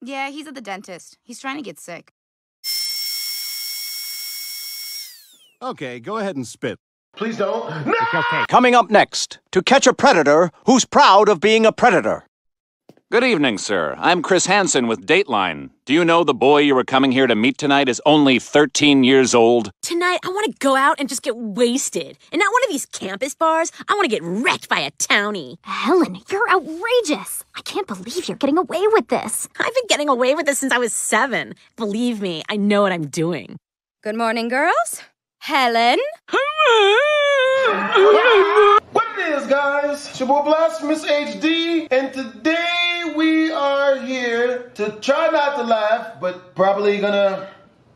Yeah, he's at the dentist. He's trying to get sick. Okay, go ahead and spit. Please don't. No! Okay. Coming up next, To Catch a Predator Who's Proud of Being a Predator. Good evening, sir. I'm Chris Hansen with Dateline. Do you know the boy you were coming here to meet tonight is only 13 years old? Tonight, I want to go out and just get wasted. And not one of these campus bars. I want to get wrecked by a townie. Helen, you're outrageous. I can't believe you're getting away with this. I've been getting away with this since I was 7. Believe me, I know what I'm doing. Good morning, girls. Helen? What it is, guys? It's your boy BlastphamousHD, and today we are here to try not to laugh, but probably gonna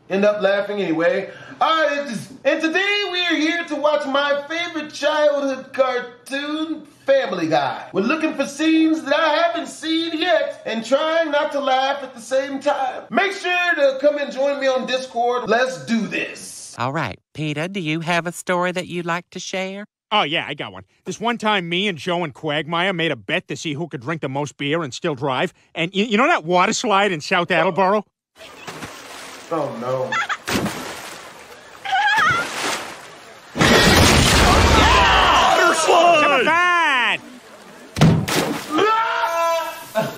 end up laughing anyway. Alright, and today we are here to watch my favorite childhood cartoon, Family Guy. We're looking for scenes that I haven't seen yet and trying not to laugh at the same time. Make sure to come and join me on Discord. Let's do this. All right, Peter, do you have a story that you'd like to share? Oh, yeah, I got one. This one time, me and Joe and Quagmire made a bet to see who could drink the most beer and still drive. And you know that water slide in South Attleboro? Oh, no. Water slide!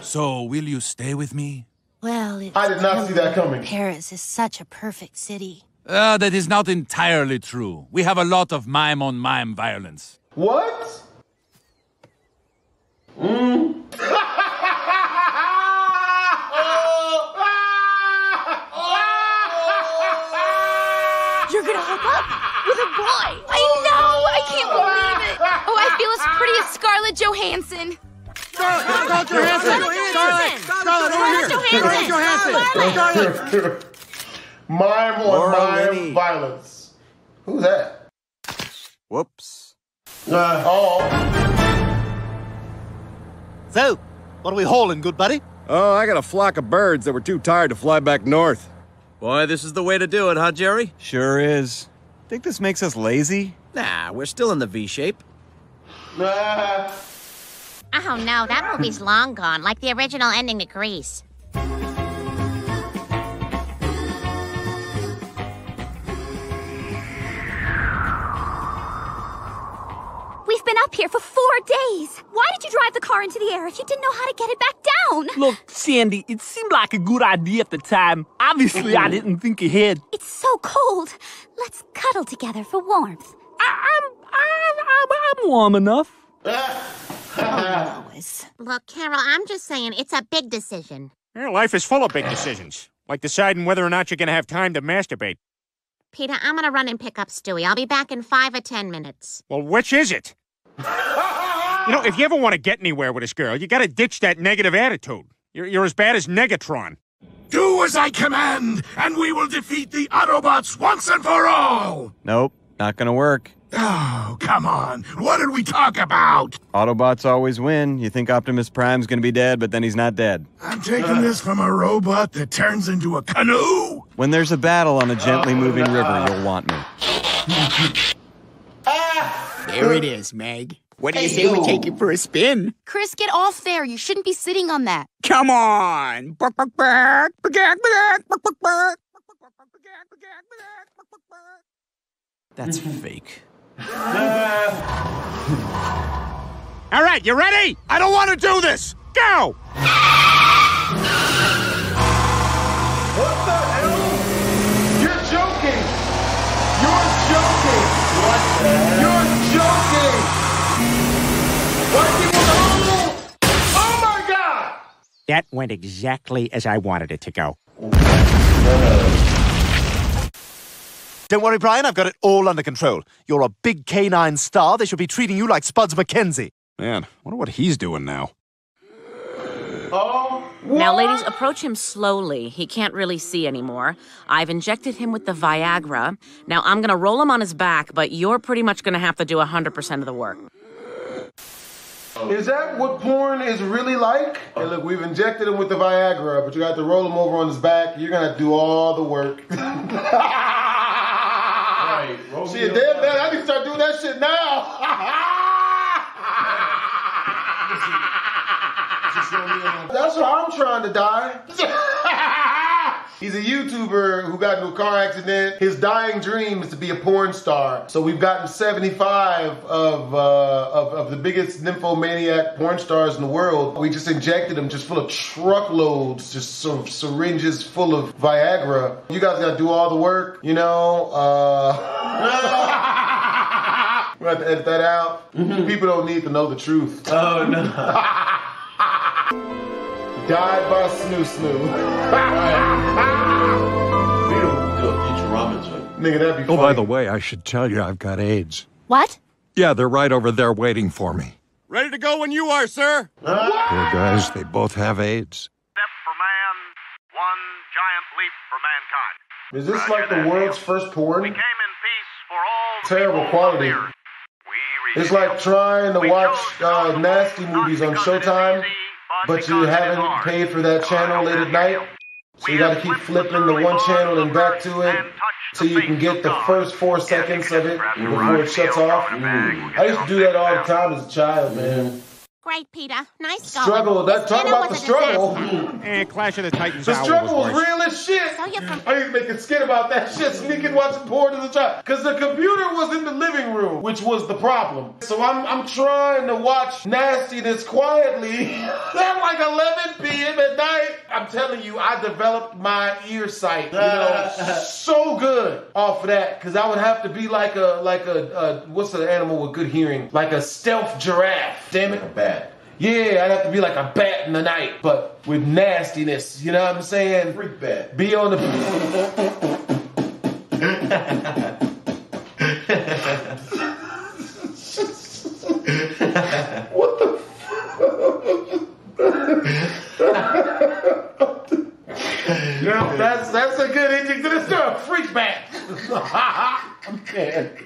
So, will you stay with me? Well, it's I did not see that coming. Paris is such a perfect city. That is not entirely true. We have a lot of mime-on-mime violence. What? Mm. You're gonna hook up with a boy! I know! I can't believe it! Oh, I feel as pretty as Scarlett Johansson. Scarlett Johansson! Scarlett Johansson! Scarlett Johansson! Mime on mime violence. Who's that? Whoops. So, what are we hauling, good buddy? Oh, I got a flock of birds that were too tired to fly back north. Boy, this is the way to do it, huh, Jerry? Sure is. Think this makes us lazy? Nah, we're still in the V-shape. Oh no, that movie's long gone, like the original ending to Grease. Been up here for 4 days. Why did you drive the car into the air if you didn't know how to get it back down? Look, Sandy, it seemed like a good idea at the time. Obviously, I didn't think ahead. It's so cold. Let's cuddle together for warmth. I'm warm enough. Oh, Lois. Look, Carol, I'm just saying it's a big decision. Well, life is full of big decisions, like deciding whether or not you're going to have time to masturbate. Peter, I'm going to run and pick up Stewie. I'll be back in 5 or 10 minutes. Well, which is it? You know, if you ever want to get anywhere with this girl, you gotta ditch that negative attitude. You're as bad as Negatron. Do as I command, and we will defeat the Autobots once and for all! Nope, not gonna work. Oh, come on. What did we talk about? Autobots always win. You think Optimus Prime's gonna be dead, but then he's not dead. I'm taking this from a robot that turns into a canoe! When there's a battle on a gently moving river, you'll want me. There it is, Meg. What do you say we take it for a spin? Chris, get off there. You shouldn't be sitting on that. Come on. That's fake. All right, you ready? I don't want to do this. Go! What the hell? You're joking. You're joking. What the hell? You're joking. What the hell? Oh my God! That went exactly as I wanted it to go. Don't worry, Brian, I've got it all under control. You're a big canine star. They should be treating you like Spuds McKenzie. Man, I wonder what he's doing now. Oh, what? Now, ladies, approach him slowly. He can't really see anymore. I've injected him with the Viagra. Now, I'm going to roll him on his back, but you're pretty much going to have to do 100% of the work. Is that what porn is really like? Hey, look, we've injected him with the Viagra, but you got to roll him over on his back. You're going to do all the work. Shit, damn that! I need to start doing that shit now. That's how I'm trying to die. He's a YouTuber who got into a car accident. His dying dream is to be a porn star. So we've gotten 75 of the biggest nymphomaniac porn stars in the world. We just injected them just full of truckloads, just sort of syringes full of Viagra. You guys gotta do all the work, you know? We're gonna have to edit that out. Mm-hmm. People don't need to know the truth. Oh, no. Died by Snoo Snoo. We don't eat your ramen, nigga, that'd be funny. Oh, by the way, I should tell you I've got AIDS. What? Yeah, they're right over there waiting for me. Ready to go when you are, sir. Here, guys, they both have AIDS. Step for man, one giant leap for mankind. Is this like the world's first porn? We came in peace for all. Terrible quality. It's like trying to watch nasty movies on Showtime. But you haven't paid for that channel late at night, so you gotta keep flipping the one channel and back to it till you can get the first 4 seconds of it before it shuts off. I used to do that all the time as a child, man. Great, Peter. Nice struggle. Talk about the struggle. And Clash of the Titans. The struggle was real as shit. So I used to make a skit about that shit, sneaking, watching porn as a child. Because the computer was in the living room, which was the problem. So I'm trying to watch nastiness quietly at like 11 p.m. at night. I'm telling you, I developed my ear sight, you know, so good off of that. Because I would have to be like a what's an animal with good hearing? Like a stealth giraffe. Damn it. Yeah, I'd have to be like a bat in the night, but with nastiness, you know what I'm saying? Freak bat. Be on the... What the fuck? You know, that's a good ending to this story. Freak bat. I'm dead.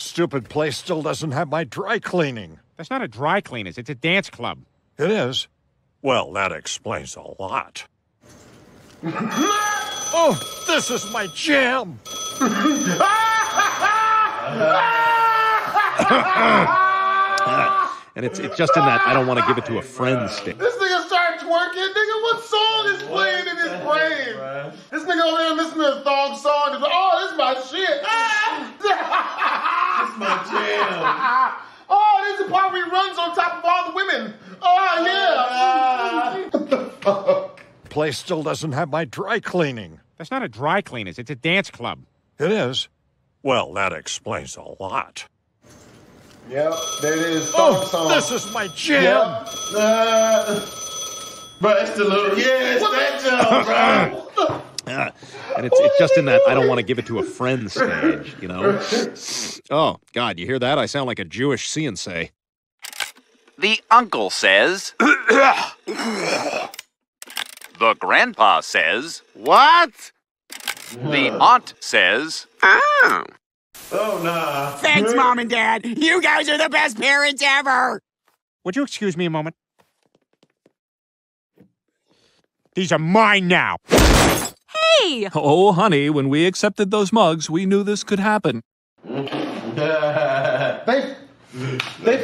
Stupid place still doesn't have my dry cleaning. That's not a dry cleaners, it's a dance club. It is? Well, that explains a lot. Oh, this is my jam! And it's just in that I don't want to give it to a friend stick. This nigga started twerking, nigga. What song is playing in his brain? Bro. This nigga over here listening to a thong song and oh, this is my shit. This is my jam. Oh, this is the part where he runs on top of all the women. Oh, yeah. What the fuck? Place still doesn't have my dry cleaning. That's not a dry cleaners. It's a dance club. It is? Well, that explains a lot. Yep, there it is. Oh, song. This is my jam. Yep. But it's the little... Yeah, it's that jam, bro. And it's just in that I don't want to give it to a friend stage, you know? Oh, God, you hear that? I sound like a Jewish C&C. The uncle says... The grandpa says... What? The aunt says... Oh. Oh, nah. Thanks, Mom and Dad. You guys are the best parents ever. Would you excuse me a moment? These are mine now. Hey! Oh, honey, when we accepted those mugs, we knew this could happen. They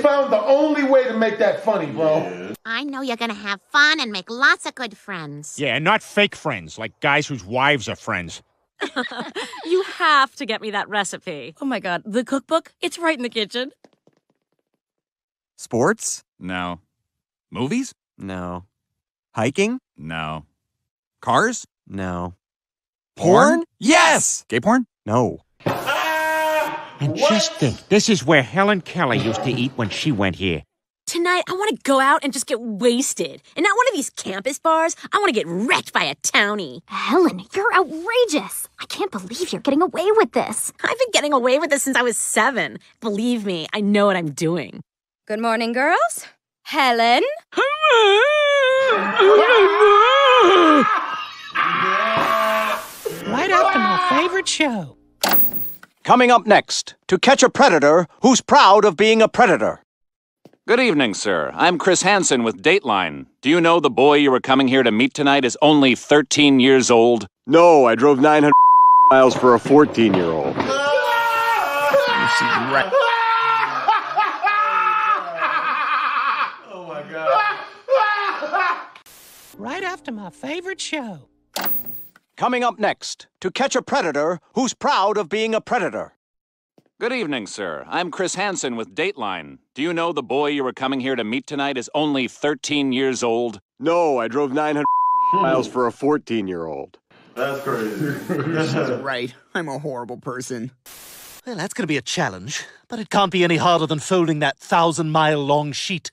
found the only way to make that funny, bro. I know you're gonna have fun and make lots of good friends. Yeah, and not fake friends, like guys whose wives are friends. You have to get me that recipe. Oh my God, the cookbook? It's right in the kitchen. Sports? No. Movies? No. Hiking? No. Cars? No. Porn? Yes! Gay porn? No. And just think, this is where Helen Keller used to eat when she went here. Tonight, I want to go out and just get wasted. And not one of these campus bars. I want to get wrecked by a townie. Helen, you're outrageous. I can't believe you're getting away with this. I've been getting away with this since I was 7. Believe me, I know what I'm doing. Good morning, girls. Helen? Right after my favorite show. Coming up next, to catch a predator who's proud of being a predator. Good evening, sir. I'm Chris Hansen with Dateline. Do you know the boy you were coming here to meet tonight is only 13 years old? No, I drove 900 miles for a 14-year-old. Oh, my God. right after my favorite show. Coming up next, To Catch a Predator Who's Proud of Being a Predator. Good evening, sir. I'm Chris Hansen with Dateline. Do you know the boy you were coming here to meet tonight is only 13 years old? No, I drove 900 miles for a 14-year-old. That's crazy. That's right. I'm a horrible person. Well, that's going to be a challenge, but it can't be any harder than folding that 1,000-mile-long sheet.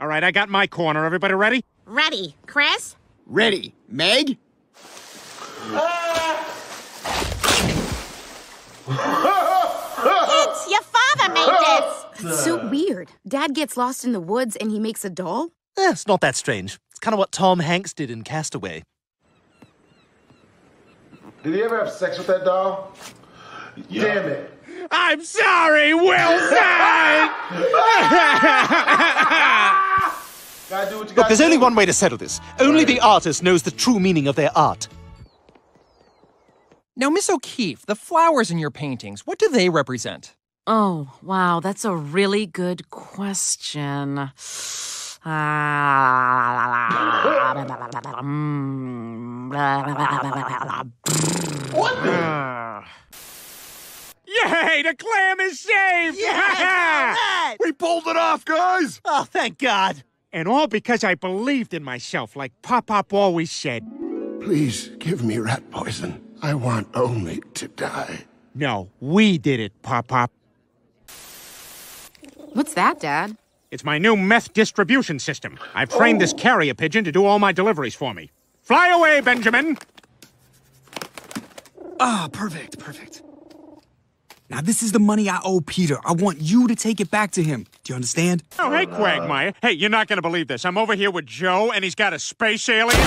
All right, I got my corner. Everybody ready? Ready. Chris? Ready. Meg? It's your father made this! It's so weird. Dad gets lost in the woods and he makes a doll? It's not that strange. It's kind of what Tom Hanks did in Castaway. Did he ever have sex with that doll? Yeah. Damn it. I'm sorry, Wilson! Gotta do what you gotta. Look, there's only one way to settle this. Only the artist knows the true meaning of their art. Now, Miss O'Keefe, the flowers in your paintings, what do they represent? Oh, wow, that's a really good question. What? Yay, the clam is saved! Yeah! We pulled it off, guys! Oh, thank God. And all because I believed in myself, like Pop-Pop always said. Please give me rat poison. I want only to die. No, we did it, Pop-Pop. What's that, Dad? It's my new meth distribution system. I've trained this carrier pigeon to do all my deliveries for me. Fly away, Benjamin! Ah, perfect, perfect. Now, this is the money I owe Peter. I want you to take it back to him. Do you understand? Oh, hey, Quagmire. Hey, you're not going to believe this. I'm over here with Joe, and he's got a space alien.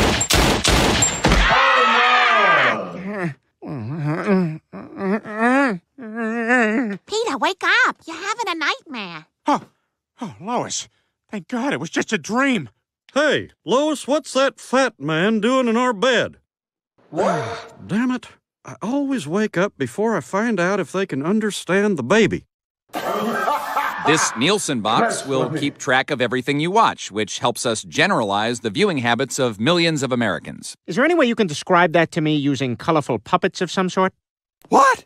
Peter, wake up. You're having a nightmare. Oh, Lois. Thank God, it was just a dream. Hey, Lois, what's that fat man doing in our bed? What? Damn it. I always wake up before I find out if they can understand the baby. This Nielsen box will keep track of everything you watch, which helps us generalize the viewing habits of millions of Americans. Is there any way you can describe that to me using colorful puppets of some sort? What?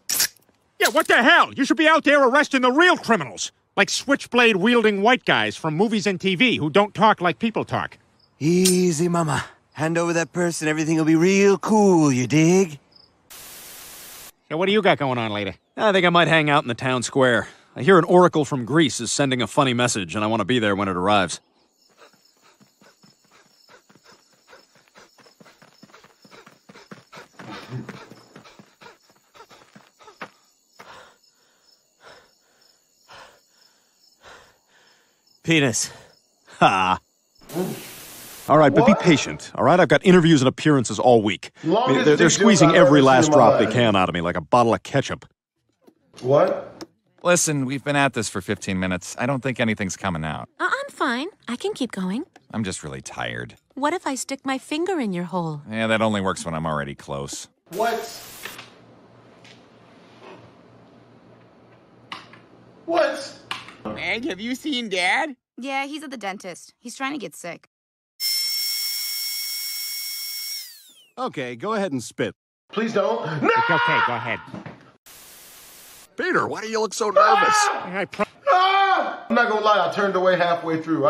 Yeah, what the hell? You should be out there arresting the real criminals, like switchblade-wielding white guys from movies and TV who don't talk like people talk. Easy, Mama. Hand over that purse and everything will be real cool, you dig? So what do you got going on later? I think I might hang out in the town square. I hear an oracle from Greece is sending a funny message, and I want to be there when it arrives. Penis. Ha. All right, but be patient, all right? I've got interviews and appearances all week. They're squeezing every last drop they can out of me like a bottle of ketchup. What? Listen, we've been at this for 15 minutes. I don't think anything's coming out. I'm fine. I can keep going. I'm just really tired. What if I stick my finger in your hole? Yeah, that only works when I'm already close. What? What? Meg, have you seen Dad? Yeah, he's at the dentist. He's trying to get sick. Okay, go ahead and spit. Please don't. No! It's okay, go ahead. Peter, why do you look so nervous? I'm not gonna lie, I turned away halfway through.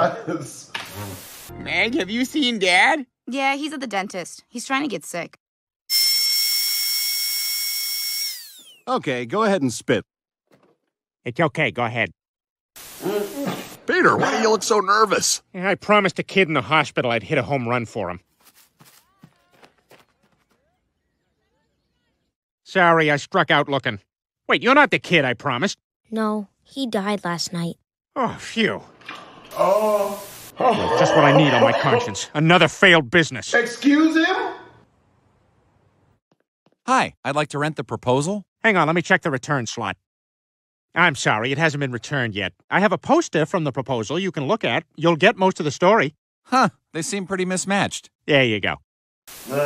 Meg, have you seen Dad? Yeah, he's at the dentist. He's trying to get sick. Okay, go ahead and spit. It's okay, go ahead. Peter, why do you look so nervous? I promised a kid in the hospital I'd hit a home run for him. Sorry, I struck out looking. Wait, you're not the kid I promised. No, he died last night. Oh, phew. Oh. That's just what I need on my conscience. Another failed business. Excuse him? Hi, I'd like to rent the proposal. Hang on, let me check the return slot. I'm sorry, it hasn't been returned yet. I have a poster from the proposal you can look at. You'll get most of the story. Huh, they seem pretty mismatched. There you go. What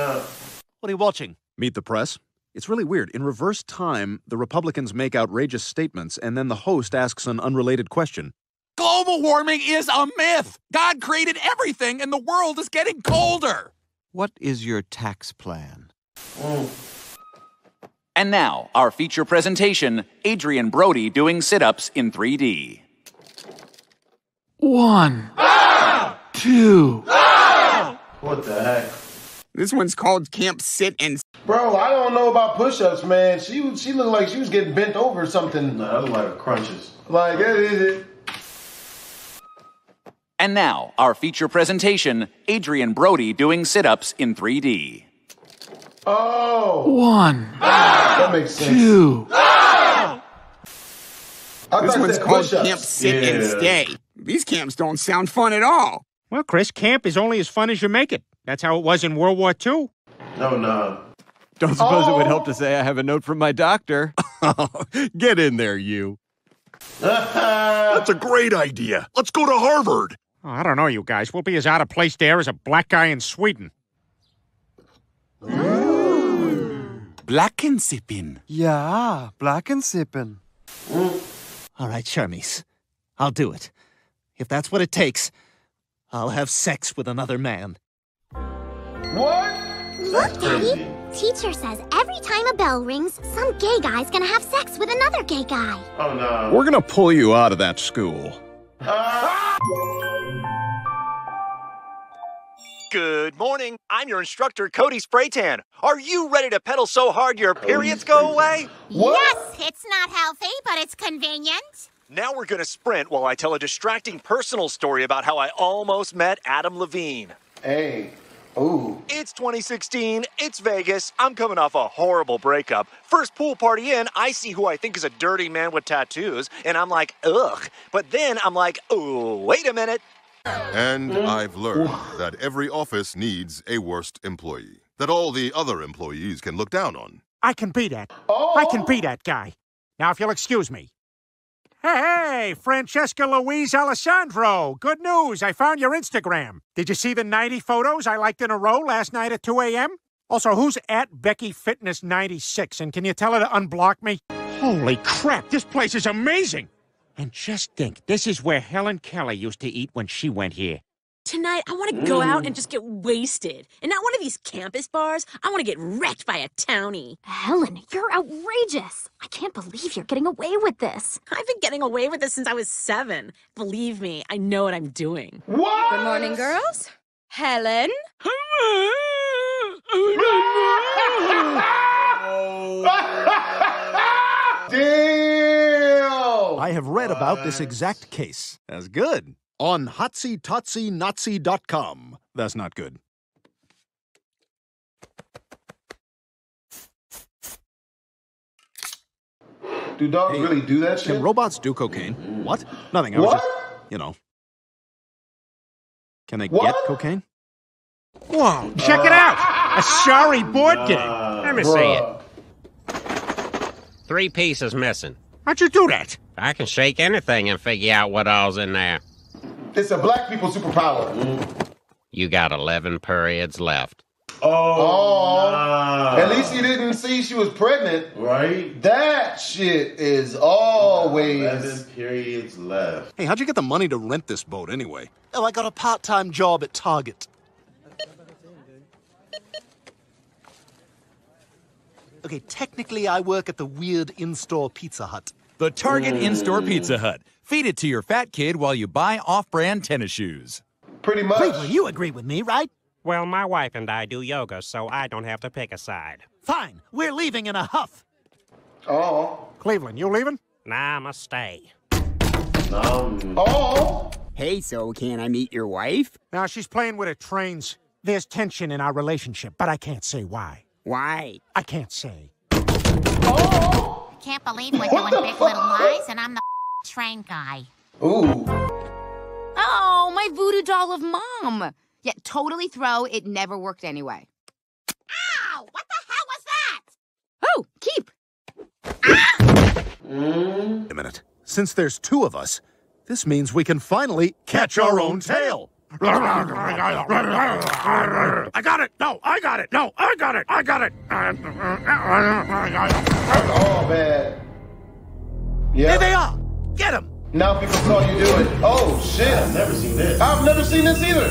are you watching? Meet the Press. It's really weird. In reverse time, the Republicans make outrageous statements, and then the host asks an unrelated question. Global warming is a myth! God created everything, and the world is getting colder! What is your tax plan? And now, our feature presentation, Adrian Brody doing sit-ups in 3D. 1. Ah! 2. Ah! What the heck? This one's called Camp Sit and... Bro, I don't know about push-ups, man. She looked like she was getting bent over or something. No, that was like crunches. Like, it. And now, our feature presentation, Adrian Brody doing sit-ups in 3D. Oh! 1. Ah! That makes sense. 2. Ah! This one's called Camp Sit and Stay. These camps don't sound fun at all. Well, Chris, camp is only as fun as you make it. That's how it was in World War II. No, no. Don't suppose it would help to say I have a note from my doctor. Get in there, you. That's a great idea. Let's go to Harvard. Oh, I don't know, you guys. We'll be as out of place there as a black guy in Sweden. Blackensippen. Yeah, Blackensippen. All right, Charmise. I'll do it. If that's what it takes, I'll have sex with another man. What? Look, Daddy. Teacher says every time a bell rings, some gay guy's gonna have sex with another gay guy. Oh, no. We're gonna pull you out of that school. Good morning. I'm your instructor, Cody Spraytan. Are you ready to pedal so hard your periods go away? What? Yes, it's not healthy, but it's convenient. Now we're gonna sprint while I tell a distracting personal story about how I almost met Adam Levine. Hey. Ooh. It's 2016. It's Vegas. I'm coming off a horrible breakup. First pool party in, I see who I think is a dirty man with tattoos, and I'm like, ugh. But then I'm like, oh, wait a minute. And I've learned that every office needs a worst employee that all the other employees can look down on. I can be that. Oh. I can be that guy. Now, if you'll excuse me. Hey, Francesca Louise Alessandro, good news, I found your Instagram. Did you see the 90 photos I liked in a row last night at 2 a.m.? Also, who's at Becky Fitness 96, and can you tell her to unblock me? Holy crap, this place is amazing! And just think, this is where Helen Keller used to eat when she went here. Tonight, I want to go out and just get wasted. And not one of these campus bars. I want to get wrecked by a townie. Helen, you're outrageous. I can't believe you're getting away with this. I've been getting away with this since I was 7. Believe me, I know what I'm doing. What? Good morning, girls. Helen? Damn! I have read about this exact case. That's good. On hotsy-totsy-nazi.com. That's not good. Do dogs really do that shit? Can robots do cocaine? What? Nothing. What? I was just, you know. Can they get cocaine? Whoa, check it out! A sorry board game. Let me see it. 3 pieces missing. How'd you do that? I can shake anything and figure out what all's in there. It's a black people superpower. You got 11 periods left. Oh. Nah. At least you didn't see she was pregnant. Right? That shit is always... 11 periods left. Hey, how'd you get the money to rent this boat anyway? Oh, I got a part-time job at Target. Okay, technically I work at the weird in-store Pizza Hut. The Target in-store Pizza Hut. Feed it to your fat kid while you buy off-brand tennis shoes. Pretty much. Cleveland, you agree with me, right? Well, my wife and I do yoga, so I don't have to pick a side. Fine. We're leaving in a huff. Oh. Cleveland, you leaving? Nah, I'm a stay. Oh. Hey, so can I meet your wife? Now, she's playing with her trains. There's tension in our relationship, but I can't say why. Why? I can't say. Oh. I can't believe we're doing Big Little Lies, and I'm the... train guy. Ooh. Oh, my voodoo doll of mom. Yeah, totally throw. It never worked anyway. Ow! What the hell was that? Oh, keep. Ah! Wait a minute. Since there's 2 of us, this means we can finally catch our own tail. I got it. No, I got it. No, I got it. I got it. Oh, man. Yeah. Here they are. Get him! Now people saw you do it. Oh, shit. I've never seen this. I've never seen this either.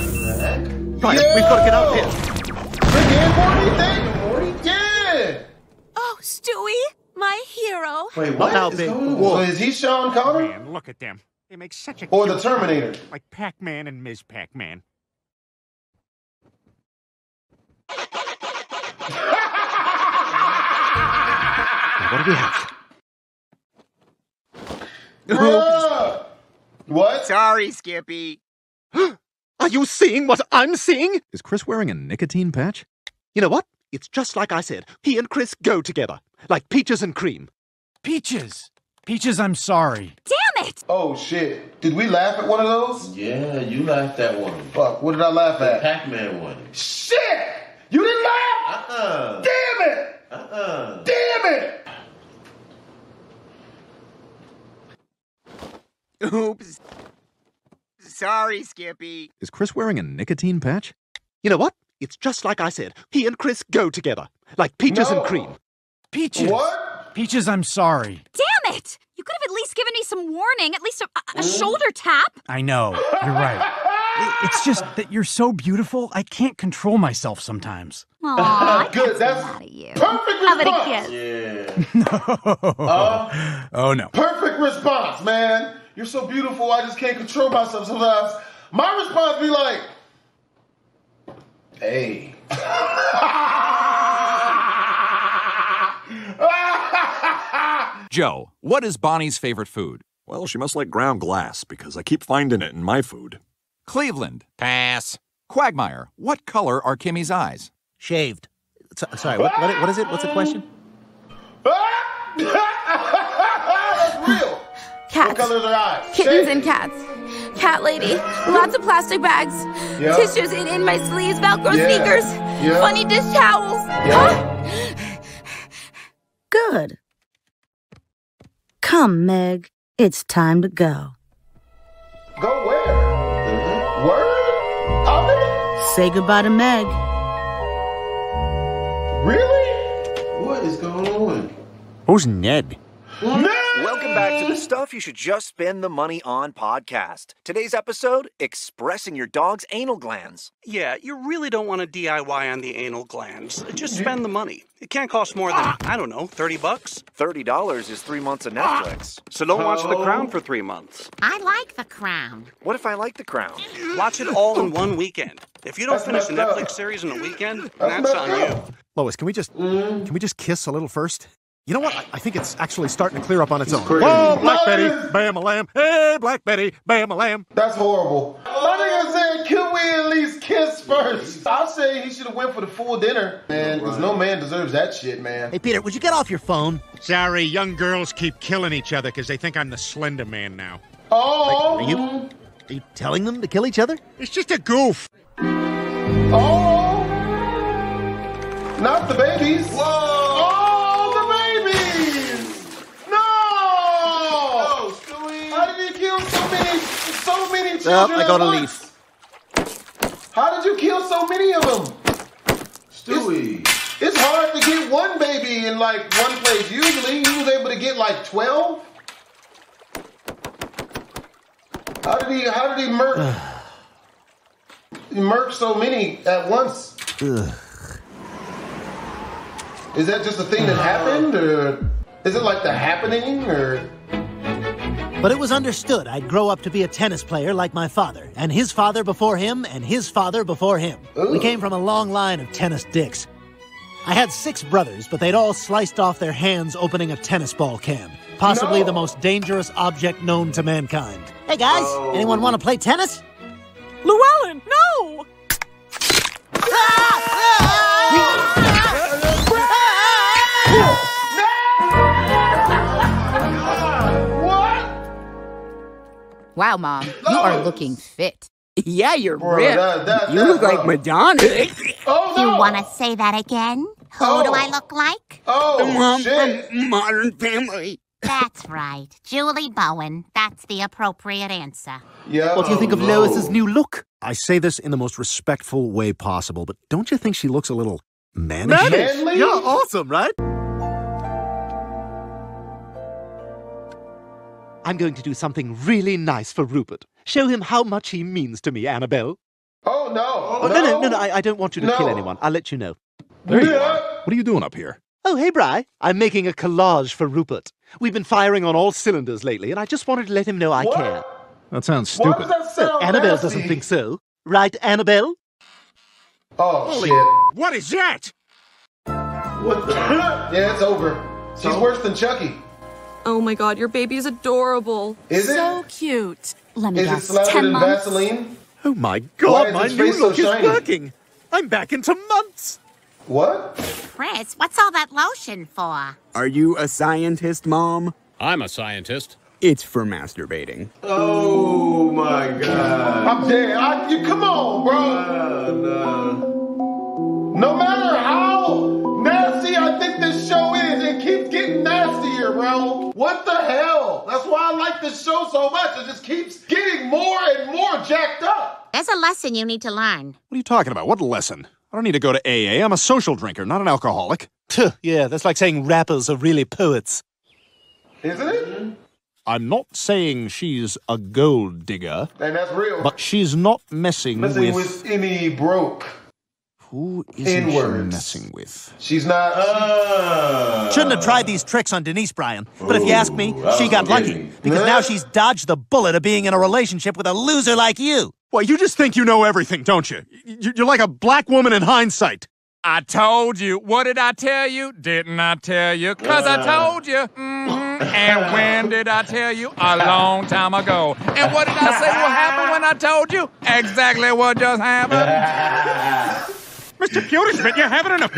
Right, we've got to get out of here. Morty, thank you, Morty. Yeah! Oh, Stewie, my hero. Wait, what is going on? Is he Sean Connery? Man, look at them. They make such a... Or the Terminator. Like Pac-Man and Ms. Pac-Man. What do we have? What? Sorry, Skippy. Are you seeing what I'm seeing? Is Chris wearing a nicotine patch? You know what? It's just like I said. He and Chris go together. Like peaches and cream. Peaches? Peaches, I'm sorry. Damn it! Oh, shit. Did we laugh at one of those? Yeah, you laughed at one. Fuck, what did I laugh at? The Pac-Man one. Shit! You didn't laugh? Uh-uh. Damn it! Uh-uh. Damn it! Oops. Sorry, Skippy. Is Chris wearing a nicotine patch? You know what? It's just like I said. He and Chris go together. Like peaches and cream. Peaches? What? Peaches, I'm sorry. Damn it! You could have at least given me some warning. At least a shoulder tap. I know. You're right. It's just that you're so beautiful, I can't control myself sometimes. Aww, good. That's out of you. Perfect response. How about a kiss? Yeah. No. Oh, no. Perfect response, man. You're so beautiful, I just can't control myself sometimes. My response be like, hey. Joe, what is Bonnie's favorite food? Well, she must like ground glass because I keep finding it in my food. Cleveland. Pass. Quagmire, what color are Kimmy's eyes? Shaved. Sorry, what is it? What's the question? That's real. Cats. What colors are eyes? Kittens and cats. Cat lady. Lots of plastic bags. Yep. Tissues in my sleeves. Velcro sneakers. Yep. Funny dish towels. Yep. Huh? Good. Come, Meg. It's time to go. Go where? Mm-hmm. Word? Office? Say goodbye to Meg. Really? What is going on? Who's Ned? Ned! Welcome back to the Stuff You Should Just Spend the Money On podcast. Today's episode, expressing your dog's anal glands. Yeah, you really don't want to DIY on the anal glands. Just spend the money. It can't cost more than, I don't know, 30 bucks? $30 is 3 months of Netflix. So don't watch The Crown for 3 months. I like The Crown. What if I like The Crown? Watch it all in one weekend. If you don't finish a Netflix series in a weekend, that's on you. Lois, can we just kiss a little first? You know what? I think it's actually starting to clear up on its own. Oh, Black Betty, bam a lamb. Hey, Black Betty, bam a lamb. That's horrible. My nigga said, can we at least kiss first? I'll say he should have went for the full dinner, man, because no man deserves that shit, man. Hey, Peter, would you get off your phone? Sorry, young girls keep killing each other because they think I'm the Slender Man now. Oh. Like, are you telling them to kill each other? It's just a goof. Oh. Not the babies. Whoa. I gotta leave. How did you kill so many of them? Stewie. It's hard to get one baby in like one place. Usually you was able to get like 12. How did he murk so many at once? Ugh. Is that just a thing that happened, or is it like The Happening, or? But it was understood I'd grow up to be a tennis player like my father, and his father before him, and his father before him. Ooh. We came from a long line of tennis dicks. I had 6 brothers, but they'd all sliced off their hands opening a tennis ball can. Possibly the most dangerous object known to mankind. Hey, guys, anyone want to play tennis? Llewellyn, no! Wow, Mom, you are looking fit. Yeah, you're ripped. You look like Madonna. Oh, no. You want to say that again? Who do I look like? Oh, Mom from Modern Family. That's right. Julie Bowen. That's the appropriate answer. Yeah. What do you think of Lois's new look? I say this in the most respectful way possible, but don't you think she looks a little manly? You're awesome, right? I'm going to do something really nice for Rupert. Show him how much he means to me, Annabelle. Oh, no. No, I don't want you to kill anyone. I'll let you know. There you are. What are you doing up here? Oh, hey, Bri. I'm making a collage for Rupert. We've been firing on all cylinders lately, and I just wanted to let him know I care. That sounds stupid. Why does that sound Annabelle nasty? Doesn't think so. Right, Annabelle? Oh, holy shit. What is that? What the? Yeah, it's over. She's worse than Chucky. Oh, my God. Your baby is adorable. Is it? So cute. Let me guess. Is it slathered in Vaseline? Oh, my God. My new look is working. I'm back into months. What? Chris, what's all that lotion for? Are you a scientist, Mom? I'm a scientist. It's for masturbating. Oh, my God. I'm dead. Come on, bro. No matter how nasty I think this show is, it keeps getting nastier, bro. What the hell? That's why I like this show so much. It just keeps getting more and more jacked up. There's a lesson you need to learn. What are you talking about? What lesson? I don't need to go to AA. I'm a social drinker, not an alcoholic. Yeah, that's like saying rappers are really poets. Isn't it? I'm not saying she's a gold digger. And that's real. But she's not messing with any broke. Who isn't she messing with? She's not... Shouldn't have tried these tricks on Denise, Brian. But if you ask me, she got lucky. Because now she's dodged the bullet of being in a relationship with a loser like you. Well, you just think you know everything, don't you? You're like a black woman in hindsight. I told you. What did I tell you? Didn't I tell you? Because I told you. Mm-hmm. And when did I tell you? A long time ago. And what did I say will happen when I told you? Exactly what just happened. Mr. Cutishman, you're having enough.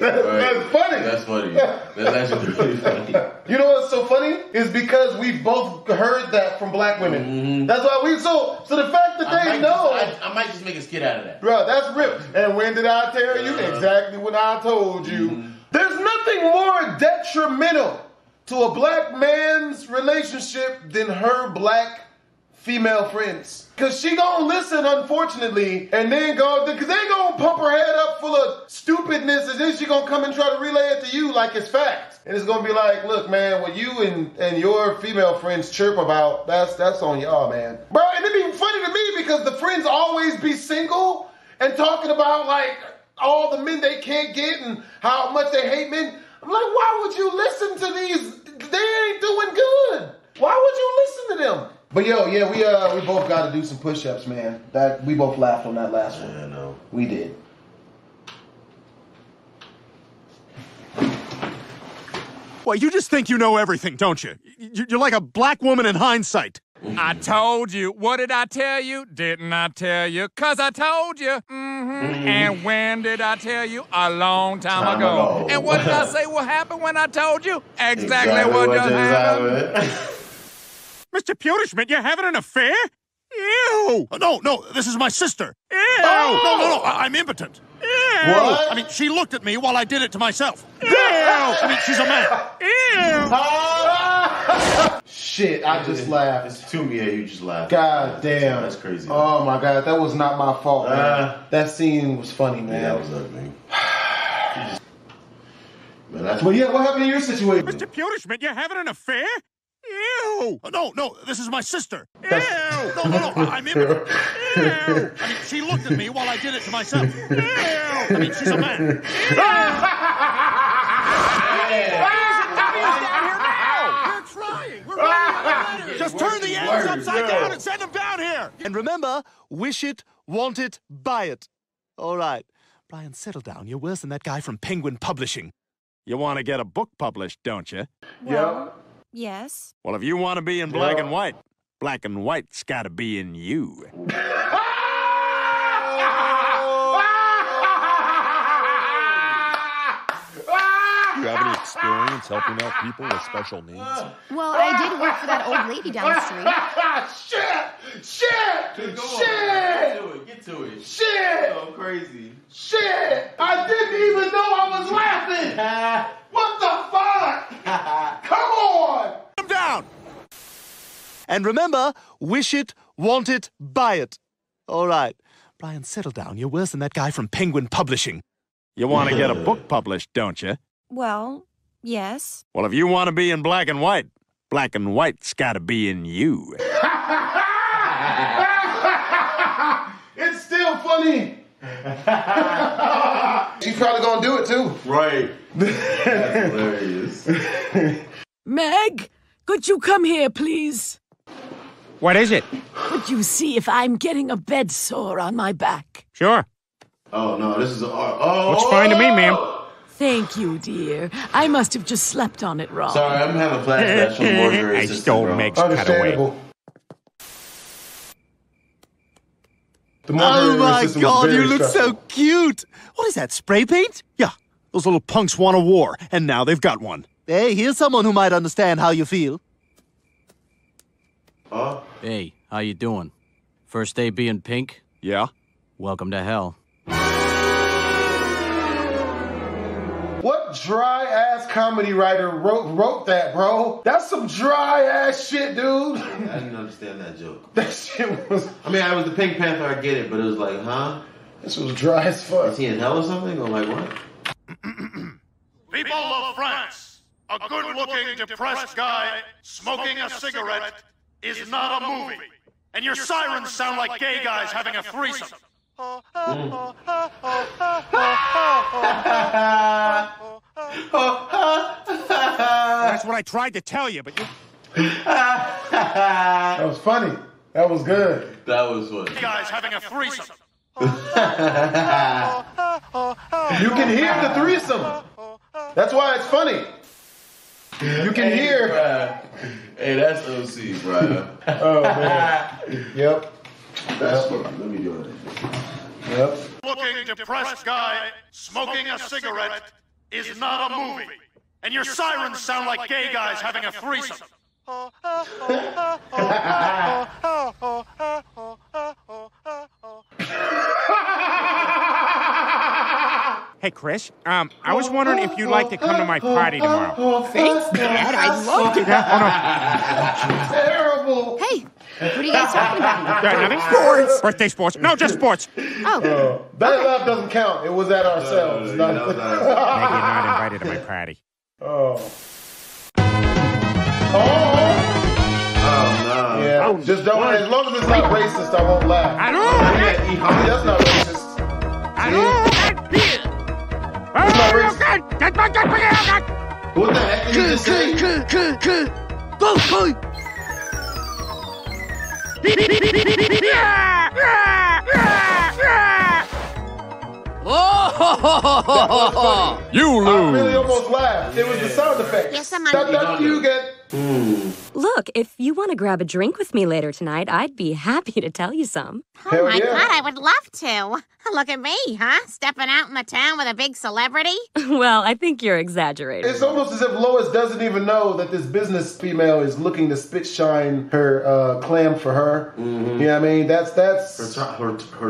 That's funny. That's funny. That's actually really funny. You know what's so funny? Is because we both heard that from black women. Mm-hmm. That's why we... So the fact that they know... I might just make a skit out of that. Bro, that's real. And when did I tell you? Exactly what I told you. Mm-hmm. There's nothing more detrimental to a black man's relationship than her black female friends. Because she gonna listen, unfortunately, and then go, because they gonna pump her head up full of stupidness, and then she gonna come and try to relay it to you like it's fact. And it's gonna be like, look, man, what you and your female friends chirp about, that's on y'all, man. Bro, and it'd be funny to me because the friends always be single and talking about, like, all the men they can't get and how much they hate men. I'm like, why would you listen to these? They ain't doing good. Why would you listen to them? But yo, yeah, we both got to do some push-ups, man. That we both laughed on that last one. I know. We did. Well, you just think you know everything, don't you? You're like a black woman in hindsight. I told you. What did I tell you? Didn't I tell you? Because I told you. Mm-hmm. And when did I tell you? A long time ago. And what did I say will happen when I told you? Exactly what just happened. Mr. Putishman, you're having an affair? Ew! No, this is my sister. Ew! Oh. No, I'm impotent. Ew! What? I mean, she looked at me while I did it to myself. Ew! I mean, she's a man. Ew! Shit, I just laughed. It's too me, you just laughed. God damn. That's crazy. Oh, my God, that was not my fault, man. That scene was funny, man. Yeah, that was ugly. But yeah, what happened to your situation? Mr. Putishman, you're having an affair? Ew! No, this is my sister. Ew! No, I'm impotent. Ew! I mean, she looked at me while I did it to myself. Ew! I mean, she's a man. Ew! We're trying. We're writing letters. Just turn the ends upside down and send them down here. And remember, wish it, want it, buy it. All right. Brian, settle down. You're worse than that guy from Penguin Publishing. You want to get a book published, don't you? Yeah. Yes. Well, if you want to be in black and white, black and white's got to be in you. Do you have any experience helping out people with special needs? Well, I did work for that old lady down the street. Shit! Dude, shit! Get to it. Shit! So crazy. Shit! I didn't even know I was laughing! What the fuck? Come on! Come down! And remember, wish it, want it, buy it. All right. Brian, settle down. You're worse than that guy from Penguin Publishing. You want to get a book published, don't you? Well, yes. Well, if you want to be in black and white's got to be in you. It's still funny. She's probably gonna do it too. Right. That's hilarious. Meg, could you come here, please? What is it? Could you see if I'm getting a bed sore on my back? Sure. Oh, no, this is... Oh, looks fine to me, ma'am. Thank you, dear. I must have just slept on it wrong. Sorry, I'm having a flashback from Morgan. I stole Meg's cutaway. Oh, my God, you look so cute. What is that, spray paint? Yeah, those little punks want a war, and now they've got one. Hey, here's someone who might understand how you feel. Huh? Hey, how you doing? First day being pink? Yeah. Welcome to hell. What dry-ass comedy writer wrote that, bro? That's some dry-ass shit, dude. I didn't understand that joke. That shit was... I mean, I was the Pink Panther, I get it, but it was like, huh? This was dry as fuck. Is he in hell or something? Or like, what? People of France, a good-looking, depressed guy smoking a cigarette is not a movie. And your sirens sound like gay guys having a threesome. That's what I tried to tell you, but you... That was funny. That was good. That was funny. You guys having a threesome. You can hear the threesome. That's why it's funny. You can hear... Brian. Hey, that's OC, Brian. Oh, man. Yep. That's what I'm doing. Yep. Looking depressed guy smoking a cigarette is not a movie. And your sirens sound like gay guys having a threesome. Hey, Chris, I was wondering if you'd like to come to my party tomorrow. Thanks, Dad. I'd love to. Oh, no. Terrible. Hey. What are you guys talking about? Nothing? Sports. Birthday sports. No, just sports. Oh. That laugh doesn't count. It was at ourselves. No. You're not invited to my party. Oh, no. Yeah. Oh, just don't. As long as it's not racist, I won't laugh. I don't know. That's not racist. I don't know. That's not racist. That's not racist. What the heck did you say? Oh! You lose. I really almost laughed. It was the sound effect. Yes, I'm on. You get. Look, if you want to grab a drink with me later tonight, I'd be happy to tell you some. Oh my God, I would love to. Look at me, huh? Stepping out in the town with a big celebrity? Well, I think you're exaggerating. It's almost as if Lois doesn't even know that this business female is looking to spit shine her clam for her. You know what I mean? That's her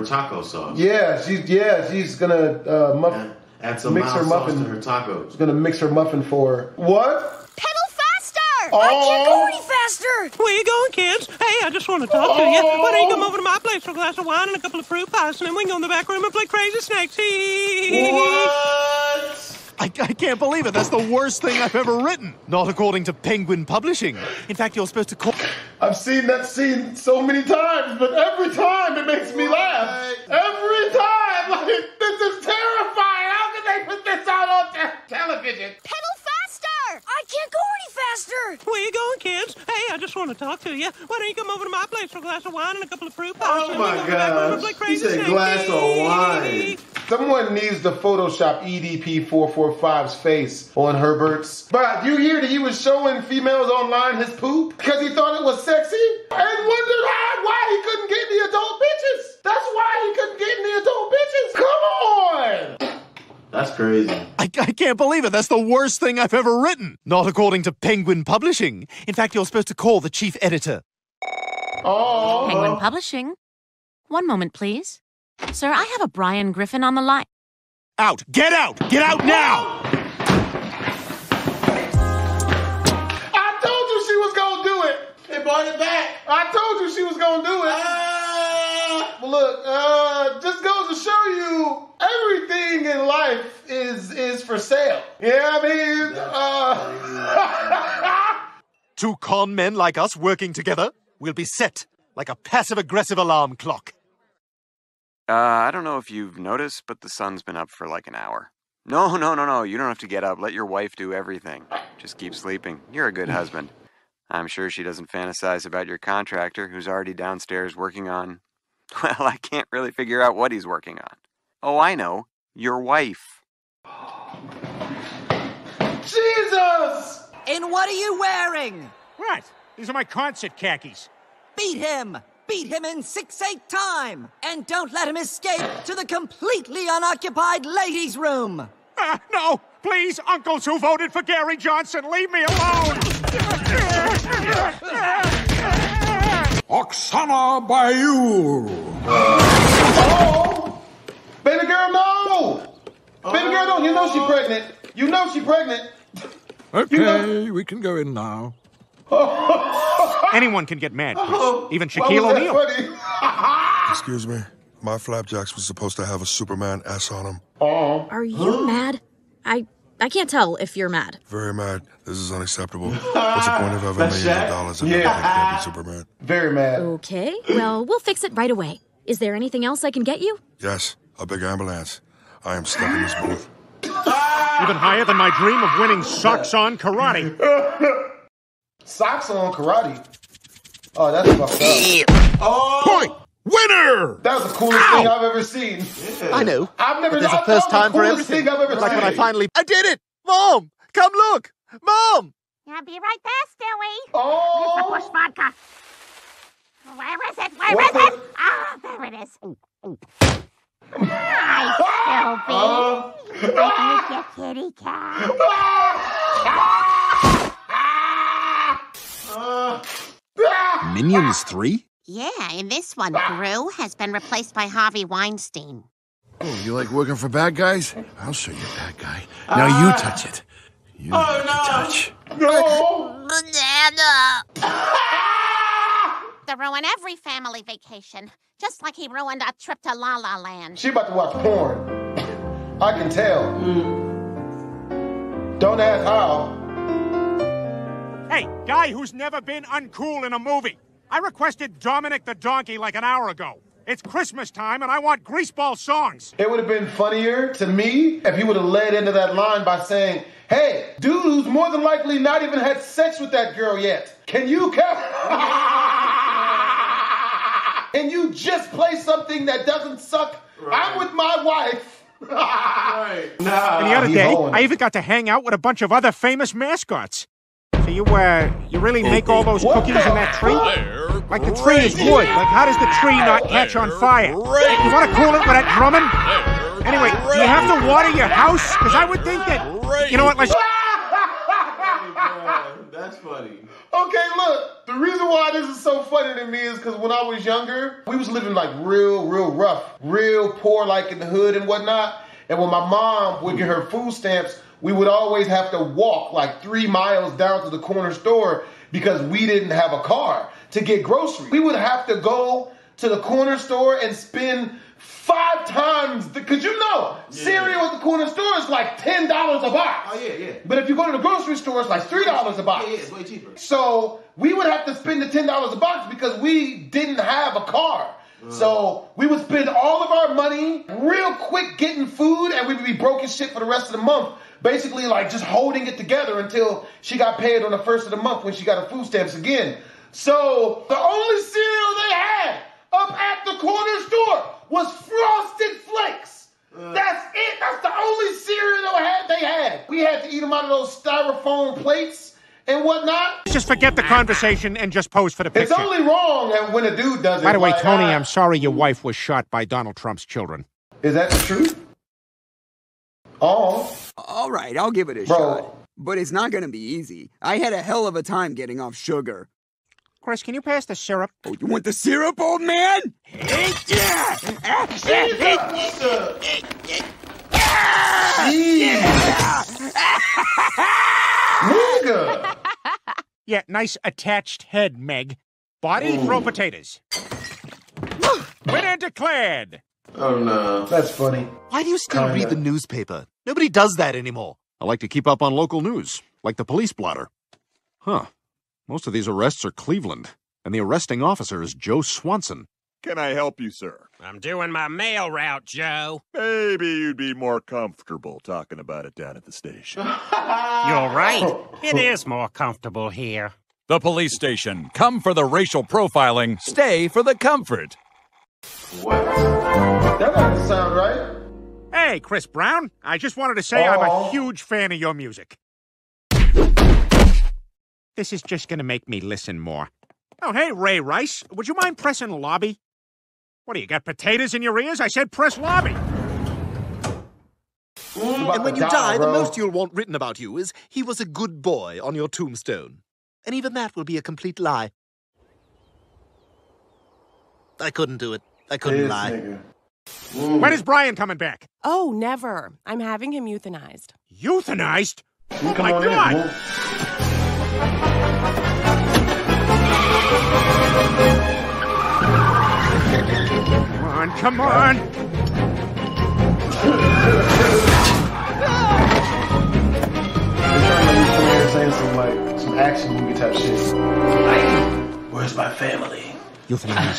taco sauce. Yeah, she's gonna mix her muffin to her tacos. She's gonna mix her muffin for what? I can't go any faster! Where you going, kids? Hey, I just want to talk to you. Why don't you come over to my place for a glass of wine and a couple of fruit pies, and then we can go in the back room and play Crazy Snakes. What? I can't believe it. That's the worst thing I've ever written. Not according to Penguin Publishing. In fact, you're supposed to call... I've seen that scene so many times, but every time it makes me laugh. Every time! Like, this is terrifying! How can they put this out on television? Pedal faster! I can't go any faster! Where you going, kids? Hey, I just want to talk to you. Why don't you come over to my place for a glass of wine and a couple of fruit pies? Oh, my God! He said glass of wine. Someone needs to Photoshop EDP445's face on Herbert's. But you hear that he was showing females online his poop because he thought it was sexy and wondered why he couldn't get the adult bitches. That's why he couldn't get the adult bitches. Come on! That's crazy. I can't believe it. That's the worst thing I've ever written. Not according to Penguin Publishing. In fact, you're supposed to call the chief editor. Oh. Penguin Publishing? One moment, please. Sir, I have a Brian Griffin on the line. Out. Get out. Get out now. I told you she was going to do it. They brought it back. I told you she was going to do it. Look, just goes to show you everything in life is for sale. Yeah, I mean, Two con men like us working together will be set like a passive-aggressive alarm clock. I don't know if you've noticed, but the sun's been up for like an hour. No, you don't have to get up. Let your wife do everything. Just keep sleeping. You're a good husband. I'm sure she doesn't fantasize about your contractor, who's already downstairs working on... Well, I can't really figure out what he's working on. Oh, I know. Your wife. Jesus! And what are you wearing? What? These are my concert khakis. Beat him! Beat him in 6/8 time! And don't let him escape to the completely unoccupied ladies' room! No! Please, uncles who voted for Gary Johnson, leave me alone! Oksana Bayou! Oh! Baby girl, no! Baby girl, don't! You know she's pregnant! You know she's pregnant! Okay, you know... we can go in now. Anyone can get mad, Chris. Even Shaquille O'Neal. Excuse me. My flapjacks was supposed to have a Superman S on them. Are you mad? I can't tell if you're mad. Very mad. This is unacceptable. What's the point of having $1 million if I can't be Superman? Very mad. Okay, well, we'll fix it right away. Is there anything else I can get you? Yes, a big ambulance. I am stuck in this booth. Even higher than my dream of winning socks on karate. Socks on karate. Oh, that's fucked up. Point winner. That was the coolest thing I've ever seen. Yeah. I know. I've never. There's a first time for everything. Like when I finally, I did it. Mom, come look. Mom. I'll be right there, Stewie. Oh. Bush vodka. Where is it? Where is it? Ah, oh, there it is. Hi, Stewie. Look at your kitty cat. Minions 3? Yeah, in this one, Gru has been replaced by Harvey Weinstein. Oh, you like working for bad guys? I'll show you bad guy. Now you touch it. You touch. No! Banana! To ruin every family vacation, just like he ruined our trip to La La Land. She about to watch porn. I can tell. Don't ask how. Hey, guy who's never been uncool in a movie. I requested Dominic the Donkey like an hour ago. It's Christmas time and I want greaseball songs. It would have been funnier to me if he would have led into that line by saying, hey, dude who's more than likely not even had sex with that girl yet. Can you can you just play something that doesn't suck? Right. I'm with my wife. Right. And the other day, I even got to hang out with a bunch of other famous mascots. So you really make all those cookies in that tree? Like the tree is wood. Like how does the tree not catch on fire? You want to cool it without drumming? Anyway, do you have to water your house? Because I would think that, you know what, let's... That's funny. Okay, look, the reason why this is so funny to me is because when I was younger, we was living like real rough, real poor, like in the hood and whatnot. And when my mom would get her food stamps, we would always have to walk like 3 miles down to the corner store because we didn't have a car to get groceries. We would have to go to the corner store and spend 5 times, because you know, cereal at the corner store is like $10 a box. Oh, yeah. But if you go to the grocery store, it's like $3 a box. Yeah, it's way cheaper. So we would have to spend the $10 a box because we didn't have a car. So we would spend all of our money real quick getting food, and we'd be broke as shit for the rest of the month. Basically, like, just holding it together until she got paid on the first of the month when she got her food stamps again. So the only cereal they had up at the corner store was Frosted Flakes. That's it. That's the only cereal they had. We had to eat them out of those styrofoam plates and whatnot. Just forget the conversation and just pose for the picture. It's only wrong when a dude does it. By the way, Tony, I'm sorry your wife was shot by Donald Trump's children. Is that the truth? Oh. All right, I'll give it a shot. But it's not going to be easy. I had a hell of a time getting off sugar. Chris, can you pass the syrup? Oh, you want the syrup, old man? Yeah, nice attached head, Meg. Body, throw potatoes. Winner declared. Oh, no. That's funny. Why do you still read the newspaper? Nobody does that anymore. I like to keep up on local news, like the police blotter. Huh. Most of these arrests are Cleveland, and the arresting officer is Joe Swanson. can I help you, sir? I'm doing my mail route, Joe. Maybe you'd be more comfortable talking about it down at the station. You're right. It is more comfortable here. The police station. Come for the racial profiling. Stay for the comfort. What? That doesn't sound right. Hey, Chris Brown. I just wanted to say I'm a huge fan of your music. This is just going to make me listen more. Oh, hey, Ray Rice. Would you mind pressing lobby? What, do you got potatoes in your ears? I said press lobby. And when you die, the most you'll want written about you is he was a good boy on your tombstone. And even that will be a complete lie. I couldn't do it. I couldn't lie. Nigga. When is Brian coming back? Oh, never. I'm having him euthanized. Euthanized? Oh, my God! Come on, come on! I'm trying to do some action movie type shit. Where's my family? Euthanize.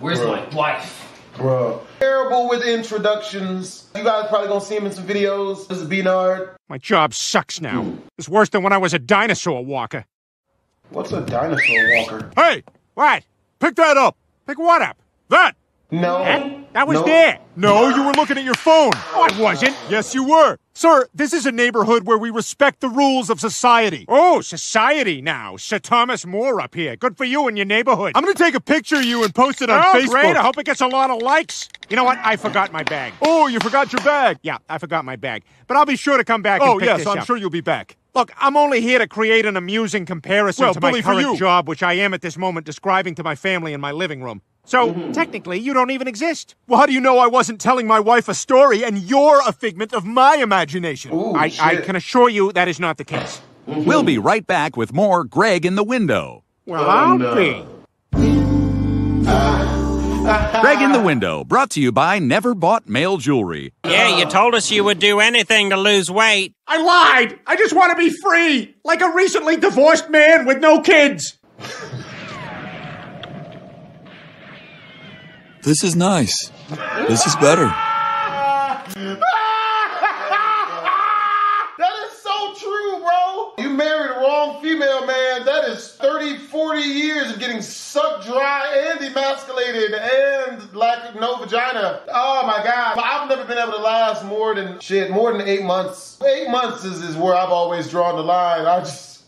Where's my wife? Bro. Terrible with introductions. You guys probably gonna see him in some videos. This is Beanard. My job sucks now. It's worse than when I was a dinosaur walker. What's a dinosaur walker? Hey! What? Pick that up! Pick what up? That! No. That was there. No, you were looking at your phone. Oh, I wasn't. Yes, you were. Sir, this is a neighborhood where we respect the rules of society. Oh, society now. Sir Thomas More up here. Good for you and your neighborhood. I'm going to take a picture of you and post it on Facebook. Oh, great. I hope it gets a lot of likes. You know what? I forgot my bag. Oh, you forgot your bag. Yeah, I forgot my bag. But I'll be sure to come back and pick this up. Oh, yes, I'm sure you'll be back. Look, I'm only here to create an amusing comparison to my current job, which I am at this moment describing to my family in my living room. So, technically, you don't even exist. Well, how do you know I wasn't telling my wife a story and you're a figment of my imagination? Ooh, I can assure you that is not the case. We'll be right back with more Greg in the Window. Well, Greg in the Window, brought to you by Never Bought Male Jewelry. Yeah, you told us you would do anything to lose weight. I lied! I just want to be free! Like a recently divorced man with no kids! This is nice. This is better. That is so true, bro. You married the wrong female, man. That is 30, 40 years of getting sucked dry and emasculated and like no vagina. Oh, my God. I've never been able to last more than 8 months. 8 months is where I've always drawn the line. I just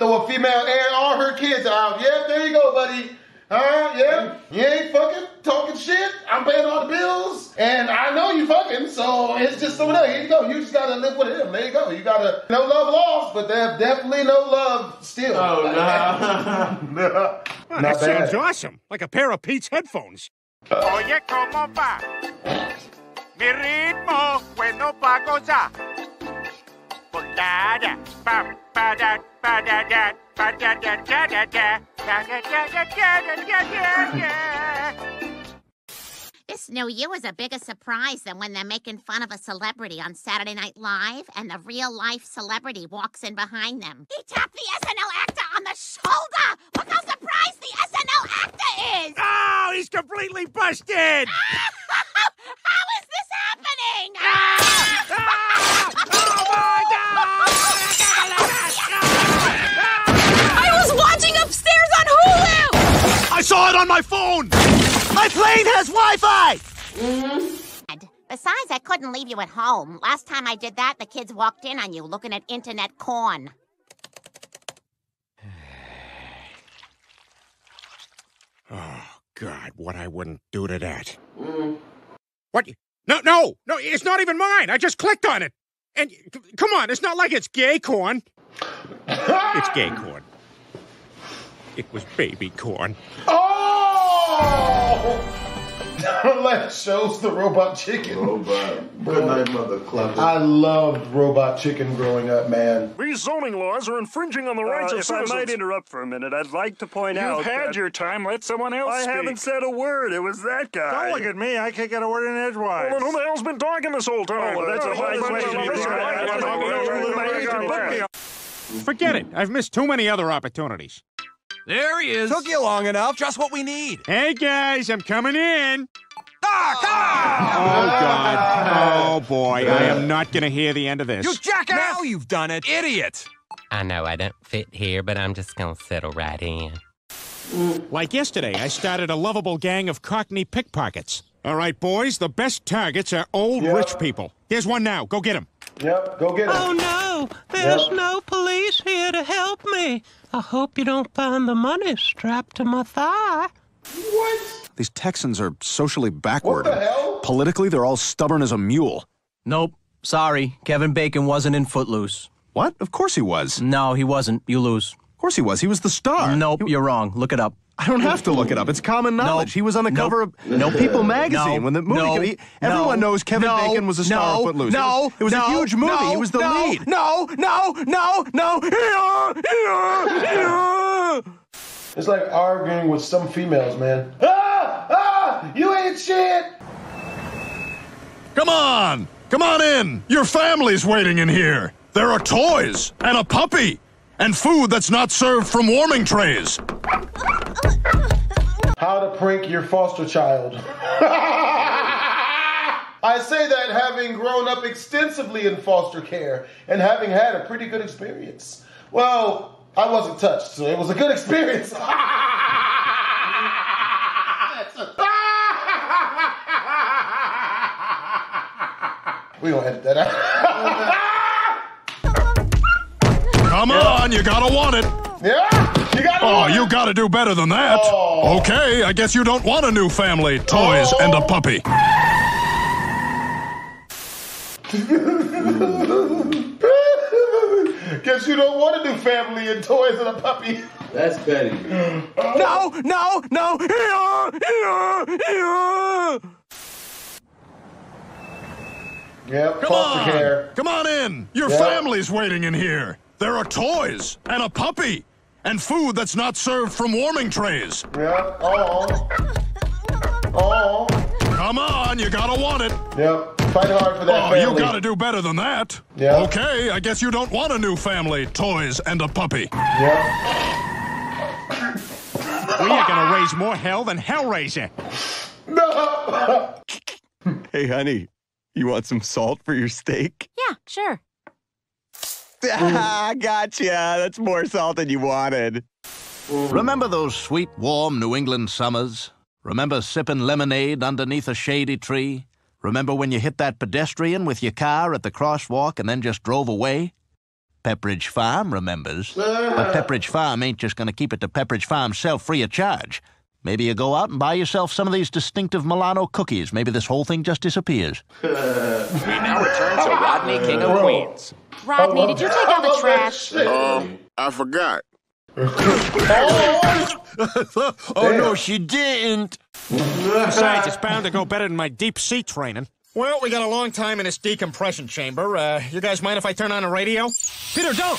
throw a female and all her kids out. Yeah, there you go, buddy. Yeah, you ain't fucking talking shit. I'm paying all the bills, and I know you fucking, so it's just someone else. Here you go. You just gotta live with him. There you go. You gotta, no love lost, but there's definitely no love still. Oh, no. No. Well, that sounds awesome. Like a pair of Pete's headphones. Oye, como va? Mi ritmo bueno pa gozar. Da da ba ba da ba da da ba da da da da da. This new you is a bigger surprise than when they're making fun of a celebrity on Saturday Night Live and the real-life celebrity walks in behind them. He tapped the SNL actor on the shoulder! Look how surprised the SNL actor is! Oh, he's completely busted! How is this happening? Oh, my God! I was watching upstairs! I saw it on my phone! My plane has Wi-Fi! Besides, I couldn't leave you at home. Last time I did that, the kids walked in on you looking at internet corn. Oh, God, what I wouldn't do to that. What? No, no, no, it's not even mine! I just clicked on it! And, come on, it's not like it's gay corn. It's gay corn. It was baby corn. Oh! That shows the robot chicken. Robot. Good night, mother clucker. I loved robot chicken growing up, man. These zoning laws are infringing on the rights of citizens. If I might interrupt for a minute, I'd like to point out you've had your time. Let someone else speak. I haven't said a word. It was that guy. Don't look at me. I can't get a word in edgewise. Well, then who the hell's been talking this whole time? Oh, well, that's a high question. Forget it. I've missed too many other opportunities. There he is. Took you long enough. Just what we need. Hey, guys, I'm coming in. Ah, come on! Oh, God. Oh, boy. I am not going to hear the end of this. You jackass! Now you've done it, idiot! I know I don't fit here, but I'm just going to settle right in. Like yesterday, I started a lovable gang of Cockney pickpockets. All right, boys, the best targets are old rich people. Here's one now. Go get him. Yep, go get him. Oh, no. There's no police here to help me. I hope you don't find the money strapped to my thigh. What? These Texans are socially backward. What the hell? Politically, they're all stubborn as a mule. Nope. Sorry. Kevin Bacon wasn't in Footloose. What? Of course he was. No, he wasn't. You lose. Of course he was. He was the star. Nope, you're wrong. Look it up. I don't have to look it up. It's common knowledge. Nope. He was on the cover of People magazine when the movie came. Everyone knows Kevin Bacon was a star of Footloose. It was a huge movie. He was the lead. It's like arguing with some females, man. Ah! Ah! You ain't shit! Come on! Come on in! Your family's waiting in here! There are toys, and a puppy, and food that's not served from warming trays. How to prank your foster child. I say that having grown up extensively in foster care and having had a pretty good experience. Well, I wasn't touched, so it was a good experience. We gonna edit that out. Come on, you gotta want it. Yeah, you gotta want it. You gotta do better than that. Oh. Okay, I guess you don't want a new family, toys, and a puppy. Guess you don't want a new family and toys and a puppy. That's Betty. Yep, foster care. Come on in. Your family's waiting in here. There are toys and a puppy and food that's not served from warming trays. Yep. Come on, you gotta want it. Yep. Fight hard for that family. You gotta do better than that. Yeah. Okay, I guess you don't want a new family, toys, and a puppy. Yeah. We are gonna raise more hell than Hellraiser. No. Hey, honey, you want some salt for your steak? Yeah, sure. Ah, gotcha. That's more salt than you wanted. Remember those sweet, warm New England summers? Remember sipping lemonade underneath a shady tree? Remember when you hit that pedestrian with your car at the crosswalk and then just drove away? Pepperidge Farm remembers. But Pepperidge Farm ain't just going to keep it to Pepperidge Farm self free of charge. Maybe you go out and buy yourself some of these distinctive Milano cookies. Maybe this whole thing just disappears. We now return to Rodney, King of Queens. Rodney, did you take out the trash? I forgot. No, she didn't. Besides, it's bound to go better than my deep sea training. Well, we got a long time in this decompression chamber. You guys mind if I turn on the radio? Peter, don't!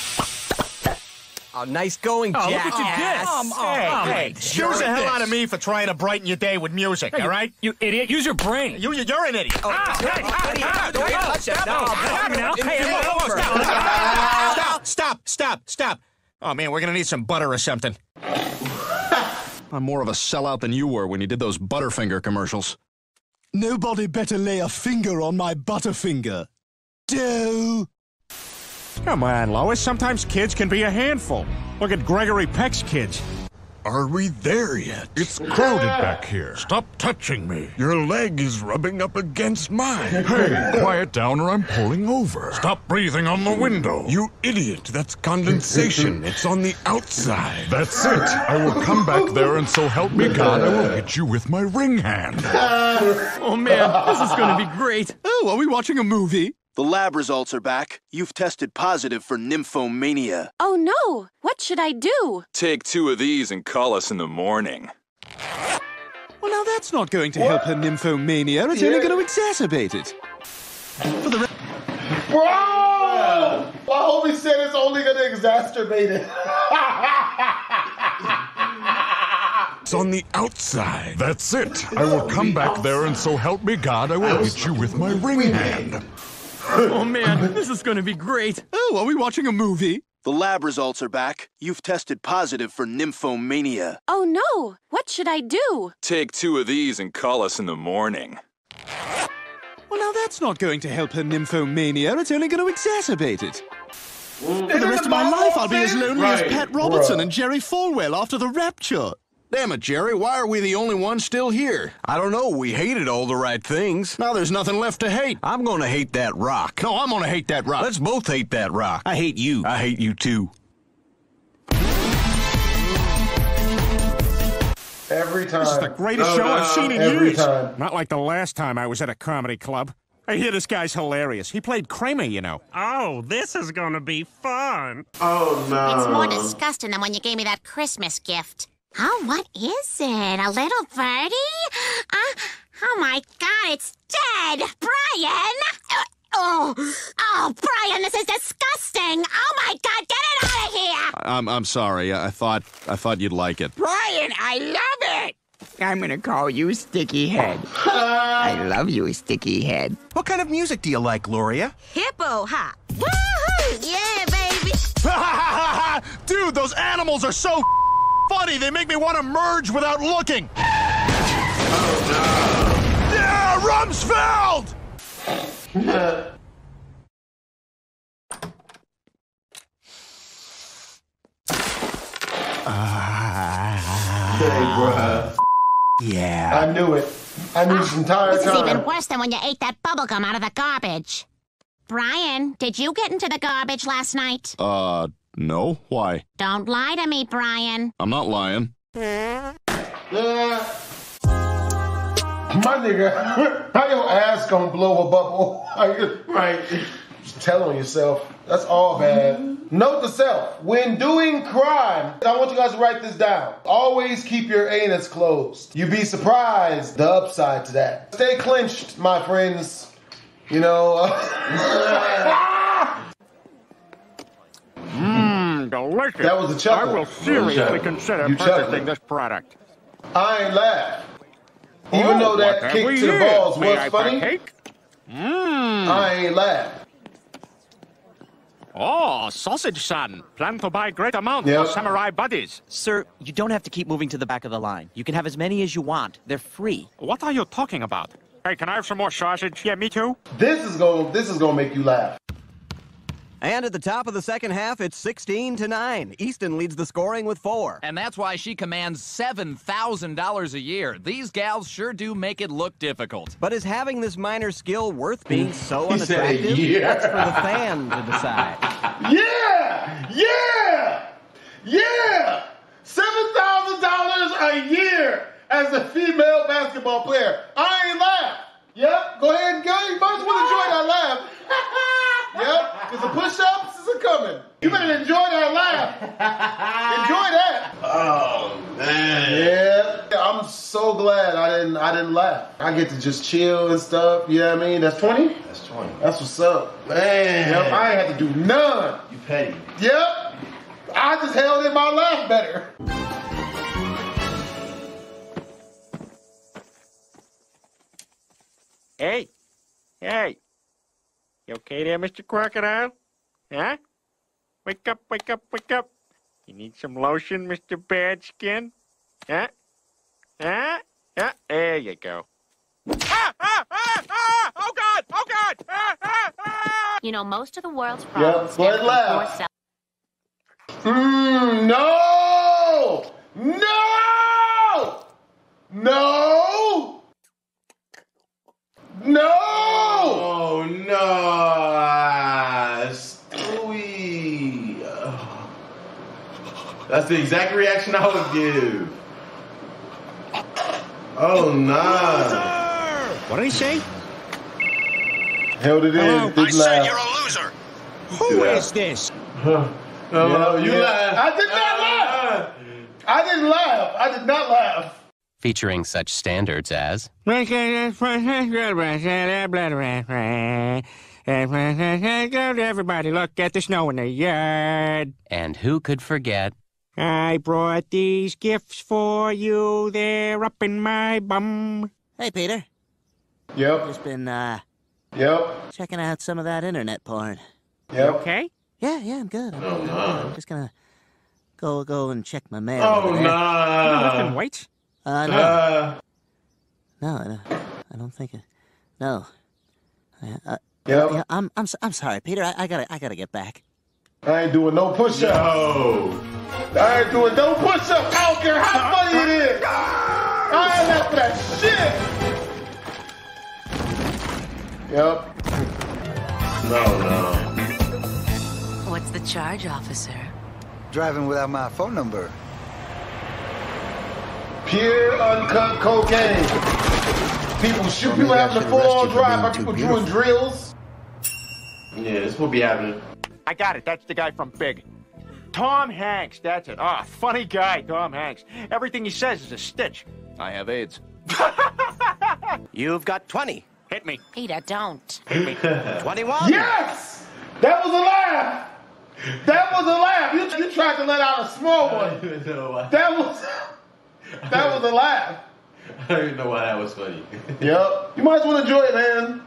Oh, nice going, Jack. Oh, look what you did. Hey, choose the hell out of me for trying to brighten your day with music, all right? You idiot. Use your brain. You're an idiot. Stop. Oh, man, we're going to need some butter or something. I'm more of a sellout than you were when you did those Butterfinger commercials. Nobody better lay a finger on my Butterfinger. Do. Come on, Lois. Sometimes kids can be a handful. Look at Gregory Peck's kids. Are we there yet? It's crowded back here. Stop touching me. Your leg is rubbing up against mine. Hey, quiet down or I'm pulling over. Stop breathing on the window. You idiot. That's condensation. It's on the outside. That's it. I will come back there and so help me God, I will hit you with my ring hand. Oh, man. This is going to be great. Oh, are we watching a movie? The lab results are back. You've tested positive for nymphomania. Oh, no. What should I do? Take 2 of these and call us in the morning. Well, now that's not going to help her nymphomania. It's only going to exacerbate it. For the Bro! I hope he said it's only going to exacerbate it. It's on the outside. That's it. I will come back there and so help me God, I will hit you with my ring hand. Oh, man, this is going to be great. Oh, are we watching a movie? The lab results are back. You've tested positive for nymphomania. Oh no! What should I do? Take 2 of these and call us in the morning. Well, now that's not going to help her nymphomania. It's only going to exacerbate it. For the rest of my life, I'll be as lonely as Pat Robertson and Jerry Falwell after the rapture. Damn it, Jerry, why are we the only ones still here? I don't know, we hated all the right things. Now there's nothing left to hate. I'm gonna hate that rock. No, I'm gonna hate that rock. Let's both hate that rock. I hate you. I hate you too. Every time. This is the greatest show I've seen in years. Not like the last time I was at a comedy club. I hear this guy's hilarious. He played Kramer, you know. Oh, this is gonna be fun. Oh, no. It's more disgusting than when you gave me that Christmas gift. Oh, what is it? A little birdie? Oh my God, it's dead! Brian! Oh, Brian, this is disgusting! Oh my God, get it out of here! I'm sorry. I thought you'd like it. Brian, I love it! I'm gonna call you Sticky Head. I love you, Sticky Head. What kind of music do you like, Gloria? Hippo hop. Woohoo! Yeah, baby! Dude, those animals are so funny, they make me want to merge without looking. Oh, no. Yeah, Rumsfeld! Hey, bruh. Yeah. I knew it. I knew this entire time. This is even worse than when you ate that bubblegum out of the garbage. Brian, did you get into the garbage last night? No. Why? Don't lie to me, Brian. I'm not lying. Yeah. My nigga, how your ass gonna blow a bubble? Right. Just tell on yourself. That's all bad. Note to self. When doing crime, I want you guys to write this down. Always keep your anus closed. You'd be surprised the upside to that. Stay clenched, my friends. You know. Delicious. That was a chuckle. I will seriously consider purchasing this product. I ain't laugh. Even though that kick to the balls was funny, I ain't laugh. Oh, sausage son. Plan to buy great amount for samurai buddies. Sir, you don't have to keep moving to the back of the line. You can have as many as you want. They're free. What are you talking about? Hey, can I have some more sausage? Yeah, me too. This is gonna make you laugh. And at the top of the second half, it's 16-9. Easton leads the scoring with 4. And that's why she commands $7,000 a year. These gals sure do make it look difficult. But is having this minor skill worth being so unattractive? That's for the fan to decide. Yeah! $7,000 a year as a female basketball player. I ain't laugh. Yep, go ahead and go. You might as well enjoy that laugh. Yep, because the push-ups is coming. You better enjoy that laugh. Enjoy that. Oh man. Yeah. I'm so glad I didn't laugh. I get to just chill and stuff. You know what I mean? That's 20? That's 20. That's what's up. Man. Yep, I ain't had to do none. You petty. Yep. I just held in my laugh better. Hey. You okay there, Mr. Crocodile? Huh? Wake up. You need some lotion, Mr. Badskin? Huh? There you go. Ah! Oh, God! Ah! You know, most of the world's problems... Yep, No! Oh, no! Stewie! That's the exact reaction I would give. Oh, no. What did he say? Held it in. I said you're a loser. Who is this? No, you laugh. I did not laugh. I did not laugh. Featuring such standards as... Everybody look at the snow in the yard. And who could forget... I brought these gifts for you. They're up in my bum. Hey, Peter. Yep. Just been, checking out some of that internet porn. Yep. You okay? Yeah, I'm good. I'm just gonna go and check my mail. Oh, no! Left and right? No, I don't think it. No. Yeah, I'm sorry, Peter. I gotta get back. I ain't doing no push-ups. No. I ain't doing no push-ups. I don't care how funny it is. I ain't after that shit. Yep. No. What's the charge, officer? Driving without my phone number. Pure uncut cocaine. People shoot people after the full-on drive by people doing drills. Yeah, this will be happening. I got it. That's the guy from Big. Tom Hanks. That's it. Ah, funny guy, Tom Hanks. Everything he says is a stitch. I have AIDS. You've got 20. Hit me. Peter, don't. Hit me. 21. Yes! That was a laugh. That was a laugh. You tried to let out a small one. That was a laugh. I don't even know why that was funny. Yep. You might as well enjoy it, man.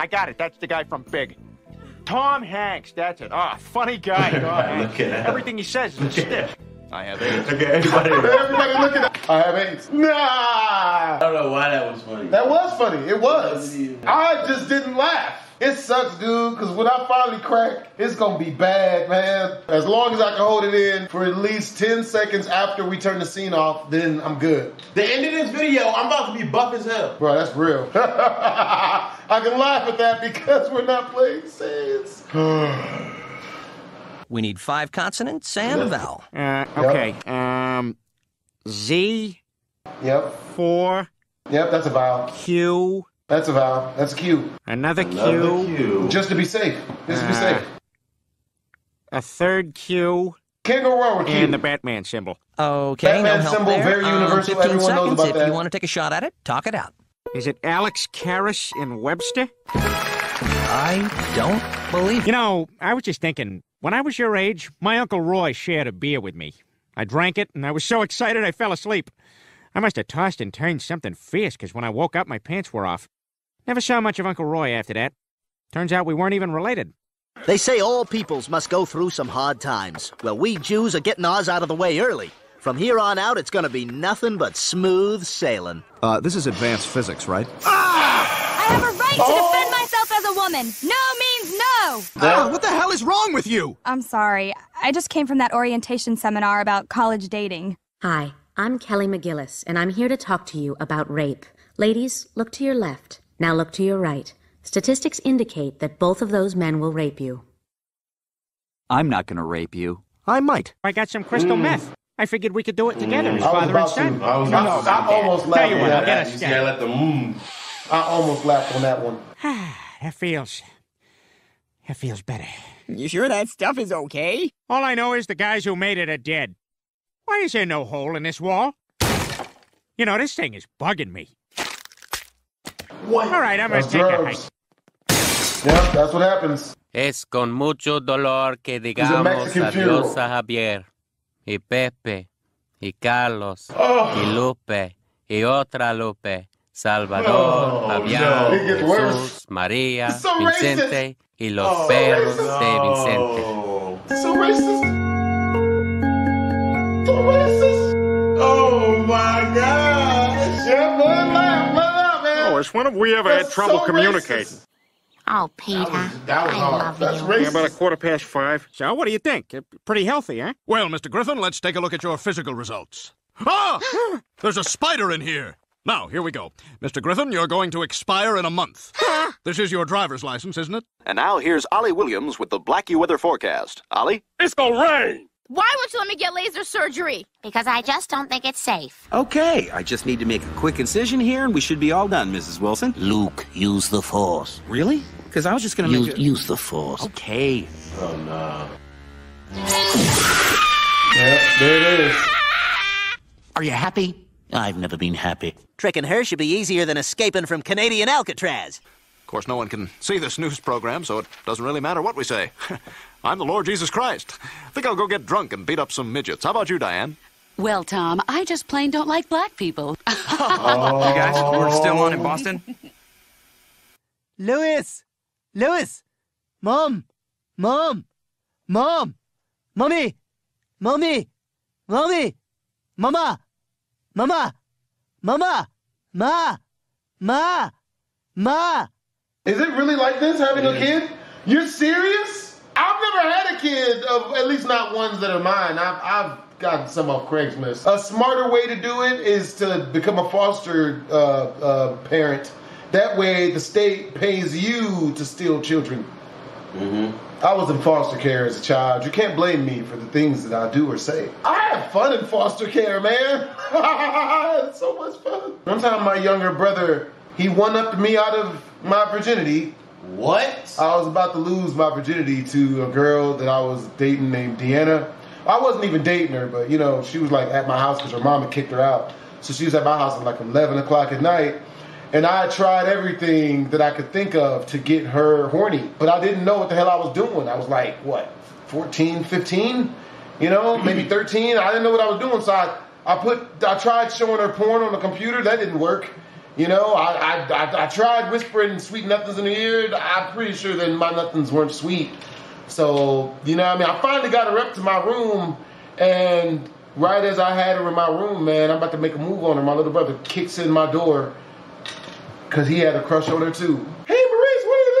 I got it. That's the guy from Big. Tom Hanks, that's it. Ah, funny guy, Tom Hanks. Everything he says is a stitch. I have AIDS. Okay, everybody look at that. I have AIDS. Nah! I don't know why that was funny. That was funny. It was. I just didn't laugh. It sucks, dude, because when I finally crack, it's going to be bad, man. As long as I can hold it in for at least 10 seconds after we turn the scene off, then I'm good. The end of this video, I'm about to be buff as hell. Bro, that's real. I can laugh at that because we're not playing scenes. We need 5 consonants and a vowel. Okay. Yep. Z. Yep. 4. Yep, that's a vowel. Q. That's a vowel. That's a Q. Another Q. Just to be safe. Just to be safe. A third Q. Can't go wrong with Q. And the Batman symbol. Okay. Batman symbol, very universal. Everyone knows about that. If you want to take a shot at it, talk it out. Is it Alex Karras in Webster? I don't believe it. You know, I was just thinking, when I was your age, my Uncle Roy shared a beer with me. I drank it, and I was so excited I fell asleep. I must have tossed and turned something fierce, because when I woke up, my pants were off. Never saw much of Uncle Roy after that. Turns out we weren't even related. They say all peoples must go through some hard times. Well, we Jews are getting ours out of the way early. From here on out, it's going to be nothing but smooth sailing. This is advanced physics, right? Ah! I have a right to defend myself as a woman. No means no! What the hell is wrong with you? I'm sorry. I just came from that orientation seminar about college dating. Hi, I'm Kelly McGillis, and I'm here to talk to you about rape. Ladies, look to your left. Now look to your right. Statistics indicate that both of those men will rape you. I'm not going to rape you. I might. I got some crystal meth. I figured we could do it together as father and son. I almost laughed on that. You gotta let the I almost laughed on that one. That feels better. You sure that stuff is okay? All I know is the guys who made it are dead. Why is there no hole in this wall? You know, this thing is bugging me. What? All right, I'm gonna take a hike. Yep, that's what happens. Es con mucho dolor que digamos adiós a Javier. Y Pepe, y Carlos, y Lupe, y otra Lupe, Salvador, Fabián, Jesús, María, Vicente, y los perros de Vicente. It's so racist. So racist. Oh my God. Yeah, laugh, man. Lois, when have we ever had trouble communicating? Racist. Oh, Peter, that was hard. That's racist. Yeah, about 5:15. So, what do you think? Pretty healthy, huh? Well, Mr. Griffin, let's take a look at your physical results. Ah! There's a spider in here. Now, here we go. Mr. Griffin, you're going to expire in a month. This is your driver's license, isn't it? And now here's Ollie Williams with the Blackie weather forecast. Ollie? It's gonna rain! Why would you let me get laser surgery? Because I just don't think it's safe. Okay, I just need to make a quick incision here, and we should be all done, Mrs. Wilson. Luke, use the force. Really? Because I was just going to make use the force. Okay. Oh, no. Yeah, there it is. Are you happy? I've never been happy. Tricking her should be easier than escaping from Canadian Alcatraz. Of course, no one can see this news program, so it doesn't really matter what we say. I'm the Lord Jesus Christ. I think I'll go get drunk and beat up some midgets. How about you, Diane? Well, Tom, I just plain don't like black people. You guys, we're still on in Boston? Lois! Mom! Mom! Mom! Mommy! Mommy! Mommy! Mama! Mama! Mama! Ma! Ma! Ma! Is it really like this, having a kid? You're serious? I've never had a kid, at least not ones that are mine. I've gotten some off Craigslist. A smarter way to do it is to become a foster parent. That way the state pays you to steal children. Mm-hmm. I was in foster care as a child. You can't blame me for the things that I do or say. I have fun in foster care, man. It's so much fun. One time my younger brother, he one-upped me out of my virginity. What? I was about to lose my virginity to a girl that I was dating named Deanna. I wasn't even dating her, but you know, she was like at my house because her mama kicked her out. So she was at my house at like 11 o'clock at night. And I tried everything that I could think of to get her horny. But I didn't know what the hell I was doing. I was like, what, 14, 15? You know, maybe 13? I didn't know what I was doing. So I tried showing her porn on the computer. That didn't work. You know, I tried whispering sweet nothings in her ear. I'm pretty sure that my nothings weren't sweet. So, you know what I mean? I finally got her up to my room. And right as I had her in my room, man, I'm about to make a move on her. My little brother kicks in my door. Because he had a crush on her, too. Hey, Maurice, what is this?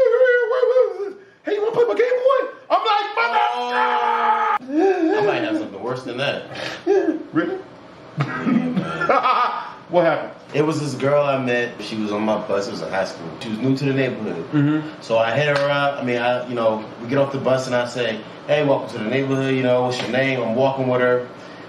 Hey, you want to play my Game Boy? I'm like, mother! I might have something worse than that. Really? Yeah, what happened? It was this girl I met. She was on my bus. It was in high school. She was new to the neighborhood. Mm-hmm. So I hit her up. I mean, you know, we get off the bus and I say, hey, welcome to the neighborhood. You know, what's your name? I'm walking with her.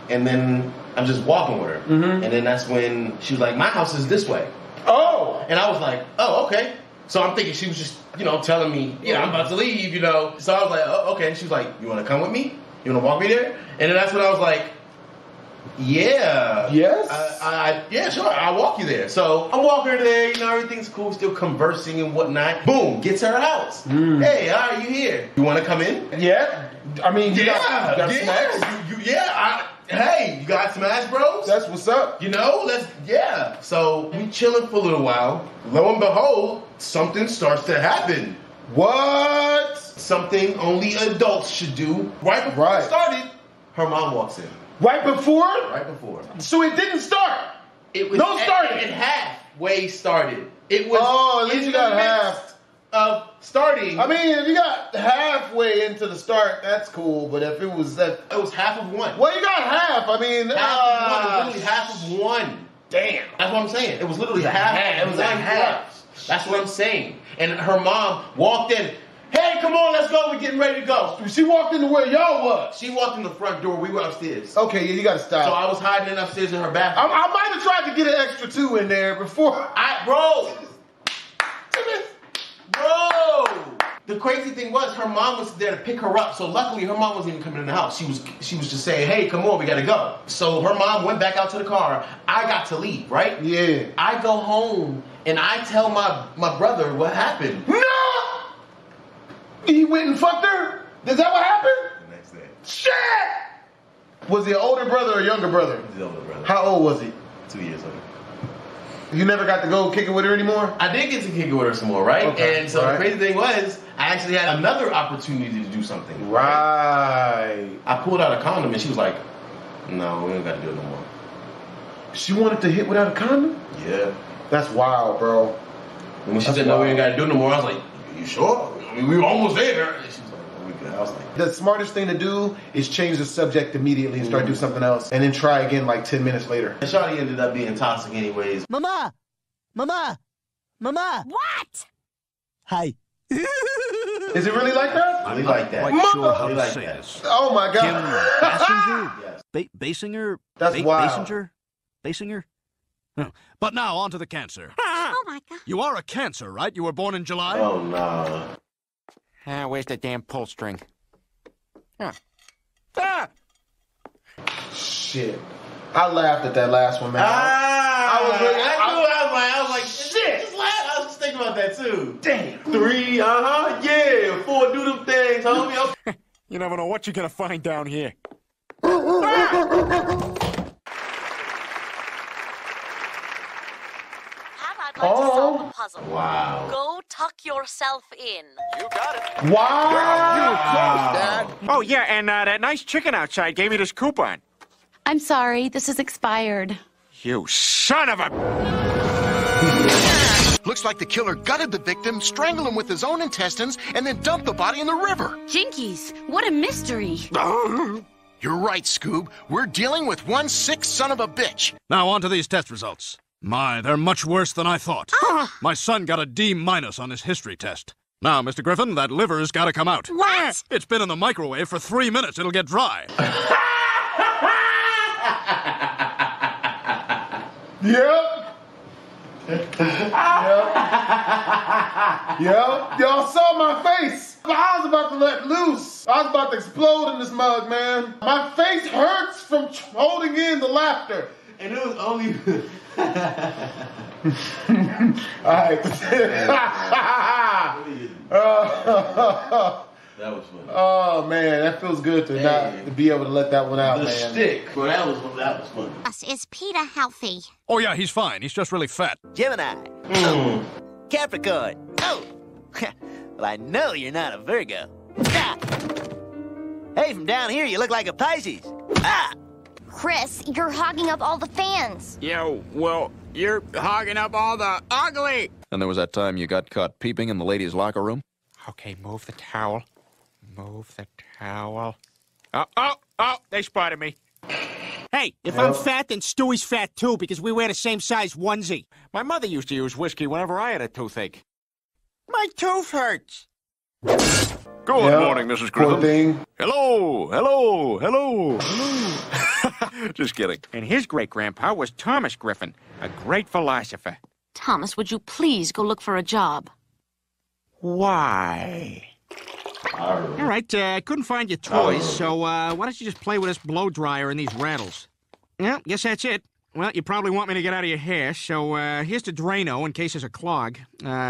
And then I'm just walking with her. Mm-hmm. And then that's when she was like, my house is this way. Oh! And I was like, oh, okay. So I'm thinking she was just, you know, telling me, yeah, I'm about to leave, you know. So I was like, oh, okay. She was like, you want to come with me? You want to walk me there? And then that's when I was like, yeah. Yes? Yeah, sure, I'll walk you there. So I'm walking her there, you know, everything's cool, still conversing and whatnot. Boom, gets her house. Mm. Hey, all right, you here. You want to come in? Yeah. I mean, you got snacks. Hey, you got Smash Bros? That's what's up. You know, So we chilling for a little while. Lo and behold, something starts to happen. What? Something only adults should do. Right before it started, her mom walks in. Right before? Right before. So it didn't start. It was it halfway started. It was at least you got half of starting. I mean, if you got halfway into the start, that's cool. But if it was it was half of one. Well, you got half. I mean, half of one. It was literally half of one. Damn. That's what I'm saying. It was literally half. It was like half. That's what I'm saying. And her mom walked in. Hey, come on, let's go. We're getting ready to go. She walked into where y'all was. She walked in the front door. We were upstairs. Okay, yeah, you gotta stop. So I was hiding in upstairs in her bathroom. I might have tried to get an extra two in there before. Bro, the crazy thing was her mom was there to pick her up. So luckily her mom wasn't even coming in the house. She was just saying, hey, come on, we gotta go. So her mom went back out to the car. I got to leave, right? Yeah. I go home and I tell my brother what happened. No! He went and fucked her? Is that what happened? The next day. Shit! Was he an older brother or a younger brother? He was an older brother. How old was he? 2 years old. You never got to go kick it with her anymore? I did get to kick it with her some more, right? Okay. And so the crazy thing was, I actually had another opportunity to do something. Right. I pulled out a condom and she was like, no, we don't got to do it no more. She wanted to hit without a condom? Yeah. That's wild, bro. And when she said, no, we ain't got to do it no more, I was like, you sure? I mean, we were almost there. And she was like, oh, we good. I was like, the smartest thing to do is change the subject immediately and start doing something else. And then try again like 10 minutes later. And shawty ended up being toxic anyways. Mama! Mama! Mama! What? Hi. Is it really like that? Really like that. Mama! Sure how to say this. Oh my God. Kim Basinger? Yes. Basinger? That's wild. Basinger? Basinger? No. But now, on to the cancer. Oh my God. You are a cancer, right? You were born in July? Oh no. Where's the damn pull string? Huh. Ah! Shit. I laughed at that last one, man. I was like, shit. Just laugh. I was just thinking about that, too. Damn. 3, yeah. 4, do them things, homie. You never know what you're gonna find down here. Ah! like to solve a puzzle. Wow. Go tuck yourself in. You got it. Wow. You close, Dad. Oh, yeah, and that nice chicken outside gave me this coupon. I'm sorry. This is expired. You son of a... Looks like the killer gutted the victim, strangled him with his own intestines, and then dumped the body in the river. Jinkies, what a mystery. You're right, Scoob. We're dealing with one sick son of a bitch. Now on to these test results. My, they're much worse than I thought. My son got a D- on his history test. Now, Mr. Griffin, that liver's got to come out. What? It's been in the microwave for 3 minutes. It'll get dry. Yep. Y'all saw my face. I was about to let loose. I was about to explode in this mug, man. My face hurts from holding in the laughter. And it was only... Alright. That was funny. Oh, man, that feels good to not be able to let that one out, man. The stick. Well, that was funny. Is Peter healthy? Oh, yeah, he's fine. He's just really fat. Gemini. Oh. Capricorn. Oh. Well, I know you're not a Virgo. Ah. Hey, from down here, you look like a Pisces. Ah! Chris, you're hogging up all the fans. Yo, well, you're hogging up all the ugly. And there was that time you got caught peeping in the ladies' locker room? Okay, move the towel. Move the towel. Oh, they spotted me. Hey, if I'm fat, then Stewie's fat too, because we wear the same size onesie. My mother used to use whiskey whenever I had a toothache. My tooth hurts. Good morning, Mrs. Griffin. Hello. Just kidding. And his great-grandpa was Thomas Griffin, a great philosopher. Thomas, would you please go look for a job? Why? All right, I couldn't find your toys, so why don't you just play with this blow-dryer and these rattles? Yeah, guess that's it. Well, you probably want me to get out of your hair, so here's to Drano in case there's a clog.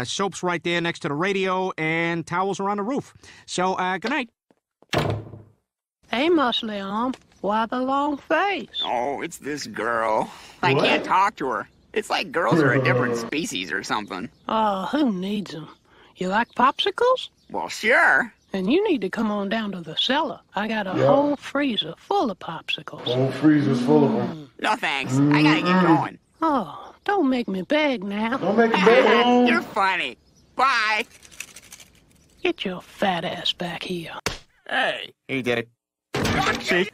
Soap's right there next to the radio, and towels are on the roof. So, good night. Hey, muscly arm. Why the long face? Oh, it's this girl. What? I can't talk to her. It's like girls are a different species or something. Oh, who needs them? You like popsicles? Well, sure. And you need to come on down to the cellar. I got a whole freezer full of popsicles. Whole freezer's full of them. No thanks. I gotta get going. Oh, don't make me beg now. Don't make me beg. You're funny. Bye. Get your fat ass back here. Hey, he did it. See?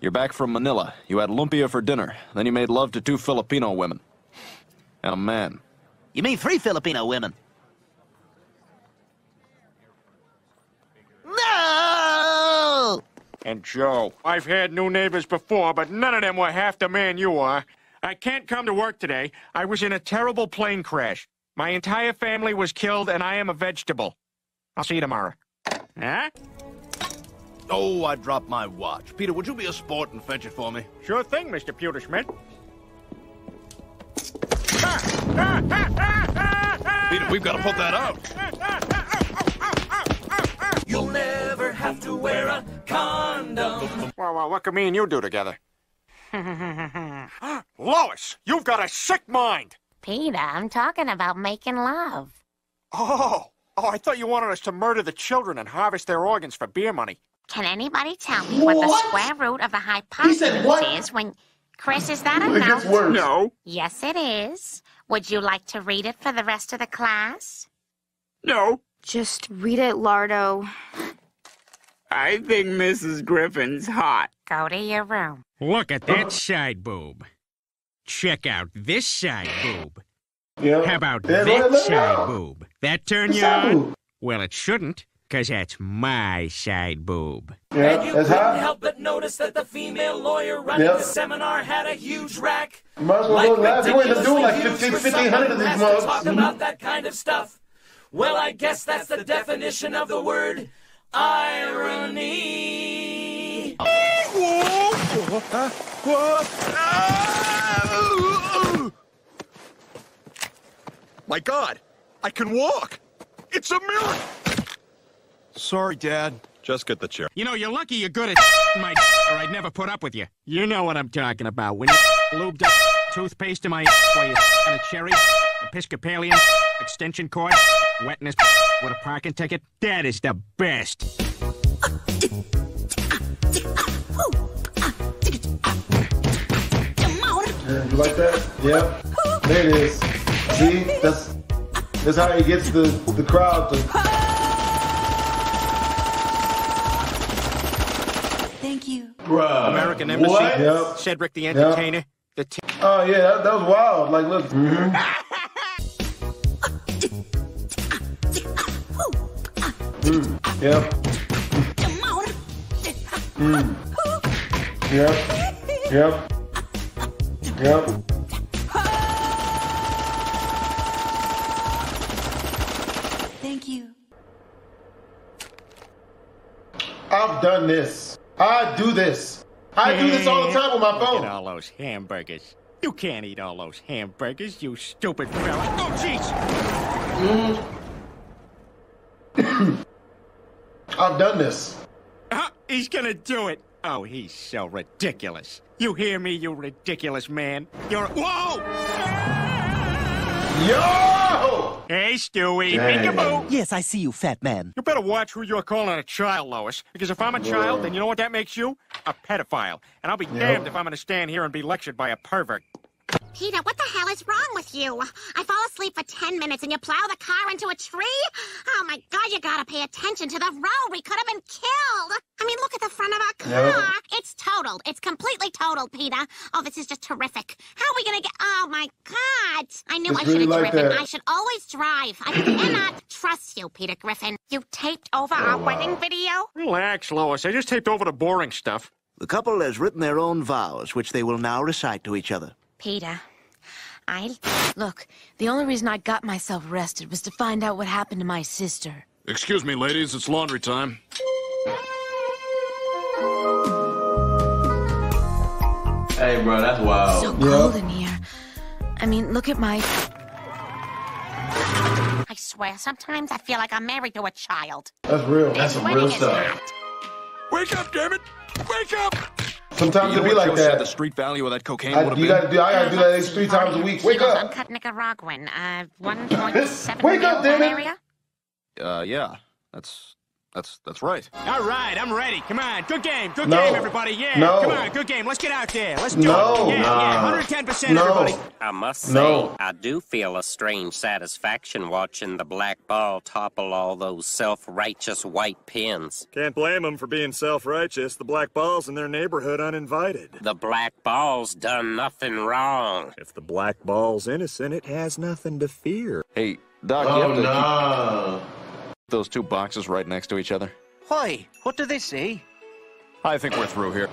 You're back from Manila. You had lumpia for dinner. Then you made love to 2 Filipino women. And a man. You mean 3 Filipino women? No! And Joe, I've had new neighbors before, but none of them were half the man you are. I can't come to work today. I was in a terrible plane crash. My entire family was killed, and I am a vegetable. I'll see you tomorrow. Huh? Oh, I dropped my watch. Peter, would you be a sport and fetch it for me? Sure thing, Mr. Pewterschmidt. Peter, we've got to put that out. You'll never have to wear a condom. Well, what can me and you do together? Lois, you've got a sick mind. Peter, I'm talking about making love. Oh, I thought you wanted us to murder the children and harvest their organs for beer money. Can anybody tell me what the square root of a hypotenuse is when... Chris, is that a mouth? No. Yes, it is. Would you like to read it for the rest of the class? No. Just read it, Lardo. I think Mrs. Griffin's hot. Go to your room. Look at that side boob. Check out this side boob. Yep. How about that side boob? That turn you on? Well, it shouldn't, because that's my side boob. Yep. And you couldn't help but notice that the female lawyer running the seminar had a huge rack. You might as well do like 1,500 of these mugs. Talk about that kind of stuff. Well, I guess that's the definition of the word irony. My God, I can walk. It's a miracle. Sorry, Dad. Just get the chair. You know, you're lucky you're good at my or I'd never put up with you. You know what I'm talking about. When you lubed up toothpaste in my and a cherry, Episcopalian, extension cord, wetness with a parking ticket. That is the best. You like that? Yeah. There it is. See? That's how he gets the crowd to... Thank you. Bruh. American Embassy. What? Yep. Cedric the Entertainer. Yep. Oh, yeah, that was wild. Like, look. Mm-hmm. Yep. Mm. Yep. Yep. Yep. Thank you. I've done this. I do this. I do this all the time with my phone. Look at all those hamburgers. You can't eat all those hamburgers, you stupid fella. Oh, jeez. Mm. I've done this. He's gonna do it. Oh, he's so ridiculous. You hear me, you ridiculous man? You're... Whoa! Yo! Hey, Stewie. Peekaboo. Yes, I see you, fat man. You better watch who you're calling a child, Lois. Because if I'm a child, then you know what that makes you? A pedophile. And I'll be damned if I'm gonna stand here and be lectured by a pervert. Peter, what the hell is wrong with you? I fall asleep for 10 minutes and you plow the car into a tree? Oh my God, you gotta pay attention to the road. We could have been killed. I mean, look at the front of our car. It's totaled. It's completely totaled, Peter. Oh, this is just terrific. How are we gonna get... Oh my God. I knew it's I should have like driven. That. I should always drive. I cannot trust you, Peter Griffin. You taped over our wedding video? Relax, Lois. I just taped over the boring stuff. The couple has written their own vows, which they will now recite to each other. Peter, look, the only reason I got myself arrested was to find out what happened to my sister. Excuse me, ladies, it's laundry time. Hey, bro, that's wild. So cold in here. I mean, look at my... I swear, sometimes I feel like I'm married to a child. That's real. That's some real stuff. Wake up, dammit! Wake up! Sometimes it'll be like that. The street value of that cocaine I gotta do that at least 3 times a week. Wake up! Uncut Nicaraguan, 1.7 Wake up, dammit! Yeah, that's right. All right, I'm ready. Come on, good game, good game, everybody. Yeah, come on, good game. Let's get out there. Let's do it. Yeah, yeah, 110%, everybody. I must say, I do feel a strange satisfaction watching the black ball topple all those self-righteous white pins. Can't blame them for being self-righteous. The black ball's in their neighborhood uninvited. The black ball's done nothing wrong. If the black ball's innocent, it has nothing to fear. Hey, Doc, you have to... those two boxes right next to each other. Why? What do they say? I think we're through here.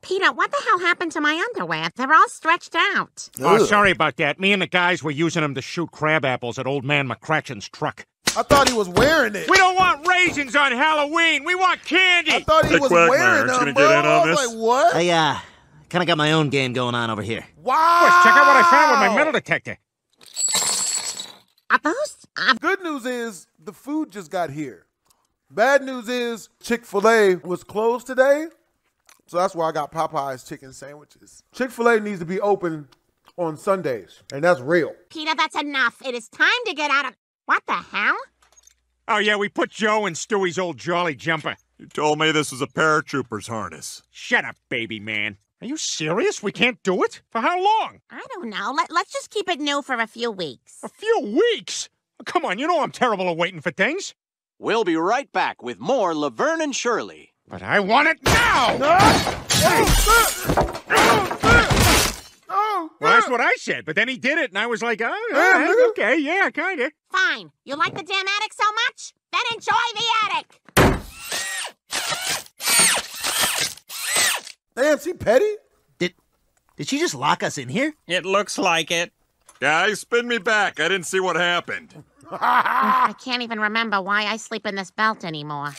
Peter, what the hell happened to my underwear? They're all stretched out. Oh, sorry about that. Me and the guys were using them to shoot crab apples at old man McCratchen's truck. I thought he was wearing it. We don't want raisins on Halloween. We want candy. I thought he was wearing them, bro. I was like, what? I, kind of got my own game going on over here. Wow. First, check out what I found with my metal detector. Are those... Good news is the food just got here. Bad news is Chick-fil-A was closed today, so that's why I got Popeye's chicken sandwiches. Chick-fil-A needs to be open on Sundays, and that's real. Peter, that's enough. It is time to get out of... What the hell? Oh, yeah, we put Joe in Stewie's old jolly jumper. You told me this was a paratrooper's harness. Shut up, baby man. Are you serious? We can't do it? For how long? I don't know. Let's just keep it new for a few weeks. A few weeks? Come on, you know I'm terrible at waiting for things. We'll be right back with more Laverne and Shirley. But I want it now! Well, that's what I said, but then he did it, and I was like, oh, okay, yeah, kinda. Fine. You like the damn attic so much? Then enjoy the attic! Damn, she petty? Did she just lock us in here? It looks like it. Guys, spin me back. I didn't see what happened. I can't even remember why I sleep in this belt anymore.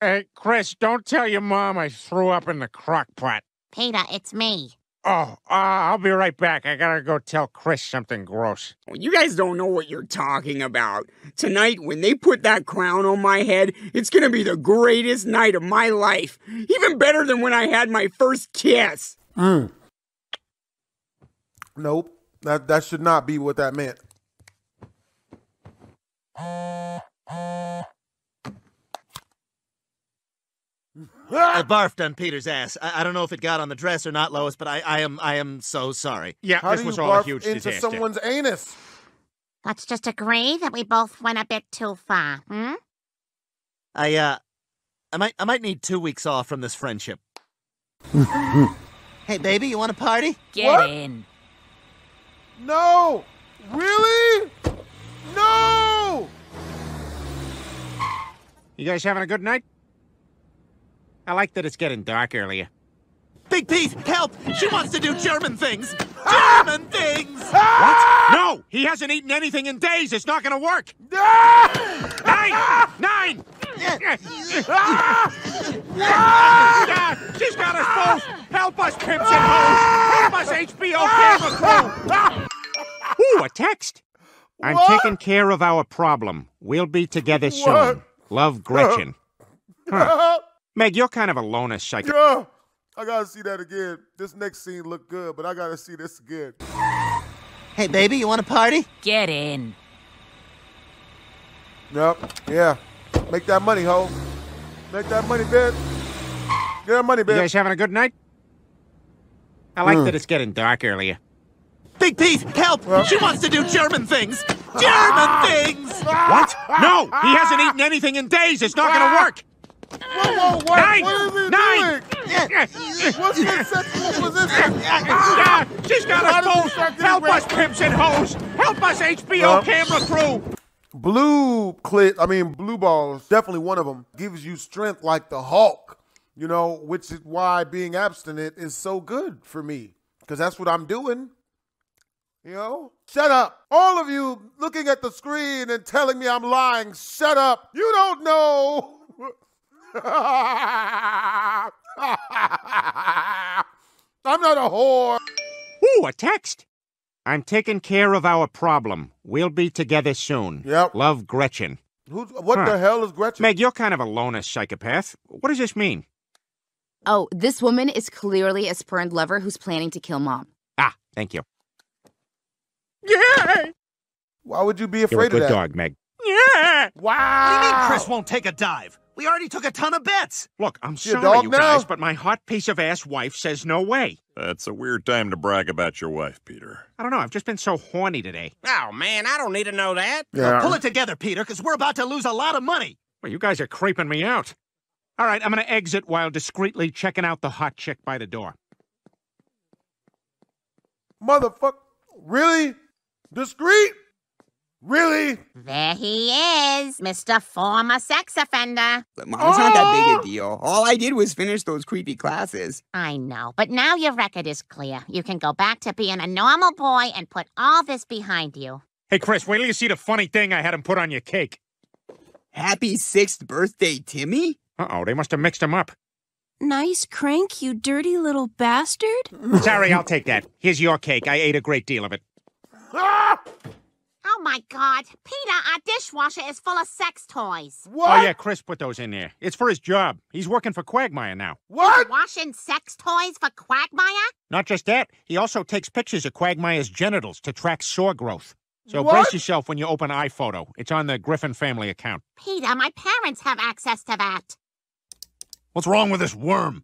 Hey, Chris, don't tell your mom I threw up in the crock pot. Peter, it's me. Oh, I'll be right back. I gotta go tell Chris something gross. You guys don't know what you're talking about. Tonight, when they put that crown on my head, it's gonna be the greatest night of my life. Even better than when I had my first kiss. Nope. That should not be what that meant. I barfed on Peter's ass. I don't know if it got on the dress or not, Lois, but I am so sorry. Yeah, this was all a huge disaster. How do you barf into someone's anus? Let's just agree that we both went a bit too far, hmm? I might need 2 weeks off from this friendship. Hey, baby, you want a party? Get in. No! Really? No! You guys having a good night? I like that it's getting dark earlier. Big Pete, help! She wants to do German things! German things! What? No! He hasn't eaten anything in days! It's not gonna work! 9! 9! She's got us both! Help us, pimps and hoes! Help us, HBO camera crew! Ooh, a text! What? I'm taking care of our problem. We'll be together soon. What? Love, Gretchen. Meg, you're kind of a loner psycho. I gotta see that again. This next scene looked good, but I gotta see this again. Hey, baby, you want a party? Get in. Yep, yeah. Make that money, ho. Make that money, bitch. Get that money, bitch. You guys having a good night? I like that it's getting dark earlier. Big Pete, help! She wants to do German things! German things! What? No! He hasn't eaten anything in days! It's not gonna work! Whoa, 9! What is he 9! Doing? What's this sexual position? She's got us both! Help us, pimps and hoes! Help us, HBO camera crew! Blue balls, definitely one of them, gives you strength like the Hulk, you know, which is why being abstinent is so good for me, because that's what I'm doing. You know? Shut up. All of you looking at the screen and telling me I'm lying, shut up. You don't know. I'm not a whore. Ooh, a text. I'm taking care of our problem. We'll be together soon. Yep. Love, Gretchen. What the hell is Gretchen? Meg, you're kind of a loner psychopath. What does this mean? Oh, this woman is clearly a spurned lover who's planning to kill Mom. Ah, thank you. Yeah. Why would you be afraid of that? You're a good dog, Meg. Yeah. Wow. What do you mean Chris won't take a dive? We already took a ton of bets. Look, I'm sorry, you guys, but my hot piece of ass wife says no way. That's a weird time to brag about your wife, Peter. I don't know. I've just been so horny today. Oh, man, I don't need to know that. Yeah. Well, pull it together, Peter, because we're about to lose a lot of money. Well, you guys are creeping me out. All right, I'm going to exit while discreetly checking out the hot chick by the door. Motherfucker. Really? Discreet? Really? There he is, Mr. Former Sex Offender. Look, Mom, it's not that big a deal. All I did was finish those creepy classes. I know, but now your record is clear. You can go back to being a normal boy and put all this behind you. Hey, Chris, wait till you see the funny thing I had him put on your cake. Happy 6th birthday, Timmy? Uh-oh, they must have mixed him up. Nice crank, you dirty little bastard. Sorry, I'll take that. Here's your cake. I ate a great deal of it. Ah! Oh, my God. Peter, our dishwasher is full of sex toys. What? Oh, yeah, Chris put those in there. It's for his job. He's working for Quagmire now. What? He's washing sex toys for Quagmire? Not just that. He also takes pictures of Quagmire's genitals to track sore growth. So brace yourself when you open iPhoto. It's on the Griffin family account. Peter, my parents have access to that. What's wrong with this worm?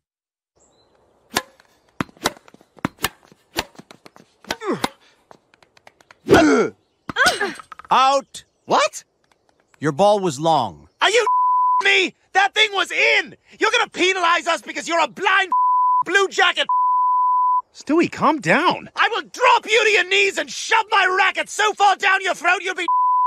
Out. What? Your ball was long. Are you me? That thing was in. You're gonna penalize us because you're a blind blue jacket. Stewie, calm down. I will drop you to your knees and shove my racket so far down your throat you'll be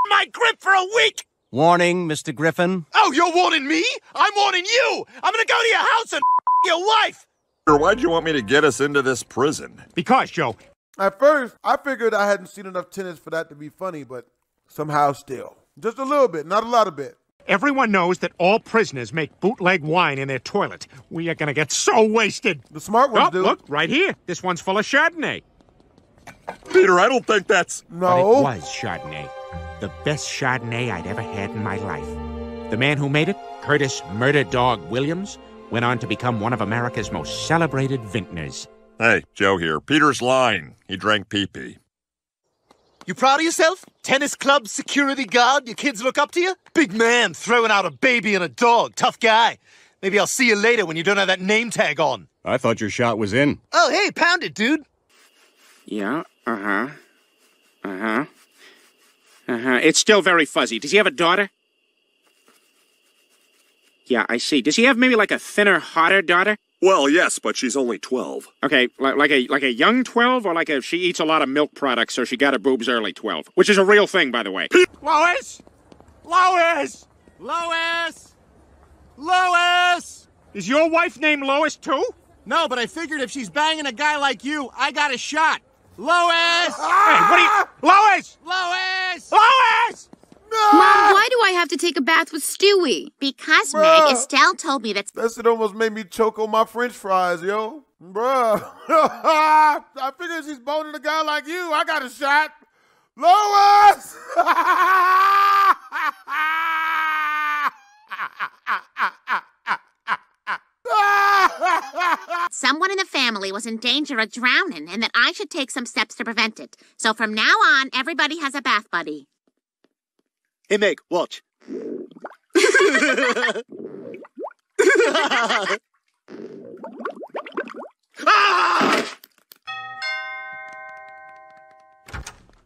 my grip for a week. Warning, Mr. Griffin. Oh, you're warning me? I'm warning you. I'm gonna go to your house and your wife. Why'd you want me to get us into this prison? Because, Joe. At first, I figured I hadn't seen enough tennis for that to be funny, but somehow still. Just a little bit, not a lot of bit. Everyone knows that all prisoners make bootleg wine in their toilet. We are going to get so wasted. The smart ones do. Look, right here. This one's full of Chardonnay. Peter, I don't think that's... No. But it was Chardonnay. The best Chardonnay I'd ever had in my life. The man who made it, Curtis Murder Dog Williams, went on to become one of America's most celebrated vintners. Hey, Joe here. Peter's lying. He drank pee-pee. You proud of yourself? Tennis club, security guard, your kids look up to you? Big man throwing out a baby and a dog. Tough guy. Maybe I'll see you later when you don't have that name tag on. I thought your shot was in. Oh, hey, pound it, dude. Yeah, It's still very fuzzy. Does he have a daughter? Yeah, I see. Does he have maybe like a thinner, hotter daughter? Well, yes, but she's only 12. Okay, like a young 12, or like a she eats a lot of milk products, so she got her boobs early 12, which is a real thing, by the way. Lois! Lois! Lois! Lois! Is your wife named Lois, too? No, but I figured if she's banging a guy like you, I got a shot. Lois! Ah! Hey, what are you... Lois! Lois! Lois! No! Mom, why do I have to take a bath with Stewie? Because, bruh, Meg, Estelle told me that's... That shit almost made me choke on my french fries, yo. Bruh. I figured she's boning a guy like you. I got a shot. Lois! Someone in the family was in danger of drowning and that I should take some steps to prevent it. So from now on, everybody has a bath buddy. Hey, Meg, watch.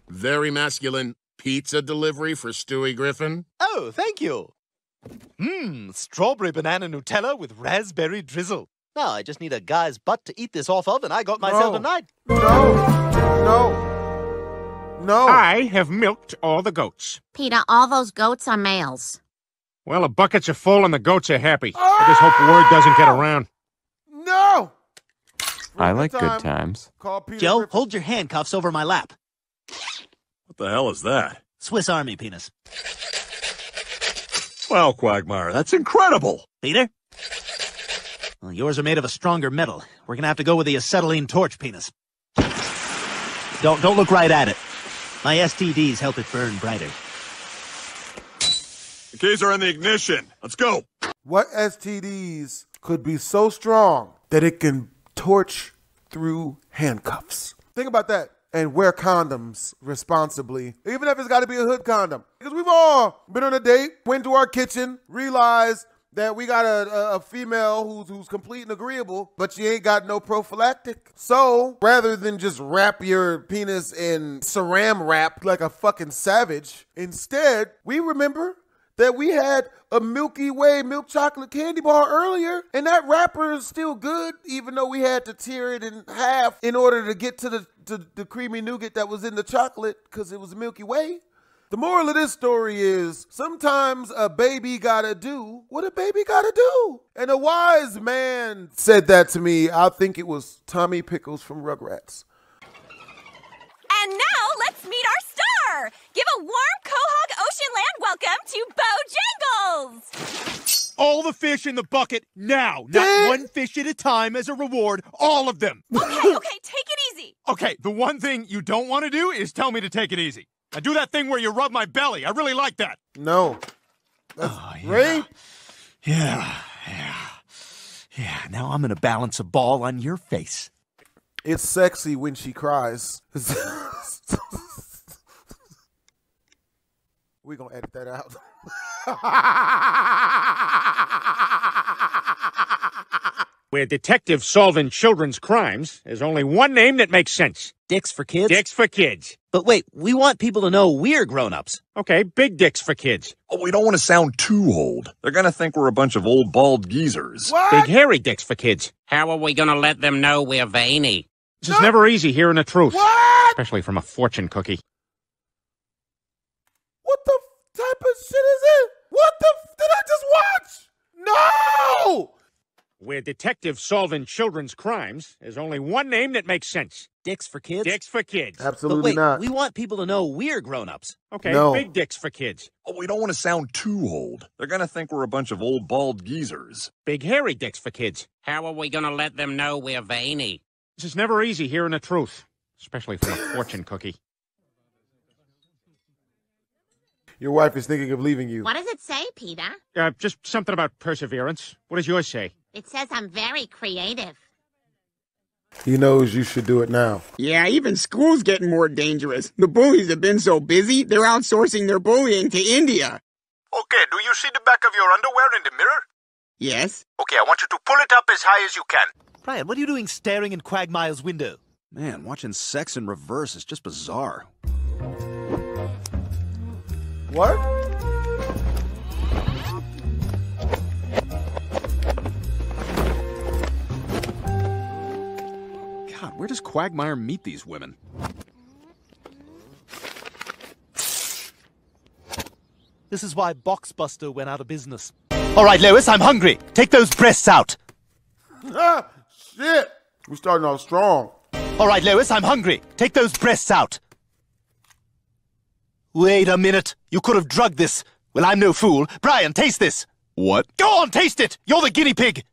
Very masculine pizza delivery for Stewie Griffin. Oh, thank you. Mmm, strawberry banana Nutella with raspberry drizzle. Now I just need a guy's butt to eat this off of, and I got myself a night. No. I have milked all the goats. Peter, all those goats are males. Well, the buckets are full and the goats are happy. Oh! I just hope the word doesn't get around. No! I like good times. Joe, hold your handcuffs over my lap. What the hell is that? Swiss Army penis. Well, Quagmire, that's incredible. Peter? Well, yours are made of a stronger metal. We're gonna have to go with the acetylene torch penis. Don't look right at it. My STDs help it burn brighter. The keys are in the ignition. Let's go. What STDs could be so strong that it can torch through handcuffs? Think about that. And wear condoms responsibly, even if it's got to be a hood condom. Because we've all been on a date, went to our kitchen, realized that we got a female who's complete and agreeable, but she ain't got no prophylactic. So rather than just wrap your penis in saran wrap like a fucking savage, instead, we remember that we had a Milky Way milk chocolate candy bar earlier, and that wrapper is still good, even though we had to tear it in half in order to get to the creamy nougat that was in the chocolate because it was Milky Way. The moral of this story is sometimes a baby gotta do what a baby gotta do. And a wise man said that to me. I think it was Tommy Pickles from Rugrats. And now let's meet our star. Give a warm quahog ocean land welcome to Bojangles. All the fish in the bucket now. Not one fish at a time as a reward. All of them. Okay, take it easy. Okay, the one thing you don't want to do is tell me to take it easy. I do that thing where you rub my belly. I really like that. No. Right? Yeah. Now I'm going to balance a ball on your face. It's sexy when she cries. We're going to edit that out. We're detectives solving children's crimes. There's only one name that makes sense. Dicks for Kids? Dicks for Kids. But wait, we want people to know we're grown-ups. Okay, Big Dicks for Kids. Oh, we don't want to sound too old. They're going to think we're a bunch of old bald geezers. What? Big Hairy Dicks for Kids. How are we going to let them know we're veiny? This is never easy hearing the truth. What? Especially from a fortune cookie. What the type of shit is it? What the did I just watch? No! We're detectives solving children's crimes. There's only one name that makes sense. Dicks for Kids? Dicks for Kids. Absolutely not. We want people to know we're grown-ups. Okay, Big Dicks for Kids. Oh, we don't want to sound too old. They're going to think we're a bunch of old bald geezers. Big Hairy Dicks for Kids. How are we going to let them know we're veiny? This is never easy hearing the truth, especially from a fortune cookie. Your wife is thinking of leaving you. What does it say, Peter? Just something about perseverance. What does yours say? It says I'm very creative. He knows you should do it now. Yeah, even school's getting more dangerous. The bullies have been so busy, they're outsourcing their bullying to India. Okay, do you see the back of your underwear in the mirror? Yes. Okay, I want you to pull it up as high as you can. Brian, what are you doing staring in Quagmire's window? Man, watching sex in reverse is just bizarre. What? God, where does Quagmire meet these women? This is why Boxbuster went out of business. All right, Lois, I'm hungry. Take those breasts out. Ah, shit. We're starting off strong. All right, Lois, I'm hungry. Take those breasts out. Wait a minute. You could have drugged this. Well, I'm no fool. Brian, taste this. What? Go on, taste it. You're the guinea pig.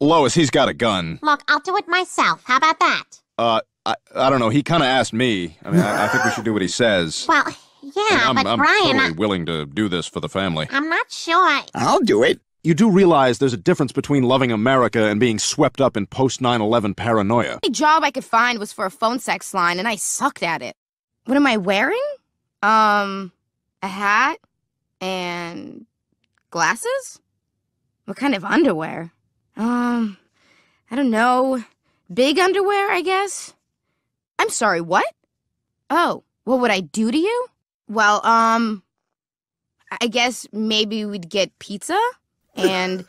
Lois, he's got a gun. Look, I'll do it myself. How about that? I don't know. He kind of asked me. I mean, I think we should do what he says. Well, yeah, but Brian... I'm totally willing to do this for the family. I'm not sure. I'll do it. You do realize there's a difference between loving America and being swept up in post-9/11 paranoia. The job I could find was for a phone sex line, and I sucked at it. What am I wearing? A hat and glasses? What kind of underwear? I don't know. Big underwear, I guess? I'm sorry, what? Oh, what would I do to you? Well, I guess maybe we'd get pizza? And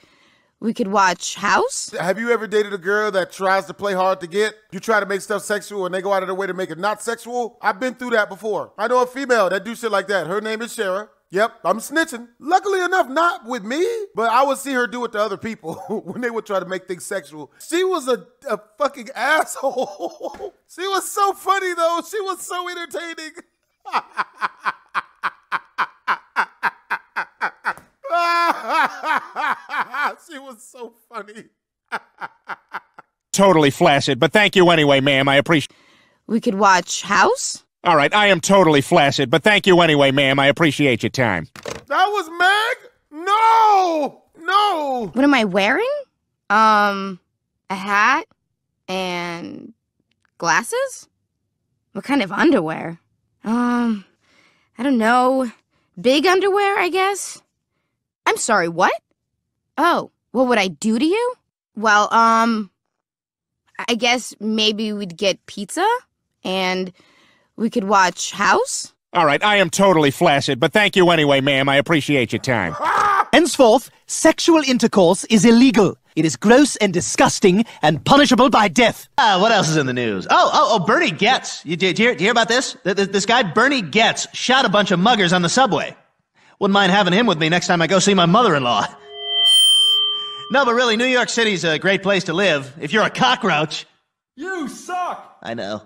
we could watch House. Have you ever dated a girl that tries to play hard to get? You try to make stuff sexual and they go out of their way to make it not sexual? I've been through that before. I know a female that do shit like that. Her name is Shara. Yep, I'm snitching. Luckily enough, not with me, but I would see her do it to other people when they would try to make things sexual. She was a fucking asshole. She was so funny, though. She was so entertaining. She was so funny. Totally flaccid, but thank you anyway, ma'am. I appreciate... We could watch House? All right, I am totally flaccid, but thank you anyway, ma'am. I appreciate your time. That was Meg? No! No! What am I wearing? A hat and glasses? What kind of underwear? I don't know. Big underwear, I guess? I'm sorry, what? Oh, what would I do to you? Well, I guess maybe we'd get pizza and we could watch House. All right, I am totally flaccid, but thank you anyway, ma'am. I appreciate your time. Henceforth, sexual intercourse is illegal. It is gross and disgusting and punishable by death. What else is in the news? Oh, Bernie Goetz. Did you hear about this? This guy, Bernie Goetz, shot a bunch of muggers on the subway. Wouldn't mind having him with me next time I go see my mother-in-law. No, but really, New York City's a great place to live if you're a cockroach. You suck! I know.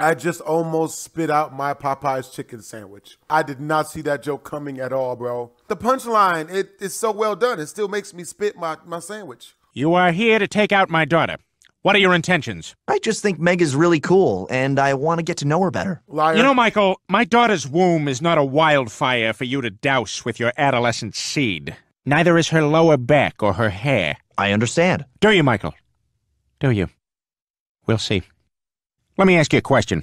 I just almost spit out my Popeye's chicken sandwich. I did not see that joke coming at all, bro. The punchline, it is so well done. It still makes me spit my sandwich. You are here to take out my daughter. What are your intentions? I just think Meg is really cool, and I want to get to know her better. Liar. You know, Michael, my daughter's womb is not a wildfire for you to douse with your adolescent seed. Neither is her lower back or her hair. I understand. Do you, Michael? Do you? We'll see. Let me ask you a question.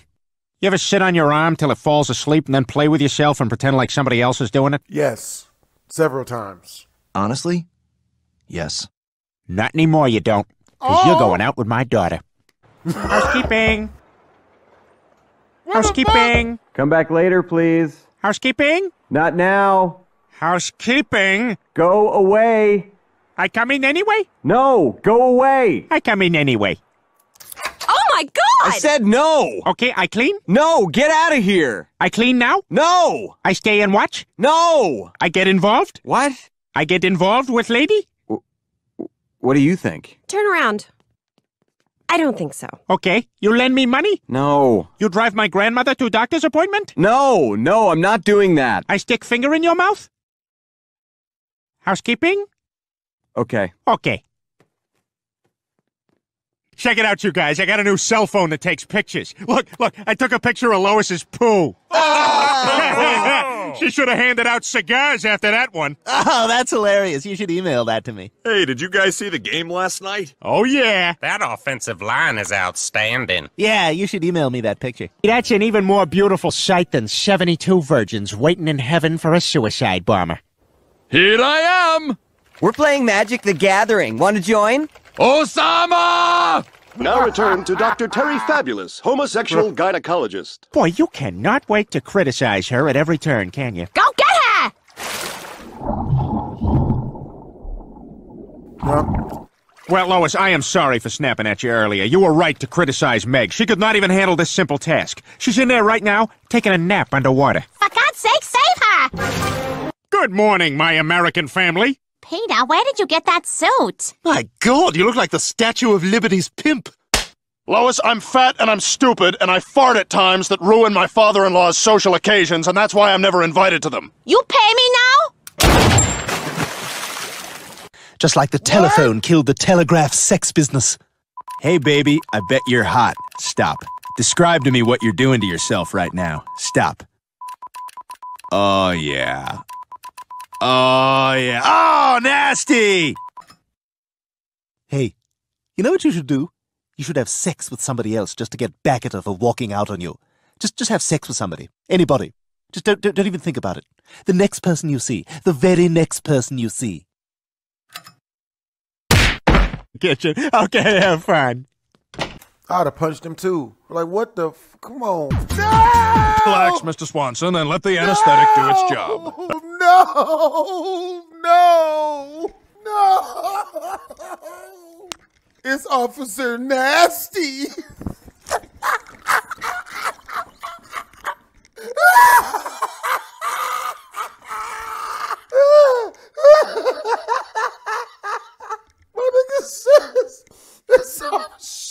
You ever sit on your arm till it falls asleep and then play with yourself and pretend like somebody else is doing it? Yes. Several times. Honestly? Yes. Not anymore, you don't. Because you're going out with my daughter. Housekeeping. Housekeeping. Come back later, please. Housekeeping? Not now. Housekeeping. Go away. I come in anyway? No, go away. I come in anyway. Oh, my God. I said no. Okay, I clean? No, get out of here. I clean now? No. I stay and watch? No. I get involved? What? I get involved with lady? What do you think? Turn around. I don't think so. Okay. You lend me money? No. You drive my grandmother to a doctor's appointment? No, I'm not doing that. I stick finger in your mouth? Housekeeping? Okay. Check it out, you guys. I got a new cell phone that takes pictures. Look, I took a picture of Lois's poo. Oh. She should have handed out cigars after that one. Oh, that's hilarious. You should email that to me. Hey, did you guys see the game last night? Oh, yeah. That offensive line is outstanding. Yeah, you should email me that picture. That's an even more beautiful sight than 72 virgins waiting in heaven for a suicide bomber. Here I am! We're playing Magic the Gathering. Want to join? Osama! Now return to Dr. Terry Fabulous, homosexual gynecologist. Boy, you cannot wait to criticize her at every turn, can you? Go get her! Well, Lois, I am sorry for snapping at you earlier. You were right to criticize Meg. She could not even handle this simple task. She's in there right now, taking a nap underwater. For God's sake, save her! Good morning, my American family. Peter, where did you get that suit? My God, you look like the Statue of Liberty's pimp. Lois, I'm fat and I'm stupid, and I fart at times that ruin my father-in-law's social occasions, and that's why I'm never invited to them. You pay me now? Just like the telephone killed the telegraph sex business. Hey, baby, I bet you're hot. Stop. Describe to me what you're doing to yourself right now. Stop. Oh, yeah. Oh, yeah. Oh, nasty! Hey, you know what you should do? You should have sex with somebody else just to get back at her for walking out on you. Just have sex with somebody. Anybody. Just don't even think about it. The next person you see. The very next person you see. Kitchen. Okay, have fun. I'd have punched him, too. Like, what the f... Come on. No! Relax, Mr. Swanson, and let the anesthetic do its job. No! No! No! It's Officer Nasty! My nigga says... It's Officer...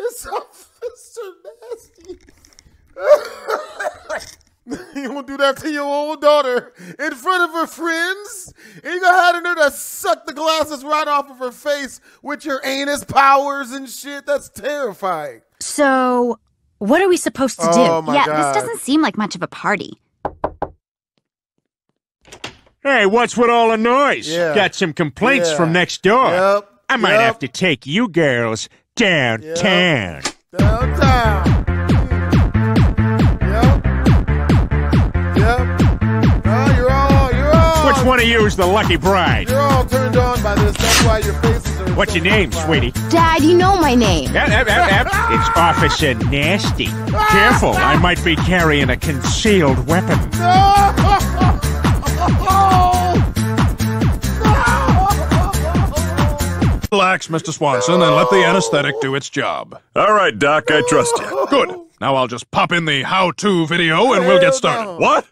It's Officer Nasty. You won't do that to your old daughter in front of her friends. And you gonna have her to suck the glasses right off of her face with your anus powers and shit. That's terrifying. So, what are we supposed to do? My God. This doesn't seem like much of a party. Hey, what's with all the noise? Yeah. Got some complaints from next door. Yep. I might have to take you girls downtown. Yep. Downtown. Yep. Yep. Oh, you're all. Which one of you is the lucky bride? You're all turned on by this. That's why your faces are. What's your name, sweetie? Dad, you know my name. It's Officer Nasty. Careful, I might be carrying a concealed weapon. No! Relax, Mr. Swanson, and let the anesthetic do its job. All right, Doc, I trust you. Good. Now I'll just pop in the how-to video and we'll get started. No. What?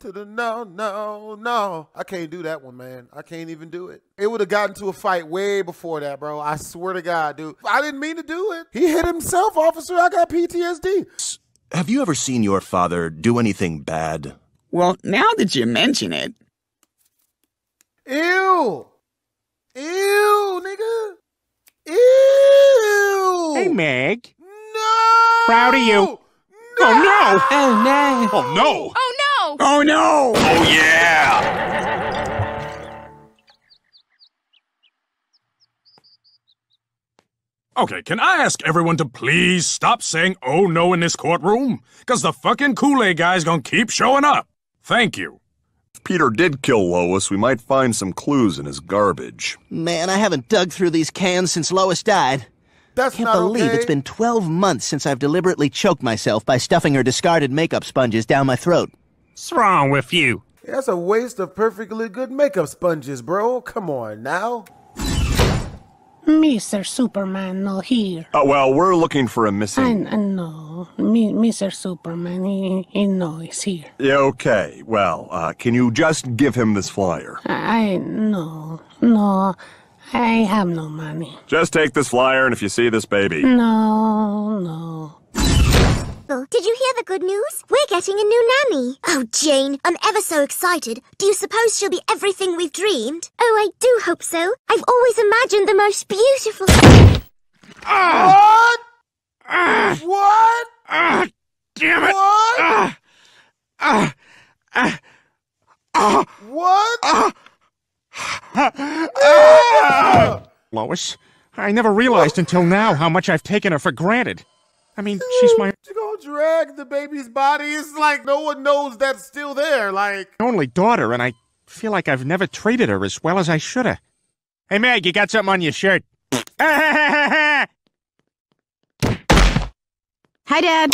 To the no. I can't do that one, man. I can't even do it. It would have gotten to a fight way before that, bro. I swear to God, dude. I didn't mean to do it. He hit himself, officer. I got PTSD. Have you ever seen your father do anything bad? Well, now that you mention it. Ew. Ew, nigga. Ew. Hey, Meg. No. Proud of you. No. Oh, no. Oh, no. Oh, no. Oh, no. Oh, no. Oh, yeah. Okay, can I ask everyone to please stop saying oh, no in this courtroom? Because the fucking Kool-Aid guy's gonna keep showing up. Thank you. If Peter did kill Lois, we might find some clues in his garbage. Man, I haven't dug through these cans since Lois died. That's not okay. I can't believe it's been 12 months since I've deliberately choked myself by stuffing her discarded makeup sponges down my throat. What's wrong with you? That's a waste of perfectly good makeup sponges, bro. Come on, now. Mr. Superman not here. Well, we're looking for a missing... No, Mr. Superman, he no is here. Yeah, okay. Well, can you just give him this flyer? No, I have no money. Just take this flyer, and if you see this baby... No. Did you hear the good news? We're getting a new nanny. Oh, Jane, I'm ever so excited. Do you suppose she'll be everything we've dreamed? Oh, I do hope so. I've always imagined the most beautiful... What? What? Damn it! What? What? Lois, I never realized until now how much I've taken her for granted. I mean, she's my... You're gonna drag the baby's body? It's like no one knows that's still there, like... My only daughter, and I feel like I've never treated her as well as I should have. Hey, Meg, you got something on your shirt. Hi, Dad.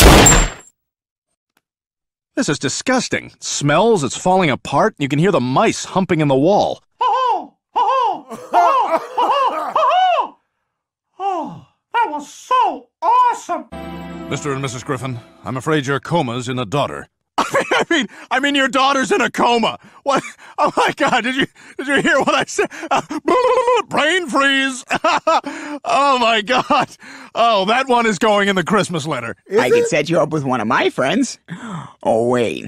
This is disgusting. It smells, it's falling apart, and you can hear the mice humping in the wall. Ho-ho! Ho-ho! Ho-ho! Ho-ho! Ho-ho! Oh, that was so awesome! Mr. and Mrs. Griffin, I'm afraid your coma's in a daughter. I mean, your daughter's in a coma. What? Oh my God! Did you hear what I said? Brain freeze! Oh my God! Oh, that one is going in the Christmas letter. I could set you up with one of my friends. Oh wait,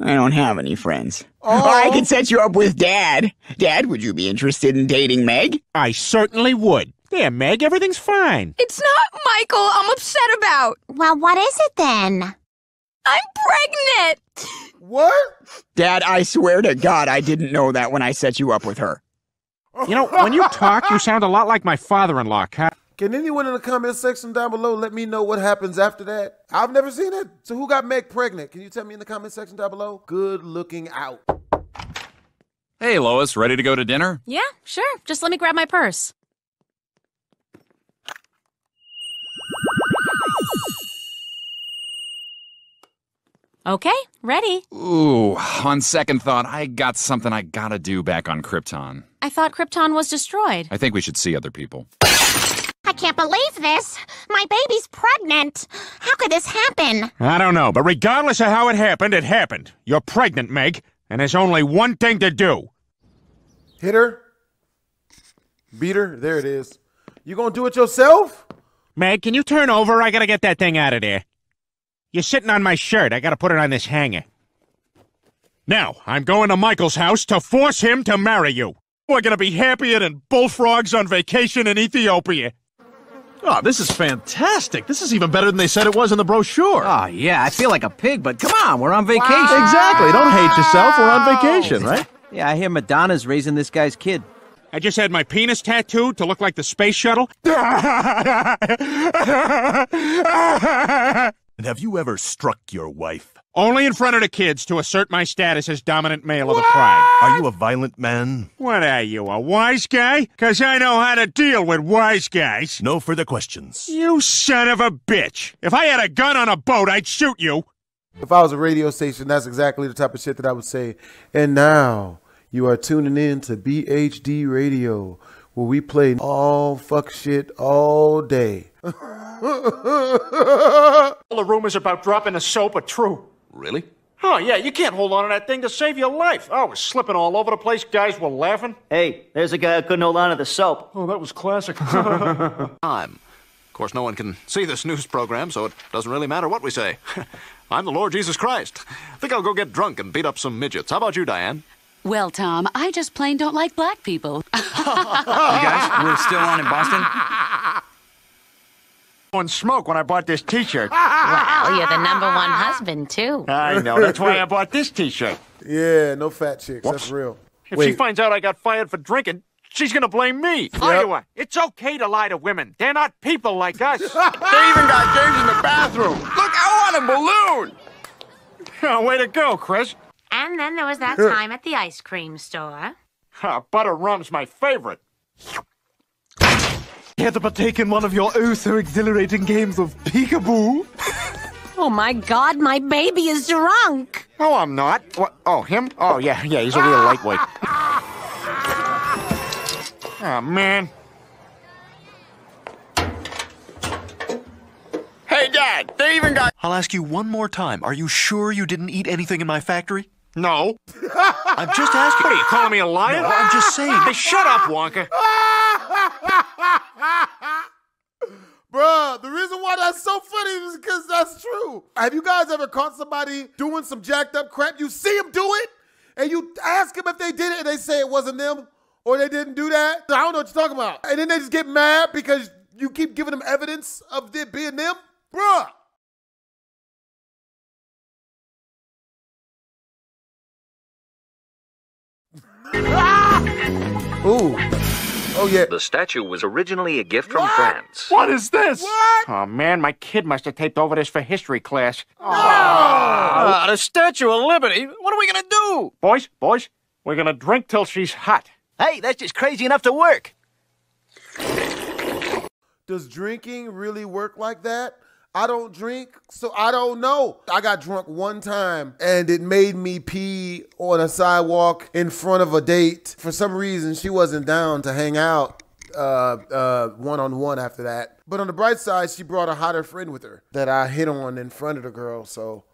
I don't have any friends. Oh. Or I could set you up with Dad. Dad, would you be interested in dating Meg? I certainly would. There, Meg, everything's fine. It's not Michael I'm upset about. Well, what is it then? I'm pregnant! What? Dad, I swear to God I didn't know that when I set you up with her. You know, when you talk, you sound a lot like my father-in-law, Cat. Can anyone in the comment section down below let me know what happens after that? I've never seen it. So who got Meg pregnant? Can you tell me in the comment section down below? Good looking out. Hey, Lois, ready to go to dinner? Yeah, sure. Just let me grab my purse. Okay, ready. Ooh, on second thought, I got something I gotta do back on Krypton. I thought Krypton was destroyed. I think we should see other people. I can't believe this. My baby's pregnant. How could this happen? I don't know, but regardless of how it happened. You're pregnant, Meg, and there's only one thing to do. Hit her. Beat her. There it is. You gonna do it yourself? Meg, can you turn over? I gotta get that thing out of there. You're sitting on my shirt. I gotta put it on this hanger. Now, I'm going to Michael's house to force him to marry you. We're gonna be happier than bullfrogs on vacation in Ethiopia. Oh, this is fantastic. This is even better than they said it was in the brochure. Oh, yeah, I feel like a pig, but come on, we're on vacation. Wow. Exactly. Don't hate yourself. We're on vacation, right? Yeah, I hear Madonna's raising this guy's kid. I just had my penis tattooed to look like the space shuttle. And have you ever struck your wife? Only in front of the kids to assert my status as dominant male of the pride. Are you a violent man? What are you, a wise guy? Because I know how to deal with wise guys. No further questions. You son of a bitch. If I had a gun on a boat, I'd shoot you. If I was a radio station, that's exactly the type of shit that I would say. And now you are tuning in to BHD Radio, where we play all fuck shit all day. All the rumors about dropping the soap are true. Really? Oh, yeah, you can't hold on to that thing to save your life. I was slipping all over the place. Guys were laughing. Hey, there's a guy who couldn't hold on to the soap. Oh, that was classic. Of course, no one can see this news program, so it doesn't really matter what we say. I'm the Lord Jesus Christ. I think I'll go get drunk and beat up some midgets. How about you, Diane? Well, Tom, I just plain don't like black people. You guys, we're still on in Boston? One smoke when I bought this t-shirt. Well, you're the #1 husband, too. I know, that's why I bought this t-shirt. Yeah, no fat chicks, that's real. If she finds out I got fired for drinking, she's gonna blame me. Yep. Anyway, it's okay to lie to women. They're not people like us. They even got games in the bathroom. Look, I want a balloon! Oh, way to go, Chris. And then there was that time at the ice cream store. Butter rum's my favorite. Care to partake in one of your oh-so-exhilarating games of peekaboo? Oh, my God, my baby is drunk. Oh, I'm not. What? Oh, him? Oh, yeah, yeah, he's a real lightweight. Oh, man. Hey, Dad, they even got... I'll ask you one more time. Are you sure you didn't eat anything in my factory? No. I'm just asking. What are you calling me a liar? No, I'm just saying. Hey, shut up, Wonka. Bruh, the reason why that's so funny is because that's true. Have you guys ever caught somebody doing some jacked up crap? You see them do it, and you ask them if they did it, and they say it wasn't them, or they didn't do that. I don't know what you're talking about. And then they just get mad because you keep giving them evidence of it being them. Bruh. Ah! Ooh. Oh, yeah. The statue was originally a gift from France. What is this? What? Oh, man, my kid must have taped over this for history class. Oh. Ah, the Statue of Liberty? What are we going to do? Boys, we're going to drink till she's hot. Hey, that's just crazy enough to work. Does drinking really work like that? I don't drink, so I don't know. I got drunk one time, and it made me pee on a sidewalk in front of a date. For some reason, she wasn't down to hang out one-on-one after that. But on the bright side, she brought a hotter friend with her that I hit on in front of the girl, so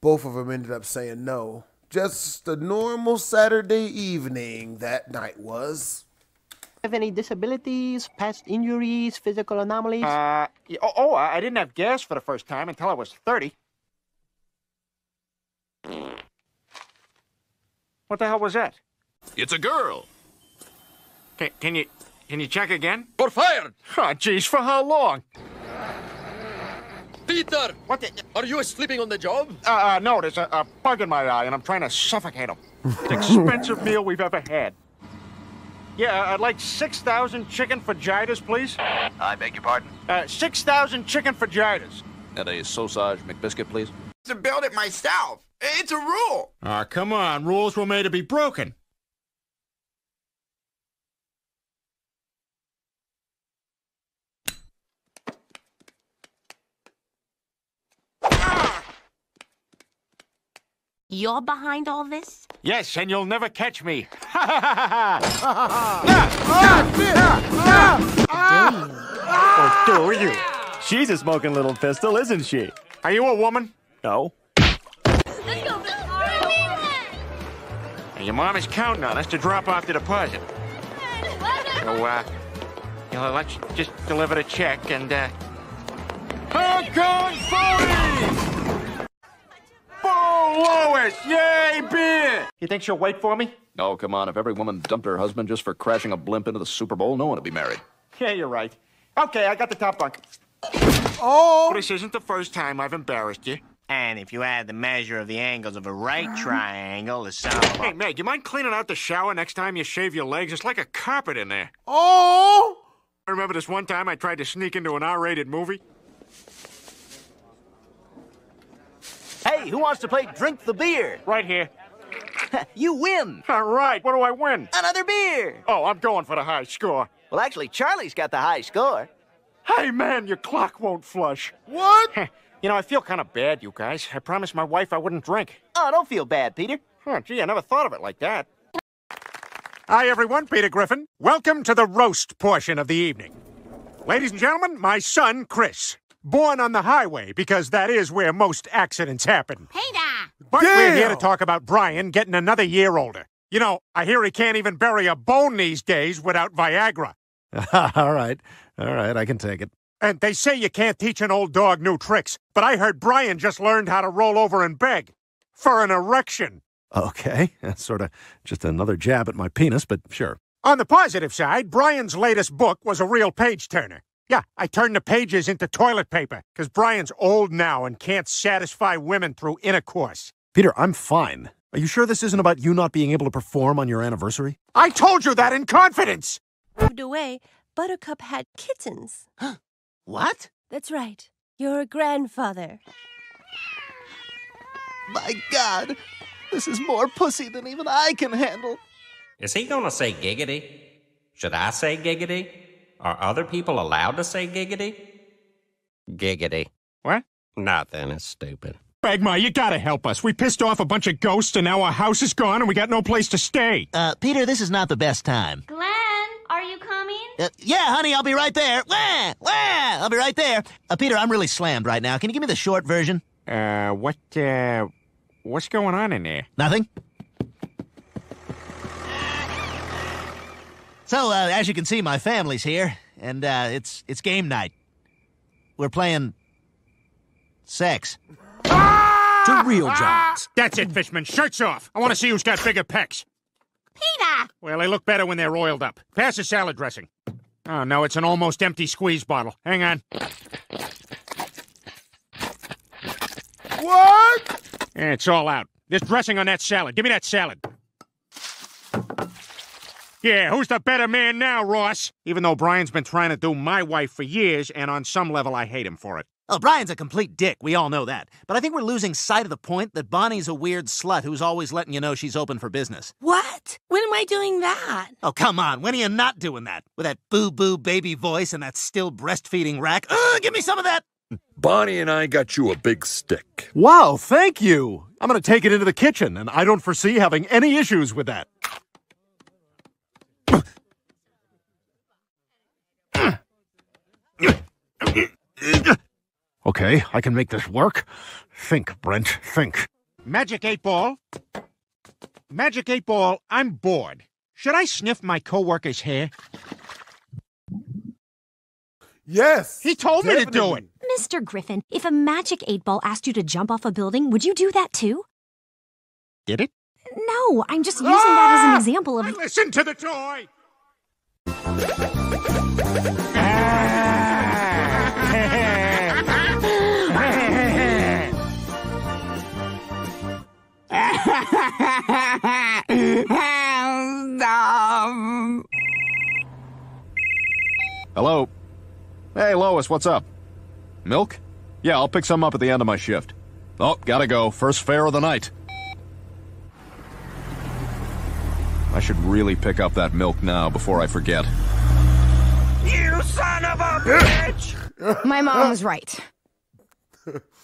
both of them ended up saying no. Just a normal Saturday evening that night was. Have any disabilities, past injuries, physical anomalies? I didn't have gas for the first time until I was 30. What the hell was that? It's a girl. Can you check again? We're fired. Oh, geez, for how long? Peter, what the, are you sleeping on the job? No, there's a bug in my eye, and I'm trying to suffocate him. It's the expensive meal we've ever had. Yeah, I'd like 6,000 chicken fajitas, please. I beg your pardon? 6,000 chicken fajitas. And a sausage McBiscuit, please. To build it myself. It's a rule. Ah, come on. Rules were made to be broken. You're behind all this? Yes, and you'll never catch me. Ha ha ha ha! Do you? She's a smoking little pistol, isn't she? Are you a woman? No. And your mom is counting on us to drop off the deposit. So, you'll let you just deliver the check and, Hardcore phony! Lois! Yay, beer! You think she'll wait for me? Oh, come on. If every woman dumped her husband just for crashing a blimp into the Super Bowl, no one would be married. Yeah, you're right. Okay, I got the top bunk. Oh! This isn't the first time I've embarrassed you. And if you add the measure of the angles of a right triangle, the sound of... Hey, Meg, you mind cleaning out the shower next time you shave your legs? It's like a carpet in there. Oh! I remember this one time I tried to sneak into an R-rated movie. Hey, who wants to play Drink the Beer? Right here. You win. All right, what do I win? Another beer. Oh, I'm going for the high score. Well, actually, Charlie's got the high score. Hey, man, your clock won't flush. What? You know, I feel kind of bad, you guys. I promised my wife I wouldn't drink. Oh, don't feel bad, Peter. Huh, gee, I never thought of it like that. Hi, everyone. Peter Griffin. Welcome to the roast portion of the evening. Ladies and gentlemen, my son, Chris. Born on the highway, because that is where most accidents happen. Hey, there! But we're here to talk about Brian getting another year older. You know, I hear he can't even bury a bone these days without Viagra. All right, I can take it. And they say you can't teach an old dog new tricks, but I heard Brian just learned how to roll over and beg. For an erection. Okay, that's sort of just another jab at my penis, but sure. On the positive side, Brian's latest book was a real page-turner. Yeah, I turned the pages into toilet paper, because Brian's old now and can't satisfy women through intercourse. Peter, I'm fine. Are you sure this isn't about you not being able to perform on your anniversary? I told you that in confidence! Moved away, Buttercup had kittens. What? That's right. You're a grandfather. My God, this is more pussy than even I can handle. Is he gonna say giggity? Should I say giggity? Are other people allowed to say giggity? Giggity. What? Nothing, it's stupid. Quagmire, you gotta help us. We pissed off a bunch of ghosts and now our house is gone and we got no place to stay. Peter, this is not the best time. Glenn, are you coming? Yeah, honey, I'll be right there. I'll be right there. Peter, I'm really slammed right now. Can you give me the short version? What's going on in there? Nothing. So, as you can see, my family's here, and it's game night. We're playing sex. Ah! Two real giants. That's it, Fishman. Shirts off. I want to see who's got bigger pecs. Peter! Well, they look better when they're oiled up. Pass the salad dressing. Oh, no, it's an almost empty squeeze bottle. Hang on. What? It's all out. There's dressing on that salad. Give me that salad. Yeah, who's the better man now, Ross? Even though Brian's been trying to do my wife for years, and on some level I hate him for it. Oh, Brian's a complete dick, we all know that. But I think we're losing sight of the point that Bonnie's a weird slut who's always letting you know she's open for business. What? When am I doing that? Oh, come on, when are you not doing that? With that boo-boo baby voice and that still breastfeeding rack. Ugh, give me some of that! Bonnie and I got you a big stick. Wow, thank you! I'm gonna take it into the kitchen, and I don't foresee having any issues with that. Okay, I can make this work. Think, Brent, think. Magic 8 Ball? Magic 8 Ball, I'm bored. Should I sniff my co-worker's hair? Yes! He told me to do it! Mr. Griffin, if a Magic 8 Ball asked you to jump off a building, would you do that too? Did it? No, I'm just using that as an example of... Listen to the toy! Hello? Hey, Lois, what's up? Milk? Yeah, I'll pick some up at the end of my shift. Oh, gotta go. First fare of the night. I should really pick up that milk now before I forget. You son of a bitch! My mom was right.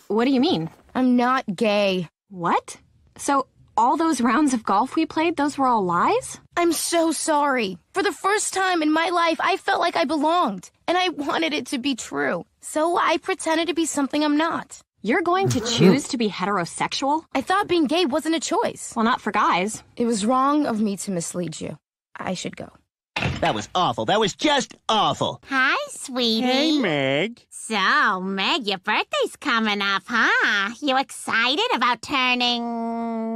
What do you mean? I'm not gay. What? So, all those rounds of golf we played, those were all lies? I'm so sorry. For the first time in my life, I felt like I belonged, and I wanted it to be true. So I pretended to be something I'm not. You're going to choose to be heterosexual? I thought being gay wasn't a choice. Well, not for guys. It was wrong of me to mislead you. I should go. That was awful. That was just awful. Hi, sweetie. Hey, Meg. So, Meg, your birthday's coming up, huh? You excited about turning...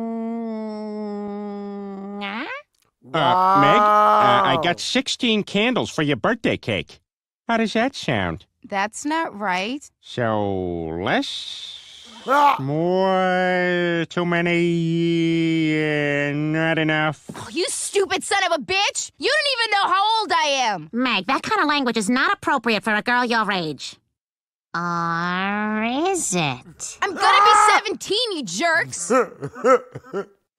Huh? Meg, I got 16 candles for your birthday cake. How does that sound? That's not right. So, less... More... Too many... not enough. Oh, you stupid son of a bitch! You don't even know how old I am! Meg, that kind of language is not appropriate for a girl your age. Or is it? I'm gonna be 17, you jerks!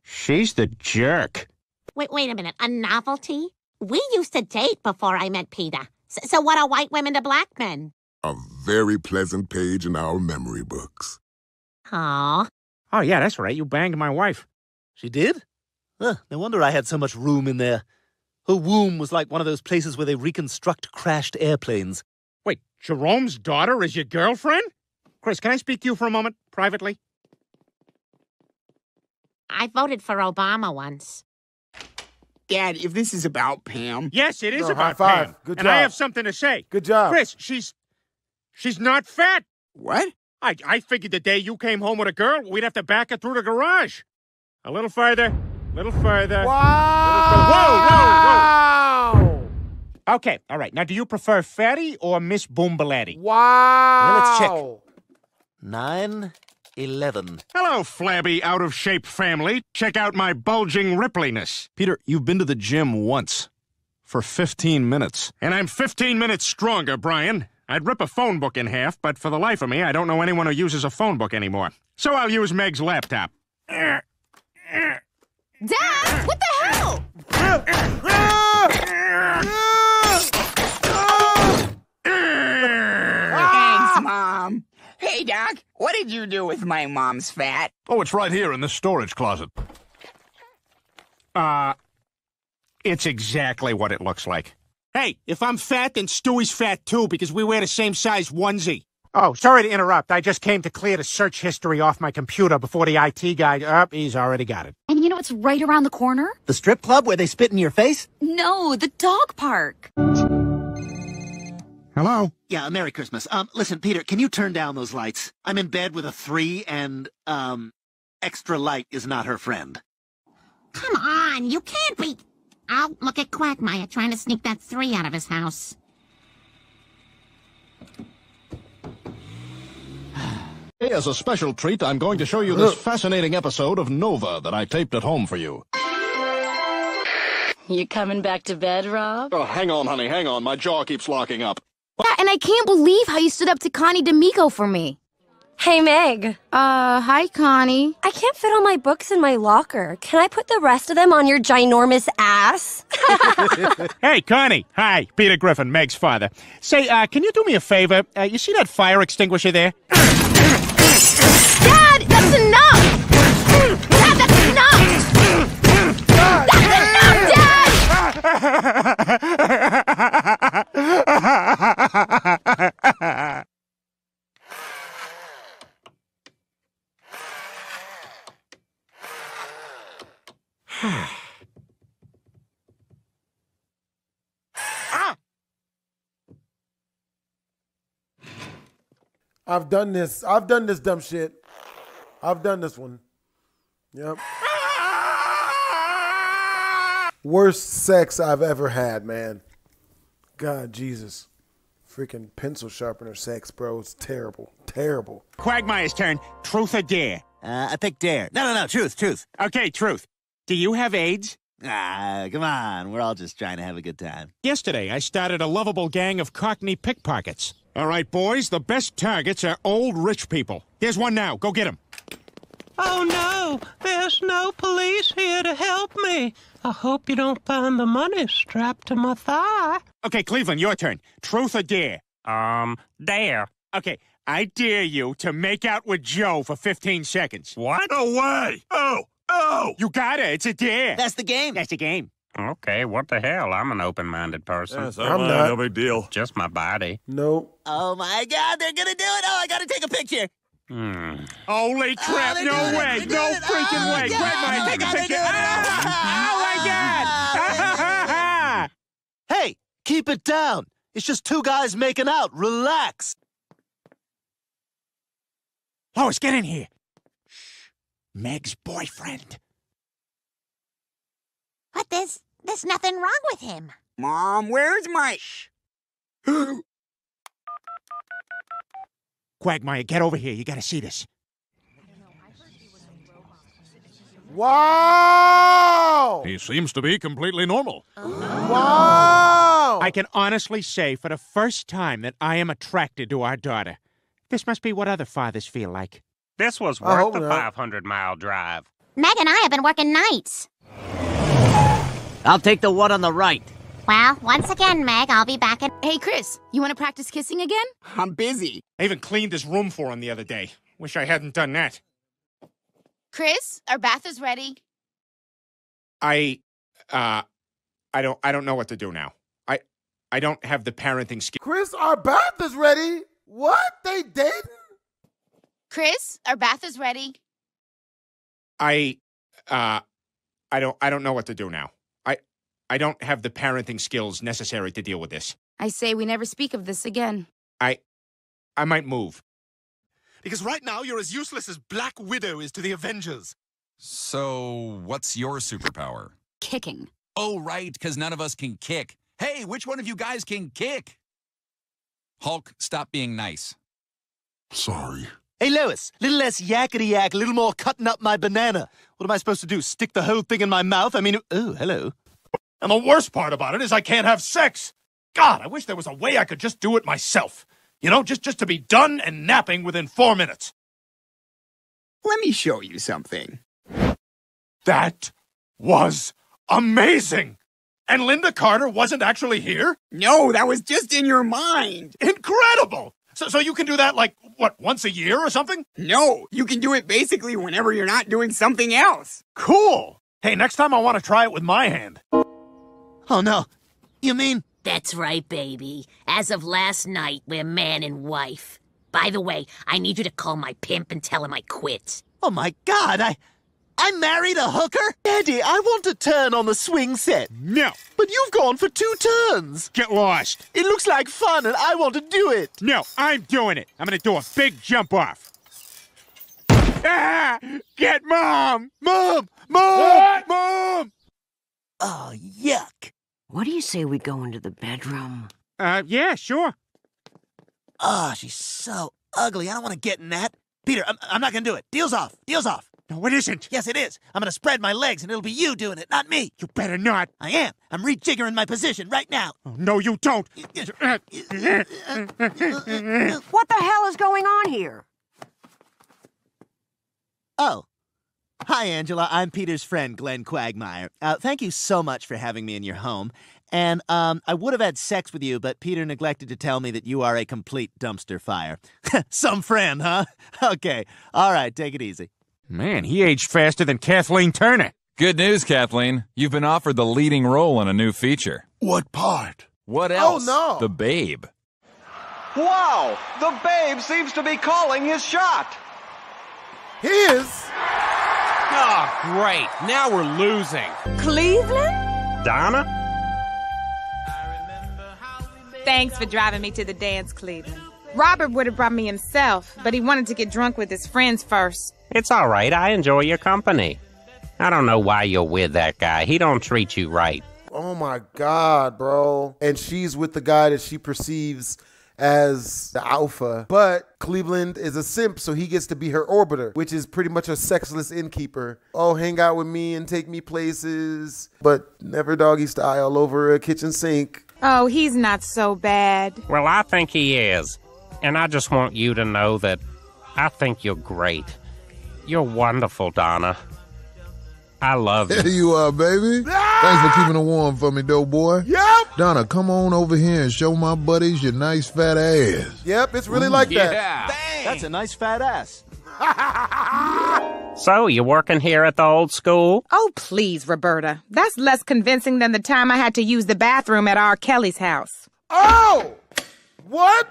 She's the jerk. Wait a minute. A novelty? We used to date before I met Peter. So what are white women to black men? A very pleasant page in our memory books. Aww. Oh, yeah, that's right. You banged my wife. She did? Huh, no wonder I had so much room in there. Her womb was like one of those places where they reconstruct crashed airplanes. Wait, Jerome's daughter is your girlfriend? Chris, can I speak to you for a moment, privately? I voted for Obama once. Dad, if this is about Pam... Yes, it is about Pam. Good job. And I have something to say. Good job. Chris, she's not fat. What? I figured the day you came home with a girl, we'd have to back her through the garage. A little further. A little further. Wow! Whoa, whoa, whoa. Okay, all right. Now, do you prefer Fatty or Miss Boombaletti? Wow! Now, let's check. 9, 11. Hello, flabby, out-of-shape family. Check out my bulging rippliness. Peter, you've been to the gym once. For 15 minutes. And I'm 15 minutes stronger, Brian. I'd rip a phone book in half, but for the life of me, I don't know anyone who uses a phone book anymore. So I'll use Meg's laptop. Dad, what the hell? Thanks, Mom. Hey, Doc, what did you do with my mom's fat? Oh, it's right here in this storage closet. It's exactly what it looks like. Hey, if I'm fat, then Stewie's fat, too, because we wear the same size onesie. Oh, sorry to interrupt. I just came to clear the search history off my computer before the IT guy... he's already got it. And you know what's right around the corner? The strip club where they spit in your face? No, the dog park. Hello? Yeah, Merry Christmas. Listen, Peter, can you turn down those lights? I'm in bed with a 3, and, extra light is not her friend. Come on, you can't be... Oh, look at Quagmire trying to sneak that 3 out of his house. Hey, as a special treat, I'm going to show you this fascinating episode of Nova that I taped at home for you. You coming back to bed, Rob? Oh, hang on, honey, hang on. My jaw keeps locking up. Yeah, and I can't believe how you stood up to Connie D'Amico for me. Hey, Meg. Hi, Connie. I can't fit all my books in my locker. Can I put the rest of them on your ginormous ass? Hey, Connie. Hi, Peter Griffin, Meg's father. Say, can you do me a favor? You see that fire extinguisher there? Dad, that's enough! Dad, that's enough! That's enough, Dad! I've done this. I've done this dumb shit. I've done this one. Yep. Worst sex I've ever had, man. God, Jesus. Freaking pencil sharpener sex, bro. It's terrible. Terrible. Quagmire's turn. Truth or dare? I pick dare. No. Truth. Okay, truth. Do you have AIDS? Ah, come on. We're all just trying to have a good time. Yesterday, I started a lovable gang of Cockney pickpockets. All right, boys, the best targets are old rich people. There's one now. Go get him. Oh, no. There's no police here to help me. I hope you don't find the money strapped to my thigh. Okay, Cleveland, your turn. Truth or dare? Dare. Okay, I dare you to make out with Joe for 15 seconds. What? No way. Oh. Oh! You got it. It's a dare. That's the game. That's the game. Okay, what the hell? I'm an open-minded person. Yes, I'm not. No big deal. Just my body. Nope. Oh, my God. They're going to do it. Oh, I got to take a picture. Holy crap. No way. No freaking way. Quagmire, take a picture. Oh, my God. Hey, keep it down. It's just two guys making out. Relax. Lois, get in here. Meg's boyfriend. What? There's nothing wrong with him. Mom, where's my... Quagmire, get over here. You gotta see this. Wow! He seems to be completely normal. Wow! I can honestly say for the first time that I am attracted to our daughter. This must be what other fathers feel like. This was worth the 500-mile drive. Meg and I have been working nights. I'll take the one on the right. Well, once again, Meg, I'll be back at... Hey, Chris, you want to practice kissing again? I'm busy. I even cleaned his room for him the other day. Wish I hadn't done that. Chris, our bath is ready. I don't know what to do now. I don't have the parenting skills. Chris, our bath is ready? What? They dating? Chris, our bath is ready. I don't know what to do now. I don't have the parenting skills necessary to deal with this. I say we never speak of this again. I might move. Because right now you're as useless as Black Widow is to the Avengers. So, what's your superpower? Kicking. Oh, right, because none of us can kick. Hey, which one of you guys can kick? Hulk, stop being nice. Sorry. Hey, Lois, little less yakety-yak, a little more cutting up my banana. What am I supposed to do, stick the whole thing in my mouth? I mean, oh, hello. And the worst part about it is I can't have sex. God, I wish there was a way I could just do it myself. You know, just to be done and napping within 4 minutes. Let me show you something. That was amazing. And Linda Carter wasn't actually here? No, that was just in your mind. Incredible. So you can do that, like, what, once a year or something? No, you can do it basically whenever you're not doing something else. Cool. Hey, next time I want to try it with my hand. Oh, no. You mean? That's right, baby. As of last night, we're man and wife. By the way, I need you to call my pimp and tell him I quit. Oh, my God, I married a hooker? Daddy, I want a turn on the swing set. No. But you've gone for 2 turns. Get lost. It looks like fun and I want to do it. No, I'm doing it. I'm going to do a big jump off. Ah! Get Mom! Mom! What? Mom! Oh, yuck. What do you say we go into the bedroom? Yeah, sure. Oh, she's so ugly. I don't want to get in that. Peter, I'm not going to do it. Deal's off. No, it isn't. Yes, it is. I'm going to spread my legs, and it'll be you doing it, not me. You better not. I am. I'm rejiggering my position right now. Oh, no, you don't. What the hell is going on here? Oh. Hi, Angela. I'm Peter's friend, Glenn Quagmire. Thank you so much for having me in your home. And I would have had sex with you, but Peter neglected to tell me that you are a complete dumpster fire. Some friend, huh? Okay. All right. Take it easy. Man, he aged faster than Kathleen Turner. Good news, Kathleen. You've been offered the leading role in a new feature. What part? What else? Oh, no. The Babe. Wow! The Babe seems to be calling his shot. He is. Oh, great. Now we're losing. Cleveland? Donna? Thanks for driving me to the dance, Cleveland. Robert would have brought me himself, but he wanted to get drunk with his friends first. It's all right. I enjoy your company. I don't know why you're with that guy. He don't treat you right. Oh, my God, bro. And she's with the guy that she perceives as the alpha. But Cleveland is a simp, so he gets to be her orbiter, which is pretty much a sexless innkeeper. Oh, hang out with me and take me places, but never doggy style over a kitchen sink. Oh, he's not so bad. Well, I think he is. And I just want you to know that I think you're great. You're wonderful, Donna. I love you. There you are, baby. Ah! Thanks for keeping it warm for me, dope boy. Yep. Donna, come on over here and show my buddies your nice fat ass. Yep, it's really like that. Yeah. Dang. That's a nice fat ass. So, you working here at the old school? Oh, please, Roberta. That's less convincing than the time I had to use the bathroom at R. Kelly's house. Oh! What?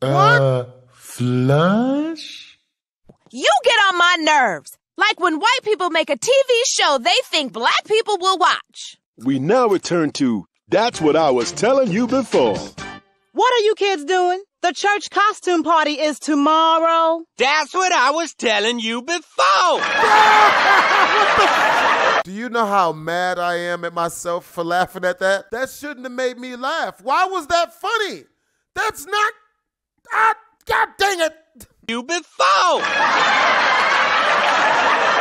What? Flush? You get on my nerves. Like when white people make a TV show they think black people will watch. We now return to That's What I Was Telling You Before. What are you kids doing? The church costume party is tomorrow. That's what I was telling you before. Do you know how mad I am at myself for laughing at that? That shouldn't have made me laugh. Why was that funny? That's not... Ah, God dang it. You before.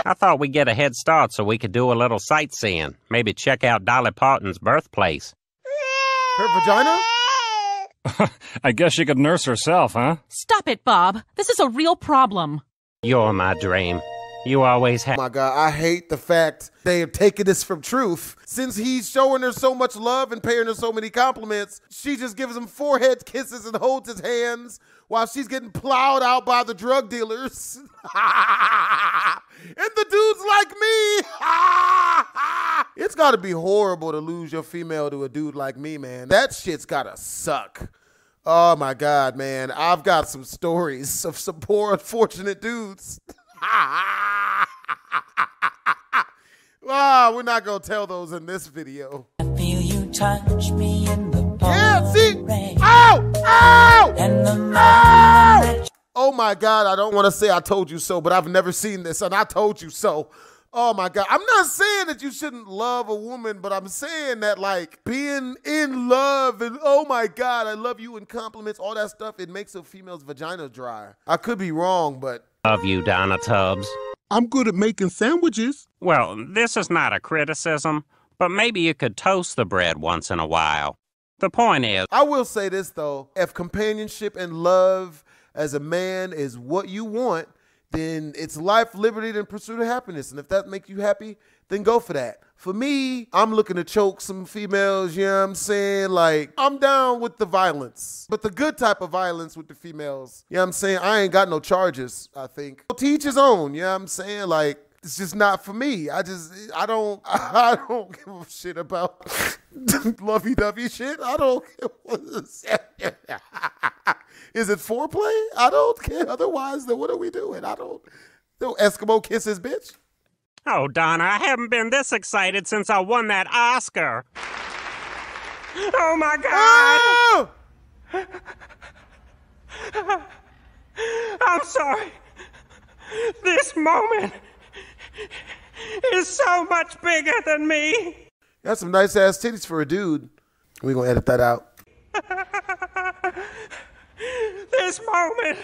I thought we'd get a head start so we could do a little sightseeing. Maybe check out Dolly Parton's birthplace. Her vagina? I guess she could nurse herself, huh? Stop it, Bob. This is a real problem. You're my dream. You always have. Oh my God, I hate the fact they have taken this from Truth. Since he's showing her so much love and paying her so many compliments, she just gives him forehead kisses and holds his hands while she's getting plowed out by the drug dealers. And the dudes like me. It's gotta be horrible to lose your female to a dude like me, man. That shit's gotta suck. Oh my God, man. I've got some stories of some poor unfortunate dudes. Wow, we're not gonna tell those in this video. I feel you touch me in the rain. Ow! Ow! And the ow! Oh my God, I don't want to say I told you so, but I've never seen this and I told you so. Oh my God. I'm not saying that you shouldn't love a woman, but I'm saying that like being in love and oh my God, I love you and compliments, all that stuff, it makes a female's vagina dry. I could be wrong, but love you, Donna Tubbs. I'm good at making sandwiches. Well, this is not a criticism, but maybe you could toast the bread once in a while. The point is... I will say this, though. If companionship and love as a man is what you want, then it's life, liberty, and pursuit of happiness. And if that makes you happy, then go for that. For me, I'm looking to choke some females, you know what I'm saying? Like, I'm down with the violence, but the good type of violence with the females. You know what I'm saying? I ain't got no charges, I think. To each his own, you know what I'm saying? Like, it's just not for me. I don't give a shit about lovey-dovey shit. I don't care. Is it foreplay? I don't care. Otherwise, then what are we doing? I don't, no Eskimo kisses, bitch. Oh, Donna, I haven't been this excited since I won that Oscar. Oh, my God. Oh! I'm sorry. This moment is so much bigger than me. That's some nice-ass titties for a dude. We're going to edit that out. This moment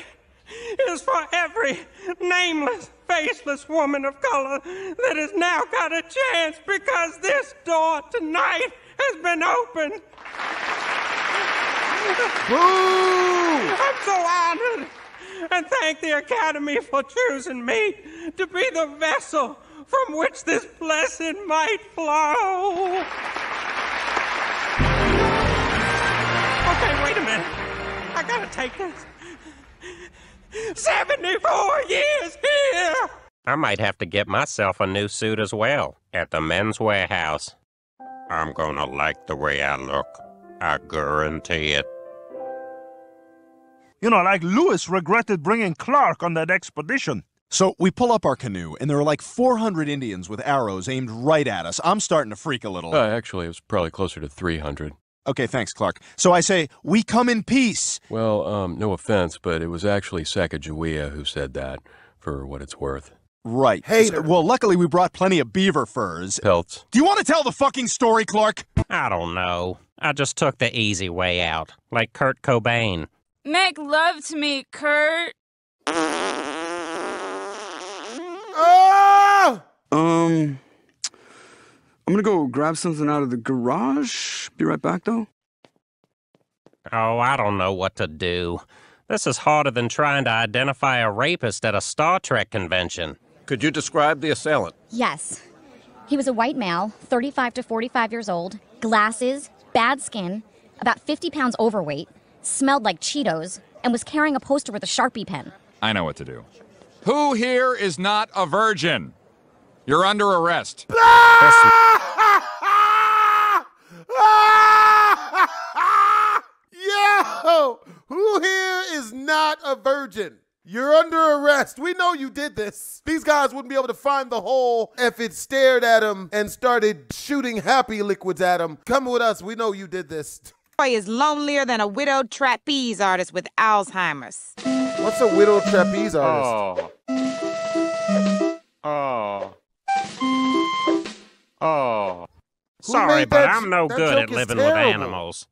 is for every nameless, faceless woman of color that has now got a chance, because this door tonight has been opened. Boo! I'm so honored and thank the Academy for choosing me to be the vessel from which this blessing might flow. Okay, wait a minute. I gotta take this. 74 years here! I might have to get myself a new suit as well, at the men's warehouse. I'm gonna like the way I look. I guarantee it. You know, like Lewis regretted bringing Clark on that expedition. So we pull up our canoe, and there are like 400 Indians with arrows aimed right at us. I'm starting to freak a little. Actually, it was probably closer to 300. Okay, thanks, Clark. So I say, we come in peace. Well, no offense, but it was actually Sacagawea who said that, for what it's worth. Right. Hey, well, luckily we brought plenty of beaver furs. Pelts. Do you want to tell the fucking story, Clark? I don't know. I just took the easy way out, like Kurt Cobain. Make love to me, Kurt. Ah! I'm gonna go grab something out of the garage. Be right back, though. Oh, I don't know what to do. This is harder than trying to identify a rapist at a Star Trek convention. Could you describe the assailant? Yes. He was a white male, 35 to 45 years old, glasses, bad skin, about 50 pounds overweight, smelled like Cheetos, and was carrying a poster with a Sharpie pen. I know what to do. Who here is not a virgin? You're under arrest. Yo! Who here is not a virgin? You're under arrest. We know you did this. These guys wouldn't be able to find the hole if it stared at them and started shooting happy liquids at them. Come with us. We know you did this. Boy is lonelier than a widowed trapeze artist with Alzheimer's. What's a widowed trapeze artist? Oh. Sorry, but I'm no good at living with animals.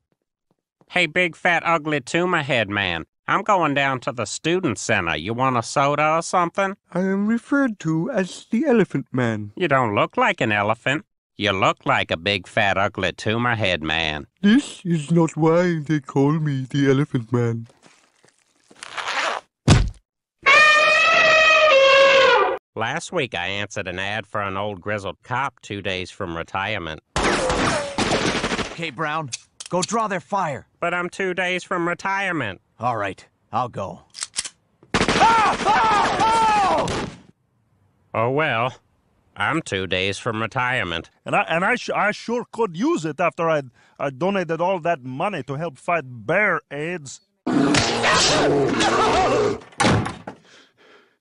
Hey, big, fat, ugly tumor head man, I'm going down to the student center. You want a soda or something? I am referred to as the elephant man. You don't look like an elephant. You look like a big, fat, ugly tumor head man. This is not why they call me the elephant man. Last week, I answered an ad for an old grizzled cop 2 days from retirement. Okay, Brown, go draw their fire. But I'm 2 days from retirement. All right, I'll go. Oh, well, I'm 2 days from retirement. And I sure could use it after I donated all that money to help fight bear AIDS. No!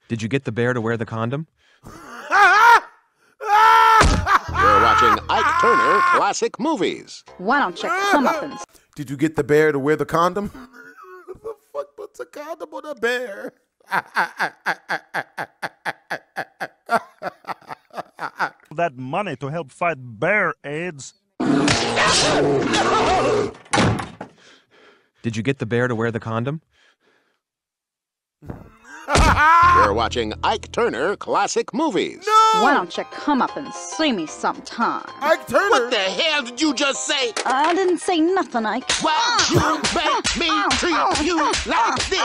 Did you get the bear to wear the condom? You're watching Ike Turner Classic Movies. Why don't you come up and... Did you get the bear to wear the condom? Who the fuck puts a condom on a bear? That money to help fight bear AIDS. Did you get the bear to wear the condom? You're watching Ike Turner Classic Movies. No! Why don't you come up and see me sometime? Ike Turner? What the hell did you just say? I didn't say nothing, Ike. Well, you make me treat you like this.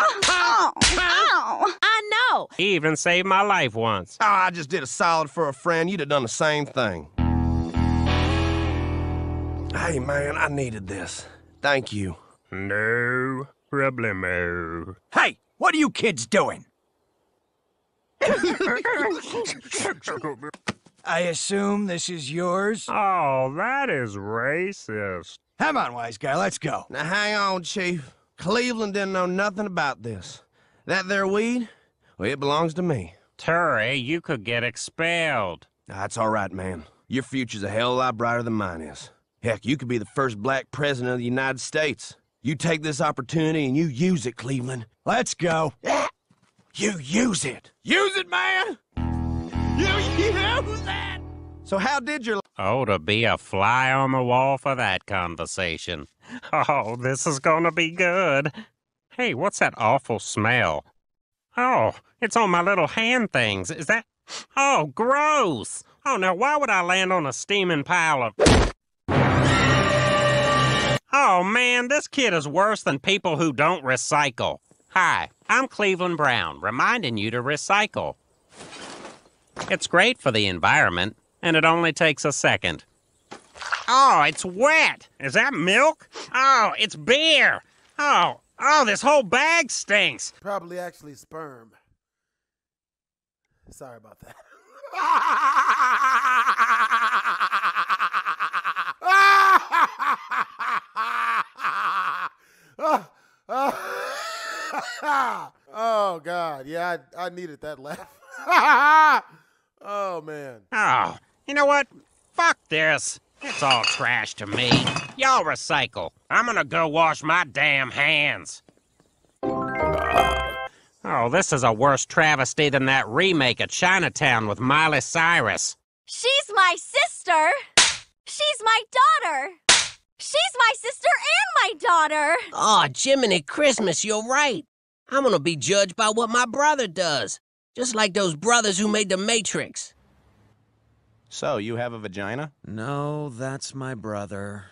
I know. He even saved my life once. Oh, I just did a solid for a friend. You'd have done the same thing. Hey, man, I needed this. Thank you. No problemo. Hey, what are you kids doing? I assume this is yours? Oh, that is racist. Come on, wise guy, let's go. Now, hang on, Chief. Cleveland didn't know nothing about this. That there weed? Well, it belongs to me. Terry, you could get expelled. That's all right, man. Your future's a hell of a lot brighter than mine is. Heck, you could be the first black president of the United States. You take this opportunity and you use it, Cleveland. Let's go. You use it. Use it, man! You use it! So how did your... Oh, to be a fly on the wall for that conversation. Oh, this is gonna be good. Hey, what's that awful smell? Oh, it's on my little hand things. Is that... Oh, gross! Oh, now why would I land on a steaming pile of... Oh, man, this kid is worse than people who don't recycle. Hi, I'm Cleveland Brown, reminding you to recycle. It's great for the environment, and it only takes a second. Oh, it's wet. Is that milk? Oh, it's beer. Oh, this whole bag stinks. Probably actually sperm. Sorry about that. Oh, God. Yeah, I needed that laugh. Oh, man. Oh, you know what? Fuck this. It's all trash to me. Y'all recycle. I'm gonna go wash my damn hands. Oh, this is a worse travesty than that remake of Chinatown with Miley Cyrus. She's my sister. She's my daughter. She's my sister and my daughter. Aw, Jiminy Christmas, you're right. I'm gonna be judged by what my brother does. Just like those brothers who made The Matrix. So, you have a vagina? No, that's my brother.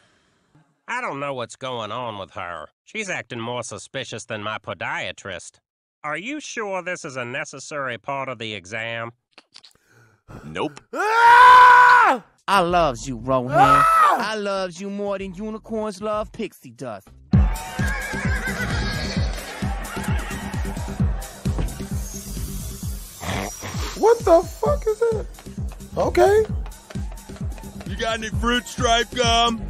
I don't know what's going on with her. She's acting more suspicious than my podiatrist. Are you sure this is a necessary part of the exam? Nope. Ah! I loves you, Rohan. Ah! I loves you more than unicorns love pixie dust. What the fuck is that? Okay. You got any fruit stripe gum?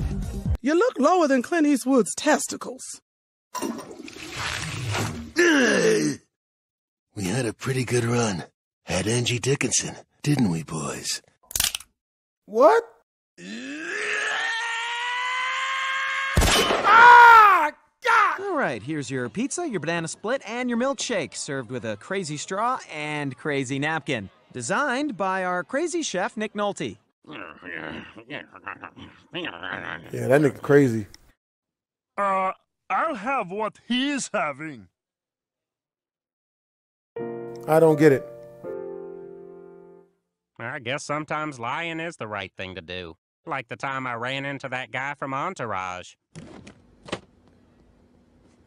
You look lower than Clint Eastwood's testicles. We had a pretty good run. Had Angie Dickinson, didn't we, boys? What? Ah! God! All right, here's your pizza, your banana split, and your milkshake, served with a crazy straw and crazy napkin. Designed by our crazy chef, Nick Nolte. Yeah, that nigga crazy. I'll have what he's having. I don't get it. I guess sometimes lying is the right thing to do. Like the time I ran into that guy from Entourage.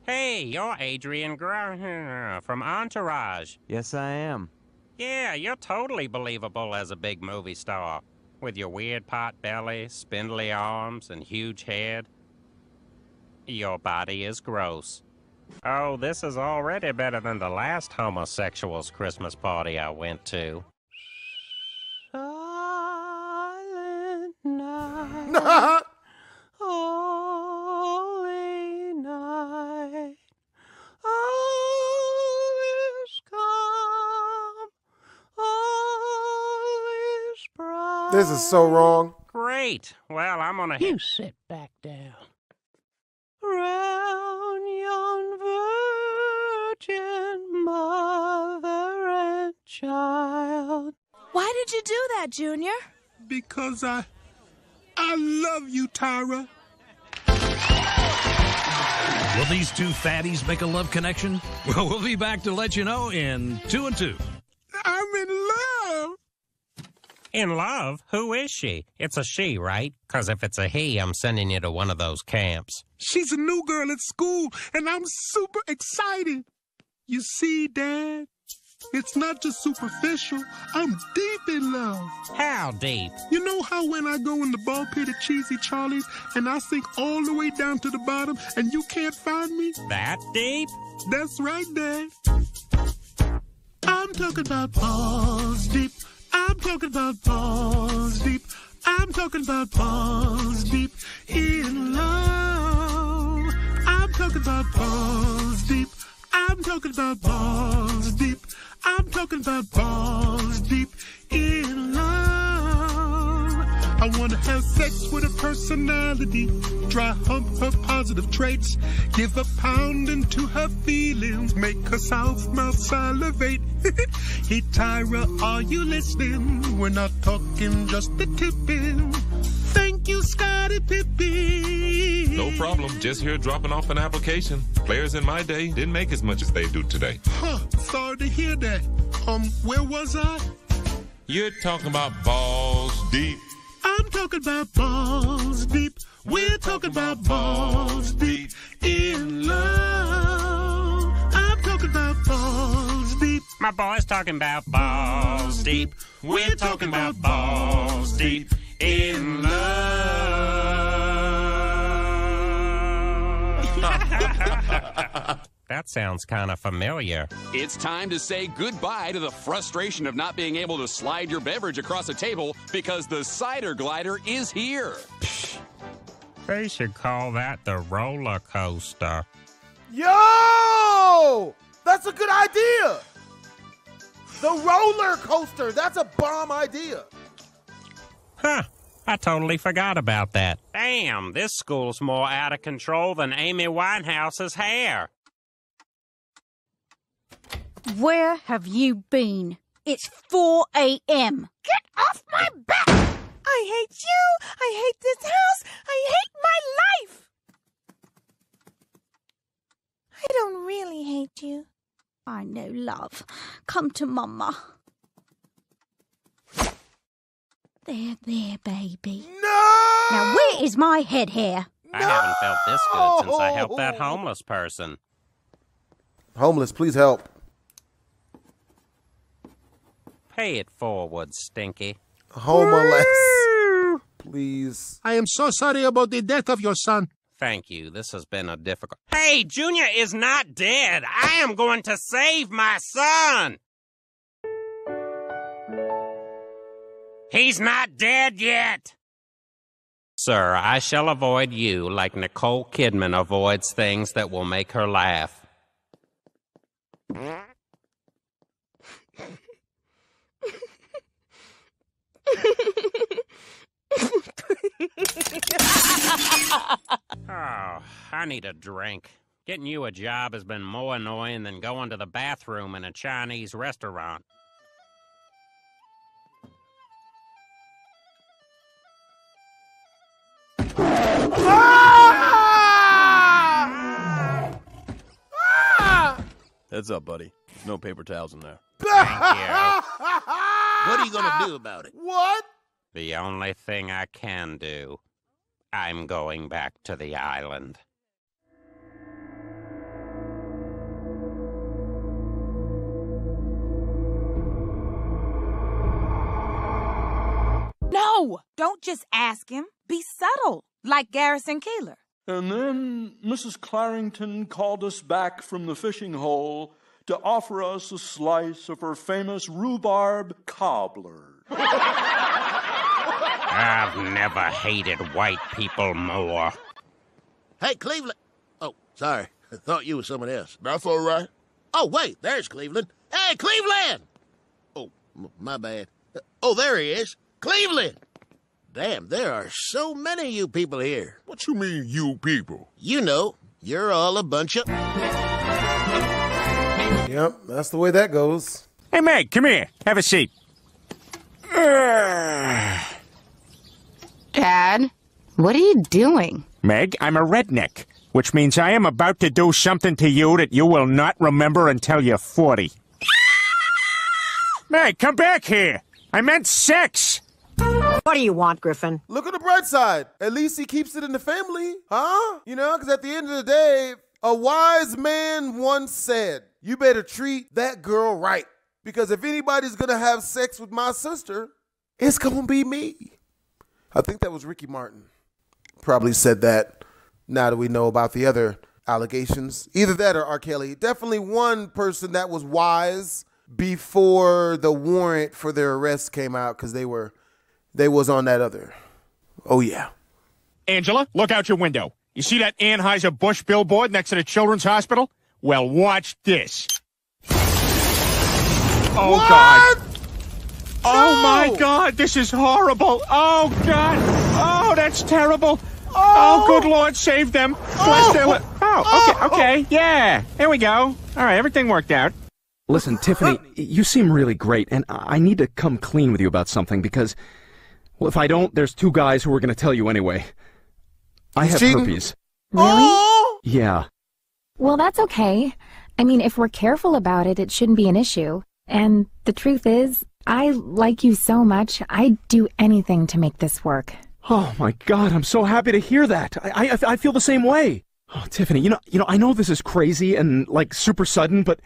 Hey, you're Adrian Gru from Entourage. Yes, I am. Yeah, you're totally believable as a big movie star. With your weird pot belly, spindly arms, and huge head. Your body is gross. Oh, this is already better than the last homosexual's Christmas party I went to. Silent night. Holy night. This is so wrong. Great. Well, I'm gonna... You sit back down. Round yon virgin mother and child. Why did you do that, Junior? Because I love you, Tyra. Will these two fatties make a love connection? Well, we'll be back to let you know in 2 and 2. I'm in love. In love? Who is she? It's a she, right? 'Cause if it's a he, I'm sending you to one of those camps. She's a new girl at school, and I'm super excited. You see, Dad? It's not just superficial. I'm deep in love. How deep? You know how when I go in the ball pit at Cheesy Charlie's, and I sink all the way down to the bottom, and you can't find me? That deep? That's right, Dad. I'm talking about balls deep. I'm talking about balls deep. I'm talking about balls deep in love. I'm talking about balls deep. I'm talking about balls deep. I'm talking about balls deep in love. I want to have sex with a personality. Dry hump her positive traits. Give a pound into her feelings. Make her south mouth salivate. Hey, Tyra, are you listening? We're not talking, just the tipping. Thank you, Scotty Pippin. No problem, just here dropping off an application. Players in my day didn't make as much as they do today. Huh, sorry to hear that. Where was I? You're talking about balls deep. I'm talking about balls deep. We're talking about balls deep in love. I'm talking about balls deep. My boy's talking about balls deep. We're talking about balls deep in love. That sounds kind of familiar. It's time to say goodbye to the frustration of not being able to slide your beverage across a table because the cider glider is here. They should call that the roller coaster. Yo! That's a good idea! The roller coaster! That's a bomb idea! Huh. I totally forgot about that. Damn, this school's more out of control than Amy Winehouse's hair. Where have you been? It's 4 a.m. Get off my back! I hate you! I hate this house! I hate my life! I don't really hate you. I know, love. Come to Mama. There, there, baby. No! Now, where is my head hair? No! I haven't felt this good since I helped that homeless person. Homeless, please help. Pay it forward, Stinky. Homeless. Please. I am so sorry about the death of your son. Thank you. This has been a difficult... Hey, Junior is not dead. I am going to save my son. He's not dead yet. Sir, I shall avoid you like Nicole Kidman avoids things that will make her laugh. Oh, I need a drink. Getting you a job has been more annoying than going to the bathroom in a Chinese restaurant. Ah! Ah! Heads up, buddy. There's no paper towels in there. Thank you. What are you gonna do about it? What? The only thing I can do. I'm going back to the island. No! Don't just ask him. Be subtle, like Garrison Keillor. And then Mrs. Clarington called us back from the fishing hole to offer us a slice of her famous rhubarb cobbler. I've never hated white people more. Hey, Cleveland. Oh, sorry. I thought you were someone else. That's all right. Oh, wait. There's Cleveland. Hey, Cleveland! Oh, my bad. Oh, there he is. Cleveland! Damn, there are so many of you people here. What you mean, you people? You know, you're all a bunch of... Yep, that's the way that goes. Hey, Meg, come here. Have a seat. Dad, what are you doing? Meg, I'm a redneck, which means I am about to do something to you that you will not remember until you're 40. Meg, come back here. I meant sex. What do you want, Griffin? Look at the bright side. At least he keeps it in the family, huh? You know, because at the end of the day, a wise man once said, you better treat that girl right. Because if anybody's going to have sex with my sister, it's going to be me. I think that was Ricky Martin. Probably said that now that we know about the other allegations. Either that or R. Kelly. Definitely one person that was wise before the warrant for their arrest came out because they was on that other. Oh, yeah. Angela, look out your window. You see that Anheuser-Busch billboard next to the Children's Hospital? Well, watch this. Oh, what? God. No! Oh, my God, this is horrible. Oh, God. Oh, that's terrible. Oh, good Lord, save them. Bless their life. Oh, okay. Yeah, there we go. All right, everything worked out. Listen, Tiffany, you seem really great, and I need to come clean with you about something because, well, if I don't, there's two guys who are going to tell you anyway. I have herpes. Really? Yeah. Well, that's okay. I mean, if we're careful about it, it shouldn't be an issue. And the truth is, I like you so much, I'd do anything to make this work. Oh my God, I'm so happy to hear that. I feel the same way. Oh, Tiffany, you know, I know this is crazy and, like, super sudden, but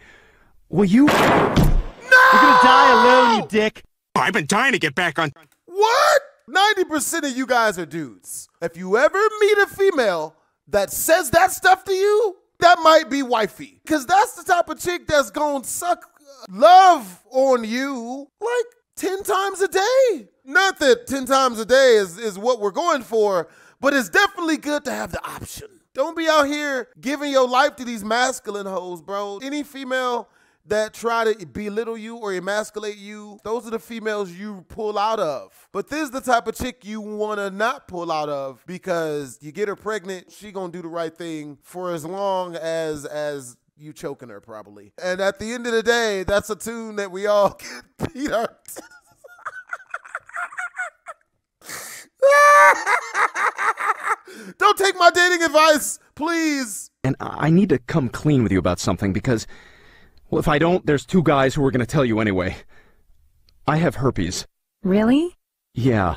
will you... No! You're gonna die alone, you dick. Oh, I've been dying to get back on... What? 90% of you guys are dudes. If you ever meet a female that says that stuff to you, that might be wifey. Because that's the type of chick that's gonna suck love on you, like, 10 times a day. Not that 10 times a day is what we're going for, but it's definitely good to have the option. Don't be out here giving your life to these masculine hoes, bro. Any female that try to belittle you or emasculate you, those are the females you pull out of. But this is the type of chick you wanna not pull out of, because you get her pregnant, she gonna do the right thing for as long as you choking her, probably. And at the end of the day, that's a tune that we all can beat our Don't take my dating advice, please. And I need to come clean with you about something, because, well, if I don't, there's two guys who are going to tell you anyway. I have herpes. Really? Yeah.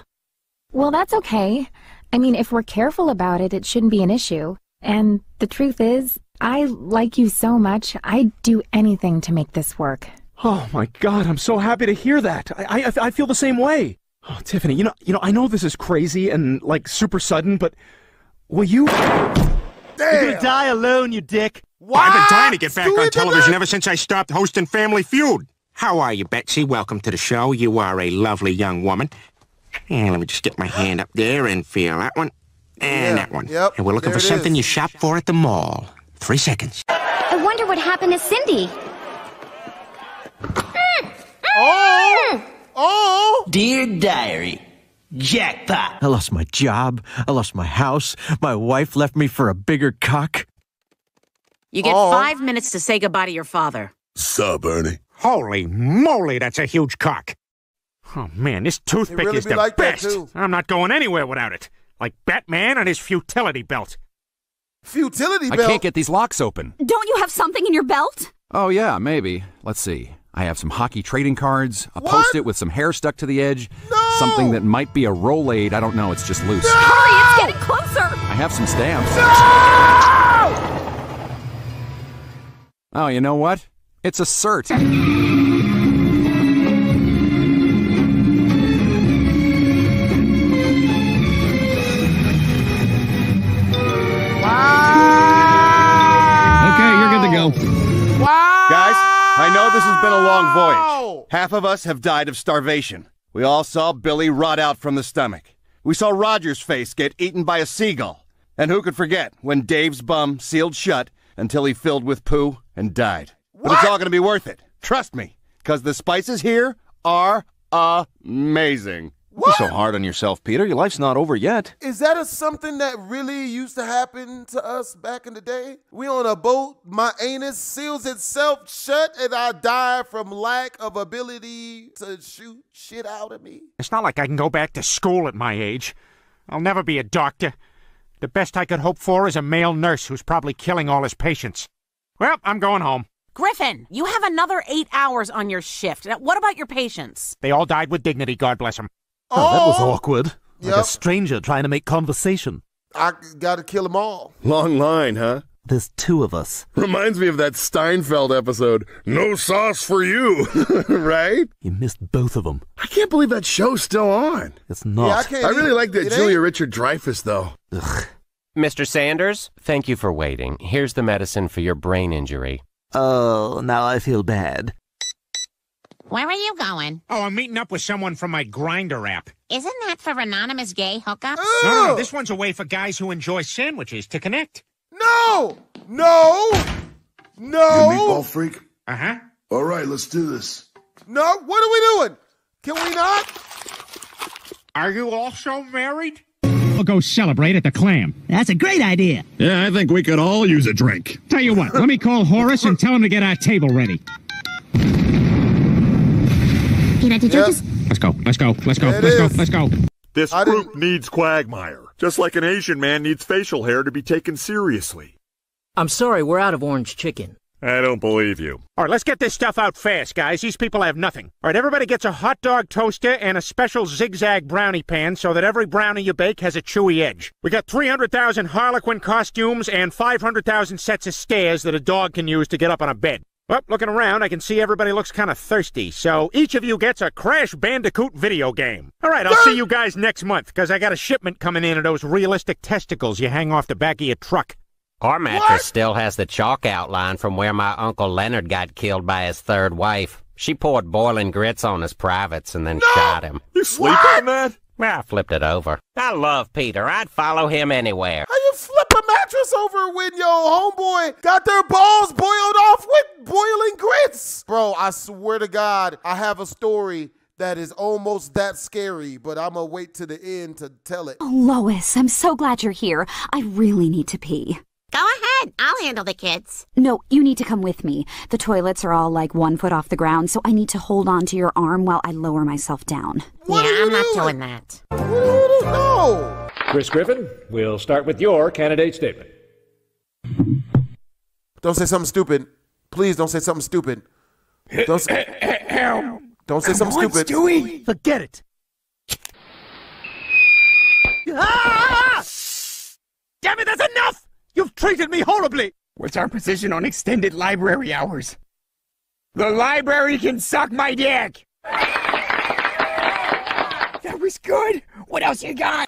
Well, that's okay. I mean, if we're careful about it, it shouldn't be an issue. And the truth is, I like you so much, I'd do anything to make this work. Oh my God, I'm so happy to hear that. I feel the same way. Oh, Tiffany, you know, I know this is crazy and, like, super sudden, but will you... Damn. You're gonna die alone, you dick. What? I've been dying to get back on television ever since I stopped hosting Family Feud. How are you, Betsy? Welcome to the show. You are a lovely young woman. And let me just get my hand up there and feel that one. And that one. Yep. And we're looking for something you shop for at the mall. 3 seconds. I wonder what happened to Cindy. Oh! Oh! Dear Diary, jackpot. I lost my job, I lost my house, my wife left me for a bigger cock. You get 5 minutes to say goodbye to your father. Sup, Bernie? Holy moly, that's a huge cock. Oh man, this toothpick really is the like best. I'm not going anywhere without it. Like Batman and his futility belt. Futility belt? I can't get these locks open. Don't you have something in your belt? Oh yeah, maybe. Let's see. I have some hockey trading cards, a post-it with some hair stuck to the edge, something that might be a Rolade, I don't know, it's just loose. No! Hurry, it's getting closer! I have some stamps. No! Oh, you know what? It's a cert. Wow! Okay, you're good to go. Wow! Guys? I know this has been a long voyage. Half of us have died of starvation. We all saw Billy rot out from the stomach. We saw Roger's face get eaten by a seagull. And who could forget when Dave's bum sealed shut until he filled with poo and died. What? But it's all going to be worth it. Trust me. Because the spices here are amazing. What? You're so hard on yourself, Peter. Your life's not over yet. Is that something that really used to happen to us back in the day? We on a boat, my anus seals itself shut, and I die from lack of ability to shoot shit out of me. It's not like I can go back to school at my age. I'll never be a doctor. The best I could hope for is a male nurse who's probably killing all his patients. Well, I'm going home. Griffin, you have another 8 hours on your shift. Now, what about your patients? They all died with dignity, God bless them. Oh, that was awkward. Like a stranger trying to make conversation. I gotta kill them all. Long line, huh? There's two of us. Reminds me of that Seinfeld episode, No Sauce for You, right? You missed both of them. I can't believe that show's still on. It's not. Yeah, I really like that Julia Richard Dreyfus, though. Ugh. Mr. Sanders, thank you for waiting. Here's the medicine for your brain injury. Oh, now I feel bad. Where are you going? Oh, I'm meeting up with someone from my Grindr app. Isn't that for anonymous gay hookups? No, no, this one's a way for guys who enjoy sandwiches to connect. No! No! No! You meatball freak? Uh-huh. All right, let's do this. No, what are we doing? Can we not? Are you also married? We'll go celebrate at the Clam. That's a great idea. Yeah, I think we could all use a drink. Tell you what, let me call Horace and tell him to get our table ready. Peter, did you just... Let's go. This group needs Quagmire, just like an Asian man needs facial hair to be taken seriously. I'm sorry, we're out of orange chicken. I don't believe you. All right, let's get this stuff out fast, guys. These people have nothing. All right, everybody gets a hot dog toaster and a special zigzag brownie pan so that every brownie you bake has a chewy edge. We got 300,000 Harlequin costumes and 500,000 sets of stairs that a dog can use to get up on a bed. Well, looking around, I can see everybody looks kind of thirsty, so each of you gets a Crash Bandicoot video game. All right, I'll see you guys next month, because I got a shipment coming in of those realistic testicles you hang off the back of your truck. Our mattress still has the chalk outline from where my Uncle Leonard got killed by his third wife. She poured boiling grits on his privates and then shot him. You sleep on that? Well, I flipped it over. I love Peter. I'd follow him anywhere. How you flip a mattress over when your homeboy got their balls boiled off with boiling grits? Bro, I swear to God, I have a story that is almost that scary, but I'm gonna wait to the end to tell it. Oh, Lois, I'm so glad you're here. I really need to pee. Go ahead. I'll handle the kids. No, you need to come with me. The toilets are all like 1 foot off the ground, so I need to hold on to your arm while I lower myself down. What yeah, I'm not doing that. No! Chris Griffin, we'll start with your candidate statement. Don't say something stupid. Please don't say something stupid. Don't say, don't say something stupid. Stewie. Forget it. Ah! Damn it, that's enough! You've treated me horribly! What's our position on extended library hours? The library can suck my dick! That was good! What else you got?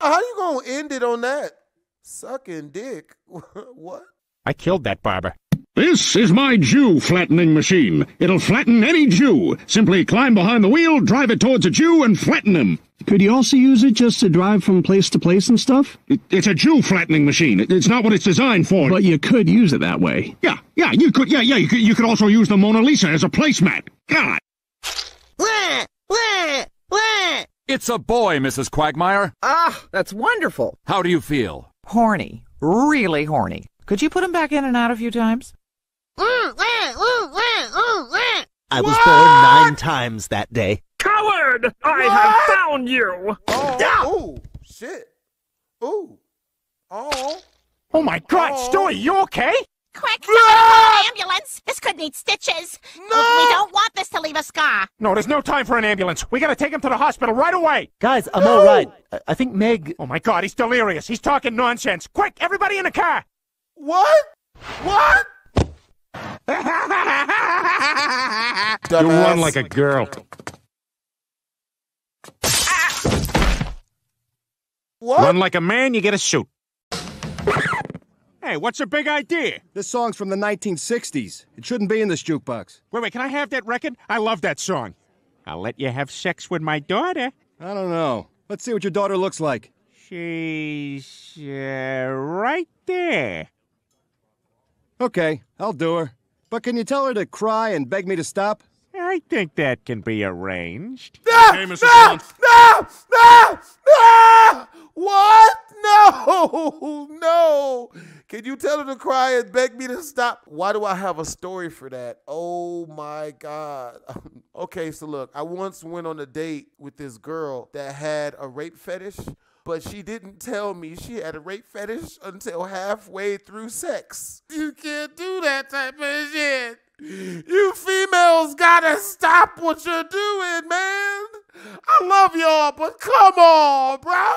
How you gonna end it on that? Sucking dick? What? I killed that barber. This is my Jew flattening machine. It'll flatten any Jew. Simply climb behind the wheel, drive it towards a Jew, and flatten him. Could you also use it just to drive from place to place and stuff? It's a Jew flattening machine. It's not what it's designed for. But you could use it that way. Yeah, you could. Yeah, you could also use the Mona Lisa as a placemat. God. It's a boy, Mrs. Quagmire. Ah, that's wonderful. How do you feel? Horny. Really horny. Could you put him back in and out a few times? I was born 9 times that day. Coward! What? I have found you! Oh, shit. Ooh. Oh. Oh my God, Stewie, you okay? Quick, someone call an ambulance! This could need stitches. No! We don't want this to leave a scar. No, there's no time for an ambulance. We gotta take him to the hospital right away. Guys, I'm all right. I think Meg... Oh my God, he's delirious. He's talking nonsense. Quick, everybody in the car! What? What? You run like a girl. What? Run like a man, you get a suit. Hey, what's your big idea? This song's from the 1960s. It shouldn't be in this jukebox. Wait, can I have that record? I love that song. I'll let you have sex with my daughter. I don't know. Let's see what your daughter looks like. She's right there. Okay, I'll do her. But can you tell her to cry and beg me to stop? I think that can be arranged. No! What? No! Can you tell her to cry and beg me to stop? Why do I have a story for that? Oh my God. Okay, so look, I once went on a date with this girl that had a rape fetish, but she didn't tell me she had a rape fetish until halfway through sex. You can't do that type of shit. You females gotta stop what you're doing, man. I love y'all, but come on, bro.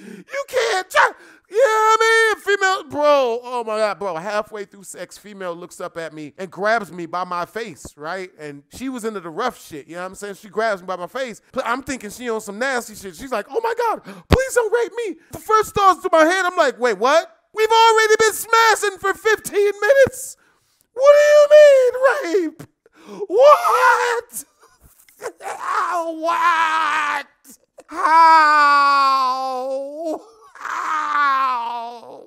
You can't try. Yeah, I mean, female, bro. Oh my God, bro. Halfway through sex, female looks up at me and grabs me by my face, right? And she was into the rough shit, you know what I'm saying? She grabs me by my face. I'm thinking she on some nasty shit. She's like, oh my God, please don't rape me. The first thoughts to my head, I'm like, wait, what? We've already been smashing for 15 minutes. What do you mean, rape? What? What? How? Ow.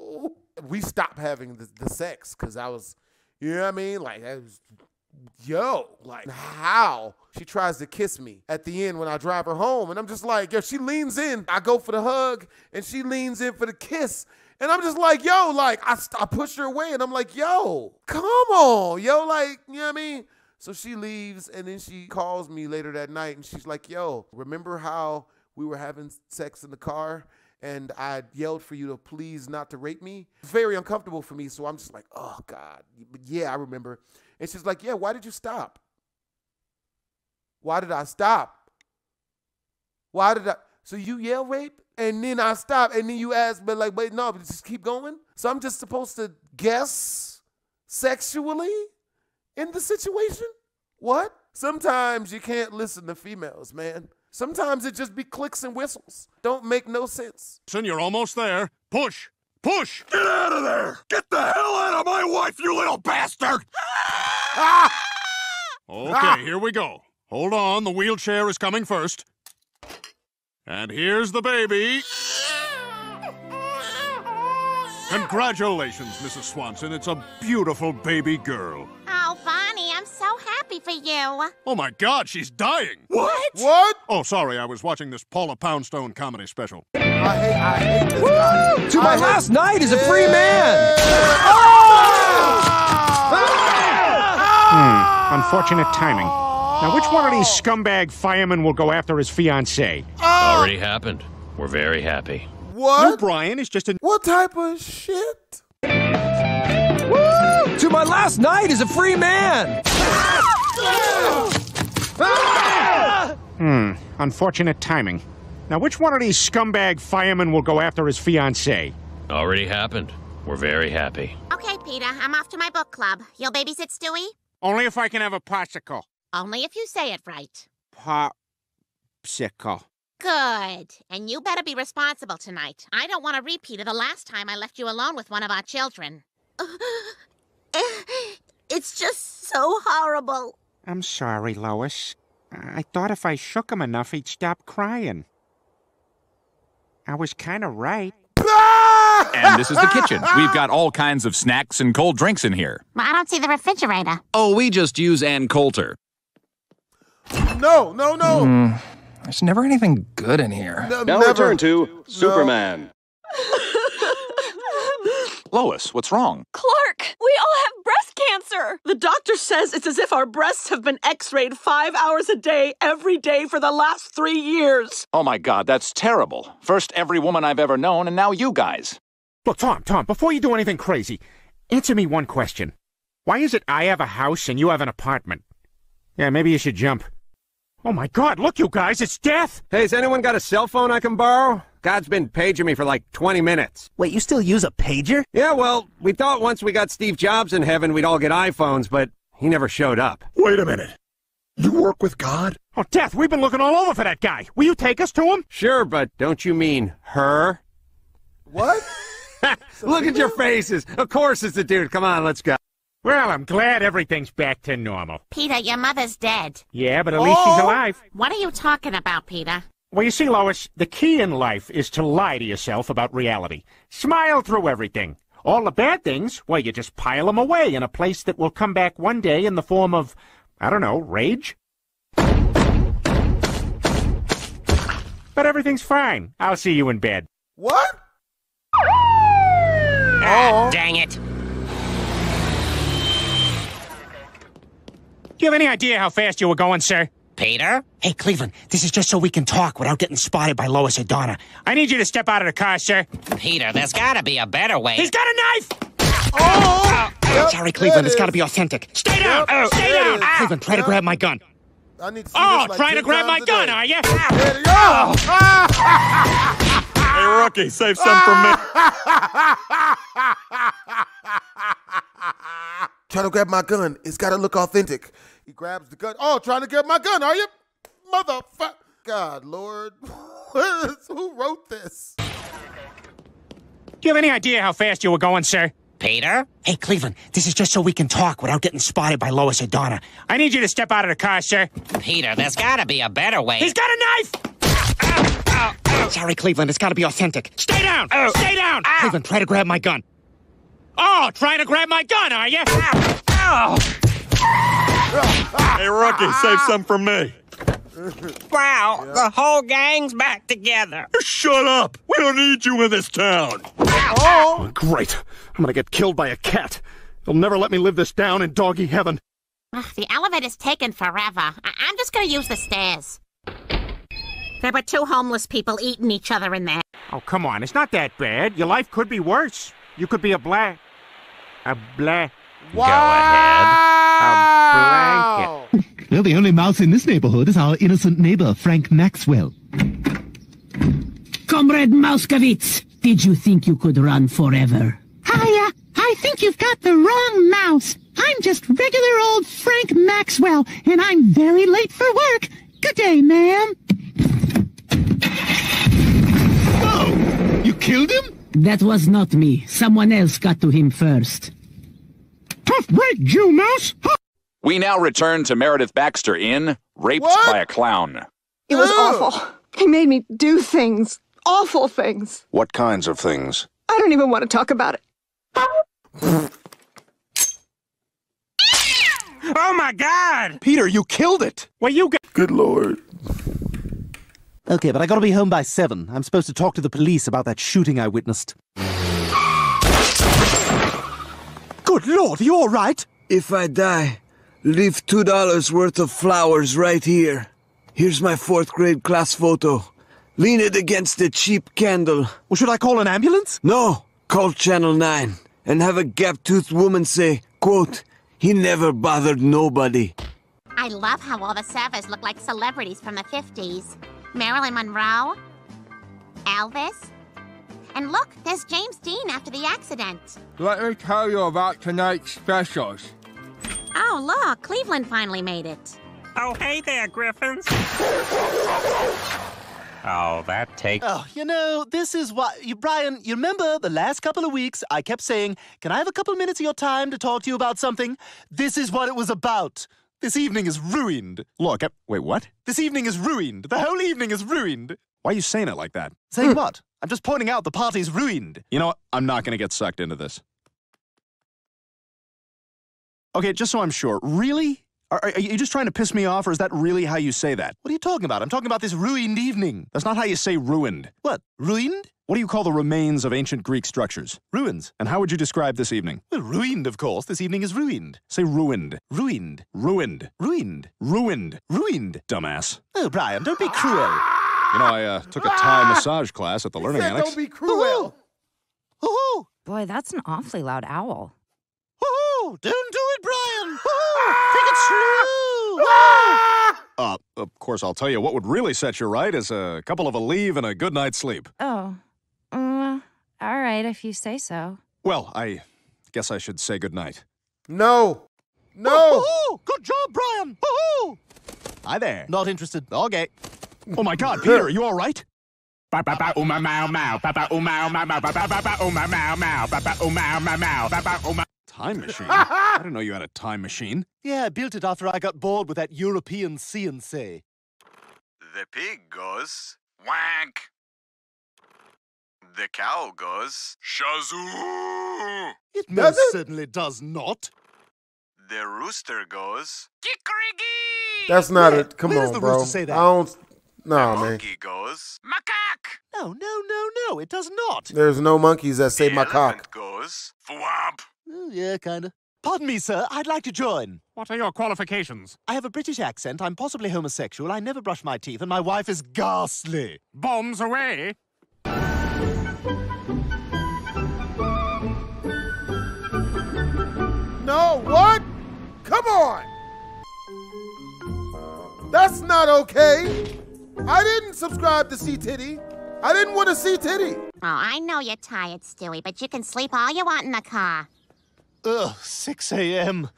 We stopped having the sex because I was, you know what I mean? Like, I was, like, how? She tries to kiss me at the end when I drive her home. And I'm just like, yo, she leans in. I go for the hug and she leans in for the kiss. And I'm just like, yo, like, I push her away and I'm like, yo, come on, yo, like, you know what I mean? So she leaves and then she calls me later that night and she's like, yo, remember how we were having sex in the car? and I yelled for you to please not to rape me. Very uncomfortable for me, so I'm just like, oh, God. But yeah, I remember. And she's like, yeah, why did you stop? Why did I stop? Why did I? So you yell rape, and then I stop, and then you ask, but like, wait, no, but just keep going? So I'm just supposed to guess sexually in the situation? What? Sometimes you can't listen to females, man. Sometimes it just be clicks and whistles. Don't make no sense. Son, you're almost there. Push! Push! Get out of there! Get the hell out of my wife, you little bastard! Ah! Okay, here we go. Hold on, the wheelchair is coming first. And here's the baby. Congratulations, Mrs. Swanson. It's a beautiful baby girl. Oh, Bonnie, I'm so happy for you. Oh, my God, she's dying. What? What? Oh, sorry, I was watching this Paula Poundstone comedy special. I hate this guy. To my last night as a free man. Unfortunate timing. Now, which one of these scumbag firemen will go after his fiancée? Already happened. We're very happy. What? No, Brian is just a... What type of shit? Woo! To my last night as a free man! Unfortunate timing. Now, which one of these scumbag firemen will go after his fiancée? Already happened. We're very happy. Okay, Peter, I'm off to my book club. You'll babysit Stewie? Only if I can have a popsicle. Only if you say it right. Popsicle. Good. And you better be responsible tonight. I don't want a repeat of the last time I left you alone with one of our children. It's just so horrible. I'm sorry, Lois. I thought if I shook him enough, he'd stop crying. I was kind of right. And this is the kitchen. We've got all kinds of snacks and cold drinks in here. Well, I don't see the refrigerator. Oh, we just use Ann Coulter. No, no, no. There's never anything good in here. Now return to Superman. Lois, what's wrong? Clark, we all have breast cancer. The doctor says it's as if our breasts have been x-rayed 5 hours a day, every day for the last 3 years. Oh, my God, that's terrible. First, every woman I've ever known, and now you guys. Look, Tom, before you do anything crazy, answer me one question. Why is it I have a house and you have an apartment? Yeah, maybe you should jump. Oh, my God, look, you guys, it's death! Hey, has anyone got a cell phone I can borrow? God's been paging me for like 20 minutes. Wait, you still use a pager? Yeah, well, we thought once we got Steve Jobs in heaven we'd all get iPhones, but he never showed up. Wait a minute. You work with God? Oh, Death, we've been looking all over for that guy. Will you take us to him? Sure, but don't you mean her? What? Look at your faces. Of course it's the dude. Come on, let's go. Well, I'm glad everything's back to normal. Peter, your mother's dead. Yeah, but at least she's alive. What are you talking about, Peter? Well, you see, Lois, the key in life is to lie to yourself about reality. Smile through everything. All the bad things, well, you just pile them away in a place that will come back one day in the form of, I don't know, rage. But everything's fine. I'll see you in bed. What? Ah, dang it. Do you have any idea how fast you were going, sir? Peter? Hey, Cleveland, this is just so we can talk without getting spotted by Lois or Donna. I need you to step out of the car, sir. Peter, there's gotta be a better way. He's got a knife! Sorry, Cleveland, it's gotta be authentic. Stay down! Stay down! Cleveland, try to grab my gun. I need to see like trying to grab my gun, are you? Hey, Rookie, save some for me. Trying to grab my gun. It's got to look authentic. He grabs the gun. Oh, trying to grab my gun, are you? Motherfucker. God, Lord. Who wrote this? Do you have any idea how fast you were going, sir? Peter? Hey, Cleveland, this is just so we can talk without getting spotted by Lois or Donna. I need you to step out of the car, sir. Peter, there's got to be a better way. He's got a knife! Sorry, Cleveland, it's got to be authentic. Stay down! Stay down! Cleveland, try to grab my gun. Oh, trying to grab my gun, are you? Hey, Rookie, save some for me. Wow, the whole gang's back together. Shut up! We don't need you in this town. Oh, great. I'm gonna get killed by a cat. They'll never let me live this down in doggy heaven. Ugh, the elevator's taken forever. I'm just gonna use the stairs. There were two homeless people eating each other in there. Oh, come on. It's not that bad. Your life could be worse. You could be Wow. Go ahead. A blanket. Well, the only mouse in this neighborhood is our innocent neighbor, Frank Maxwell. Comrade Mouskowitz, did you think you could run forever? Hiya. I think you've got the wrong mouse. I'm just regular old Frank Maxwell, and I'm very late for work. Good day, ma'am. Oh, you killed him? That was not me. Someone else got to him first. Tough break, Jew mouse. We now return to Meredith Baxter in Raped by a Clown. It was awful. He made me do things. Awful things. What kinds of things? I don't even want to talk about it. Oh my God! Peter, you killed it! Well, you got- Good Lord. Okay, but I gotta be home by 7. I'm supposed to talk to the police about that shooting I witnessed. Good Lord, are you alright? If I die, leave $2 worth of flowers right here. Here's my 4th grade class photo. Lean it against a cheap candle. Well, should I call an ambulance? No. Call Channel 9 and have a gap-toothed woman say, quote, he never bothered nobody. I love how all the servers look like celebrities from the 50s. Marilyn Monroe, Elvis, and look, there's James Dean after the accident. Let me tell you about tonight's specials. Oh, look, Cleveland finally made it. Oh, hey there, Griffins. Oh, that takes... Oh, you know, this is why... Brian, you remember the last couple of weeks I kept saying, can I have a couple of minutes of your time to talk to you about something? This is what it was about. This evening is ruined. Look, wait, what? This evening is ruined. The whole evening is ruined. Why are you saying it like that? Saying what? I'm just pointing out the party's ruined. You know what? I'm not going to get sucked into this. Okay, just so I'm sure, really? Are you just trying to piss me off, or is that really how you say that? What are you talking about? I'm talking about this ruined evening. That's not how you say ruined. What? Ruined? What do you call the remains of ancient Greek structures? Ruins. And how would you describe this evening? Well, ruined, of course. This evening is ruined. Say ruined. Ruined. Ruined. Ruined. Ruined. Ruined. Dumbass. Oh, Brian, don't be cruel. You know, I took a Thai massage class at the Learning Annex. Don't be cruel. Hoo-hoo. Boy, that's an awfully loud owl. Hoo-hoo. Don't do it, Brian. Take it slow! Of course, I'll tell you what would really set you right is a couple of Aleve and a good night's sleep. Oh. All right, if you say so. Well, I guess I should say good night. No. No! Oh, good job, Brian! Woohoo! Hi there. Not interested. Okay. Oh my God, Peter, are you all right? Time machine? I didn't know you had a time machine. Yeah, I built it after I got bored with that European CNC. The pig goes, wank. The cow goes, shazoo. It most certainly does not. The rooster goes, kikeriki. That's not it. Come on, bro. Rooster say that? I don't... No, the monkey goes, macaque. No, no, no, no, it does not. There's no monkeys that say macaque. The elephant goes, fwab. Yeah, kind of. Pardon me, sir. I'd like to join. What are your qualifications? I have a British accent. I'm possibly homosexual. I never brush my teeth, and my wife is ghastly. Bombs away. No, what? Come on. That's not okay. I didn't subscribe to see titty. I didn't want to see titty. Oh, I know you're tired, Stewie, but you can sleep all you want in the car. Ugh, 6 a.m.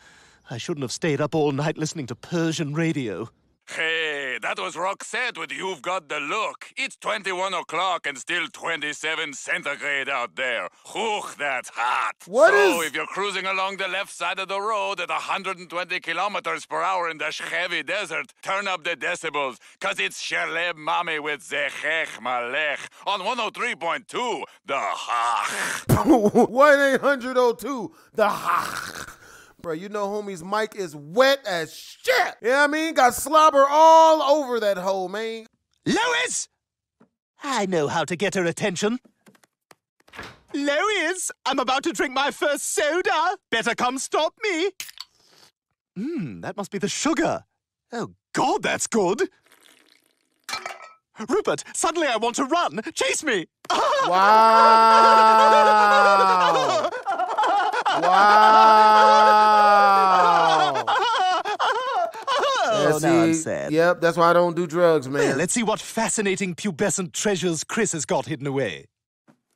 I shouldn't have stayed up all night listening to Persian radio. Hey, that was Roxette with You've Got the Look. It's 21 o'clock and still 27 centigrade out there. Oof, that's hot. So if you're cruising along the left side of the road at 120 kilometers per hour in the Shchevi Desert, turn up the decibels, because it's Sheleb Mami with Zechech Malech on 103.2, the Hach. 1-800-02, the Hach. Bro, you know homie's mic is wet as shit. You know what I mean? Got slobber all over that hole, man. Lois! I know how to get her attention. Lois, I'm about to drink my first soda. Better come stop me. Mmm, that must be the sugar. Oh, God, that's good. Rupert, suddenly I want to run. Chase me. Wow. Wow. Oh, now I'm sad. Yep, that's why I don't do drugs, man. Well, let's see what fascinating pubescent treasures Chris has got hidden away.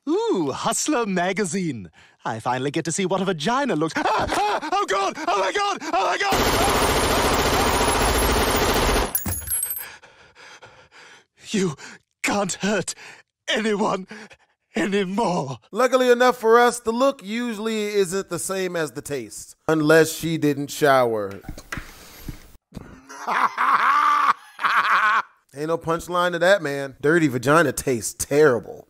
Ooh, Hustler magazine. I finally get to see what a vagina looks... Ah, ah, oh, God! Oh, my God! Oh, my God! Ah, ah, ah. You can't hurt anyone anymore. Luckily enough for us, the look usually isn't the same as the taste. Unless she didn't shower. Ain't no punchline to that, man. Dirty vagina tastes terrible.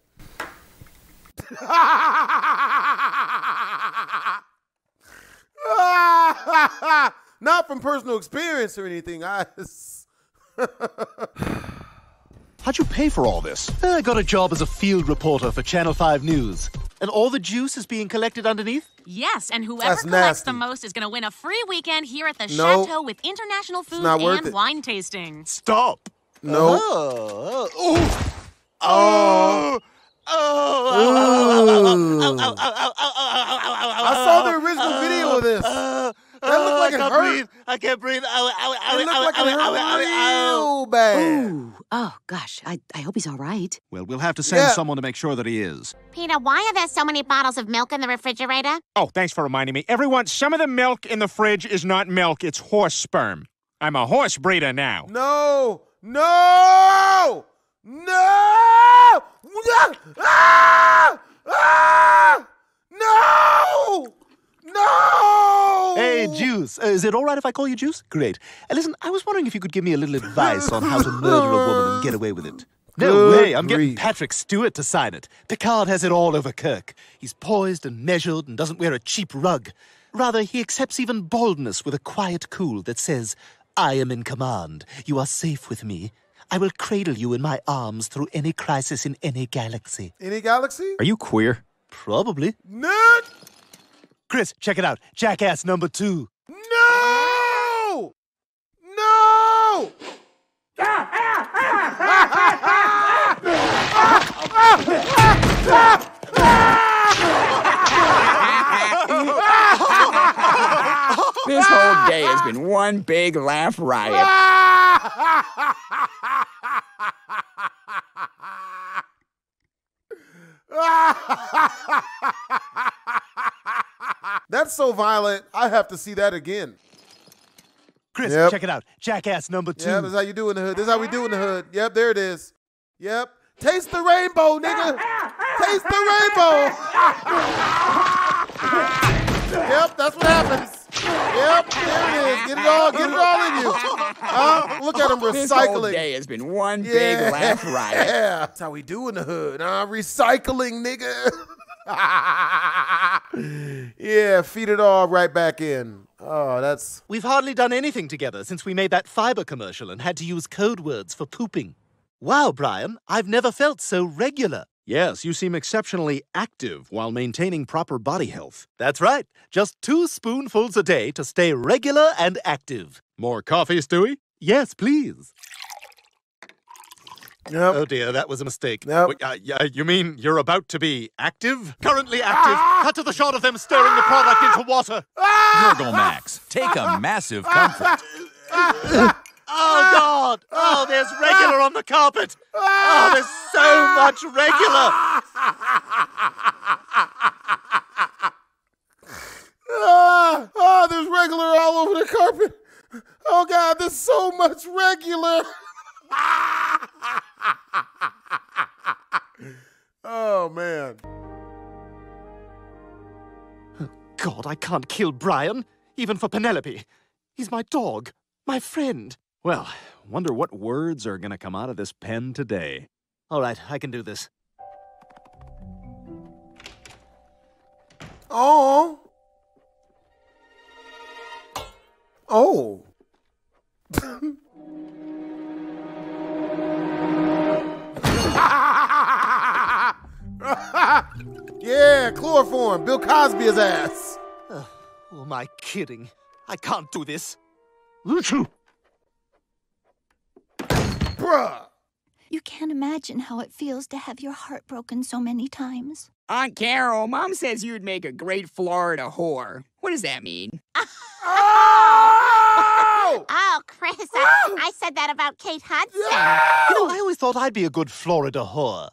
Not from personal experience or anything. How'd you pay for all this? I got a job as a field reporter for Channel 5 News. And all the juice is being collected underneath? Yes, and whoever collects the most is going to win a free weekend here at the Chateau with international food and wine tasting. Stop! No. Oh. Oh. I saw the original video of this. That looked like it hurt. I can't breathe. It looked like it hurt real bad. Ooh. Oh, gosh. I hope he's all right. Well, we'll have to send someone to make sure that he is. Peter, why are there so many bottles of milk in the refrigerator? Oh, thanks for reminding me. Everyone, some of the milk in the fridge is not milk. It's horse sperm. I'm a horse breeder now. No. No. No! Ah! Ah! No! No! Hey, Juice. Is it all right if I call you Juice? Great. Listen, I was wondering if you could give me a little advice on how to murder a woman and get away with it. No way. I'm getting Patrick Stewart to sign it. Picard has it all over Kirk. He's poised and measured and doesn't wear a cheap rug. Rather, he accepts even baldness with a quiet cool that says, I am in command. You are safe with me. I will cradle you in my arms through any crisis in any galaxy. Any galaxy? Are you queer? Probably. No! Chris, check it out. Jackass number 2. No! No! This whole day has been one big laugh riot. That's so violent, I have to see that again. Chris, check it out. Jackass number 2. Yeah, that's how you do in the hood. This is how we do in the hood. Yep, there it is. Yep. Taste the rainbow, nigga. Taste the rainbow. Yep, that's what happens. Yep, there it is. Get it all in you. Look at him recycling. This whole day has been one big laugh riot. Yeah, that's how we do in the hood. Recycling, nigga. Yeah, feed it all right back in. Oh, that's... We've hardly done anything together since we made that fiber commercial and had to use code words for pooping. Wow, Brian, I've never felt so regular. Yes, you seem exceptionally active while maintaining proper body health. That's right. Just 2 spoonfuls a day to stay regular and active. More coffee, Stewie? Yes, please. Nope. Oh, dear, that was a mistake. Nope. Wait, you mean you're about to be active? Currently active. Cut to the shot of them stirring the product into water. Gurgle Max, take a massive comfort. Oh, God! Oh, there's regular on the carpet! Oh, there's so much regular! Oh, there's regular all over the carpet! Oh, God, there's so much regular! Oh, man. Oh, God, I can't kill Brian, even for Penelope. He's my dog, my friend. Well, wonder what words are going to come out of this pen today. All right, I can do this. Oh. Oh. Yeah, chloroform, Bill Cosby's ass. Who am I kidding? I can't do this. Bruh. You can't imagine how it feels to have your heart broken so many times. Aunt Carol, Mom says you'd make a great Florida whore. What does that mean? Oh! Oh, Chris, I said that about Kate Hudson. No! You know, I always thought I'd be a good Florida whore.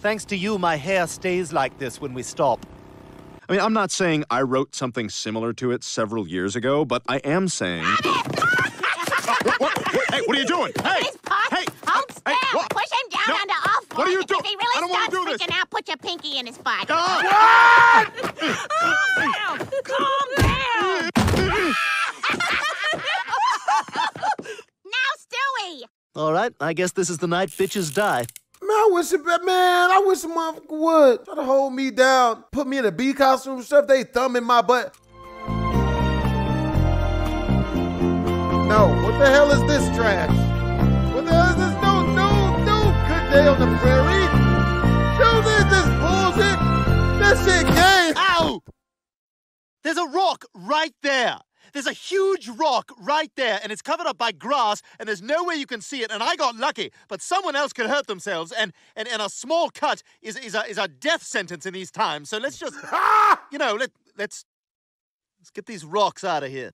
Thanks to you, my hair stays like this when we stop. I mean, I'm not saying I wrote something similar to it several years ago, but I am saying... Hey, what are you doing? Hey! Hey! Hold still! Push him down onto all fours! What are you doing? If he really starts freaking out, put your pinky in his butt. What? Calm down! Now, Stewie! All right, I guess this is the night bitches die. I wish a motherfucker would. Try to hold me down, put me in a bee costume and stuff, they thumb in my butt. No, what the hell is this trash? What the hell is this? No, good day on the prairie. Don't need this bullshit. That shit gay. Ow! There's a rock right there. There's a huge rock right there, and it's covered up by grass, and there's no way you can see it, and I got lucky, but someone else could hurt themselves, and a small cut is a death sentence in these times, so let's just, you know, let's get these rocks out of here.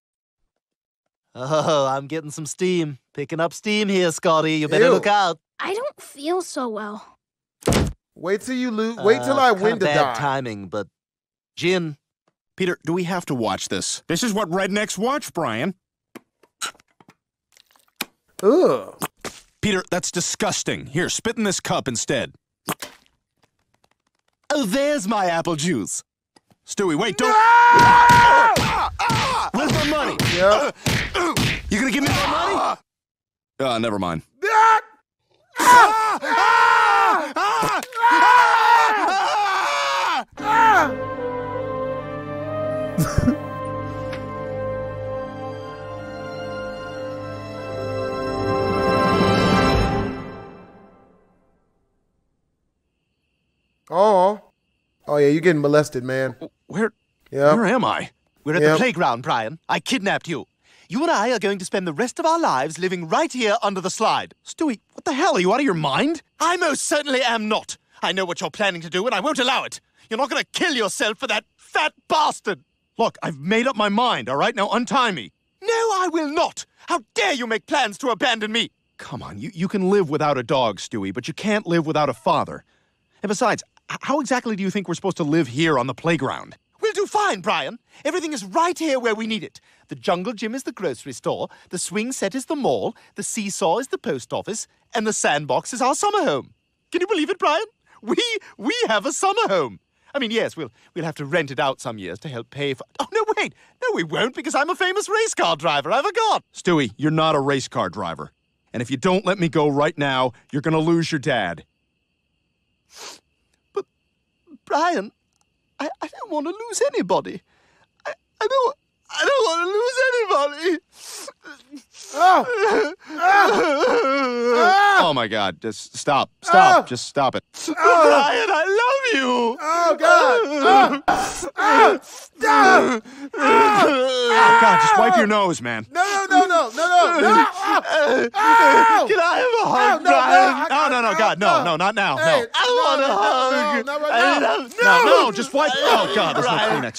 Oh, I'm getting some steam. Picking up steam here, Scotty. You better look out. I don't feel so well. Wait till you lose, wait till I win the die. Bad timing, but Jin... Peter, do we have to watch this? This is what rednecks watch, Brian. Ugh. Peter, that's disgusting. Here, spit in this cup instead. Oh, there's my apple juice. Stewie, wait, don't... No! Where's my money? Yep. You gonna give me my money? Never mind. Oh yeah, you're getting molested, man. Where am I? We're at the playground, Brian. I kidnapped you. You and I are going to spend the rest of our lives living right here under the slide. Stewie, what the hell? Are you out of your mind? I most certainly am not. I know what you're planning to do, and I won't allow it. You're not going to kill yourself for that fat bastard. Look, I've made up my mind, all right? Now untie me. No, I will not. How dare you make plans to abandon me? Come on, you can live without a dog, Stewie, but you can't live without a father. And besides, how exactly do you think we're supposed to live here on the playground? We'll do fine, Brian. Everything is right here where we need it. The jungle gym is the grocery store, the swing set is the mall, the seesaw is the post office, and the sandbox is our summer home. Can you believe it, Brian? We have a summer home. I mean, yes, we'll have to rent it out some years to help pay for... Oh, no, wait. No, we won't, because I'm a famous race car driver. I forgot. Stewie, you're not a race car driver. And if you don't let me go right now, you're going to lose your dad. But, Brian, I don't want to lose anybody. I don't want to lose anybody. Oh my God, just stop, just stop it. Oh, Brian, I love you. Oh God. Oh God, just wipe your nose, man. No. Can I have a hug, Brian? No, God, no, not now. No, I want a hug. No, just wipe. Oh God, there's no Kleenex.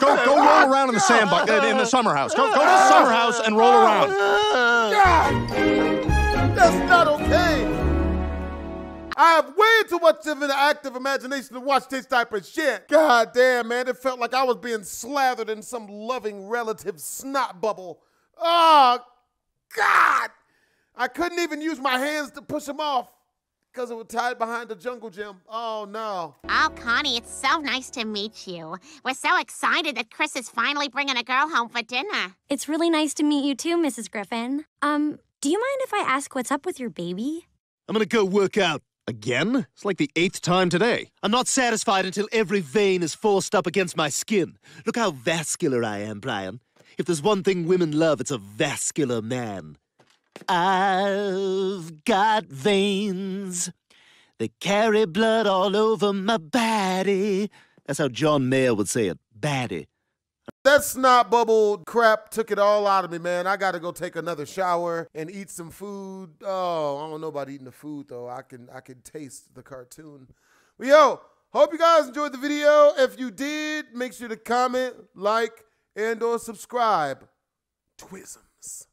Go roll around in the sandbox, in the summer house. Go to the summer house and roll around. God! That's not okay. I have way too much of an active imagination to watch this type of shit. God damn, man, it felt like I was being slathered in some loving relative snot bubble. Oh, God! I couldn't even use my hands to push him off because it was tied behind the jungle gym. Oh, no. Oh, Connie, it's so nice to meet you. We're so excited that Chris is finally bringing a girl home for dinner. It's really nice to meet you, too, Mrs. Griffin. Do you mind if I ask what's up with your baby? I'm gonna go work out. Again? It's like the 8th time today. I'm not satisfied until every vein is forced up against my skin. Look how vascular I am, Brian. If there's one thing women love, it's a vascular man. I've got veins that carry blood all over my body. That's how John Mayer would say it, baddie. That snot bubble crap took it all out of me, man. I gotta go take another shower and eat some food. Oh, I don't know about eating the food though. I can taste the cartoon. But yo, hope you guys enjoyed the video. If you did, make sure to comment, like, and/or subscribe. Twisms.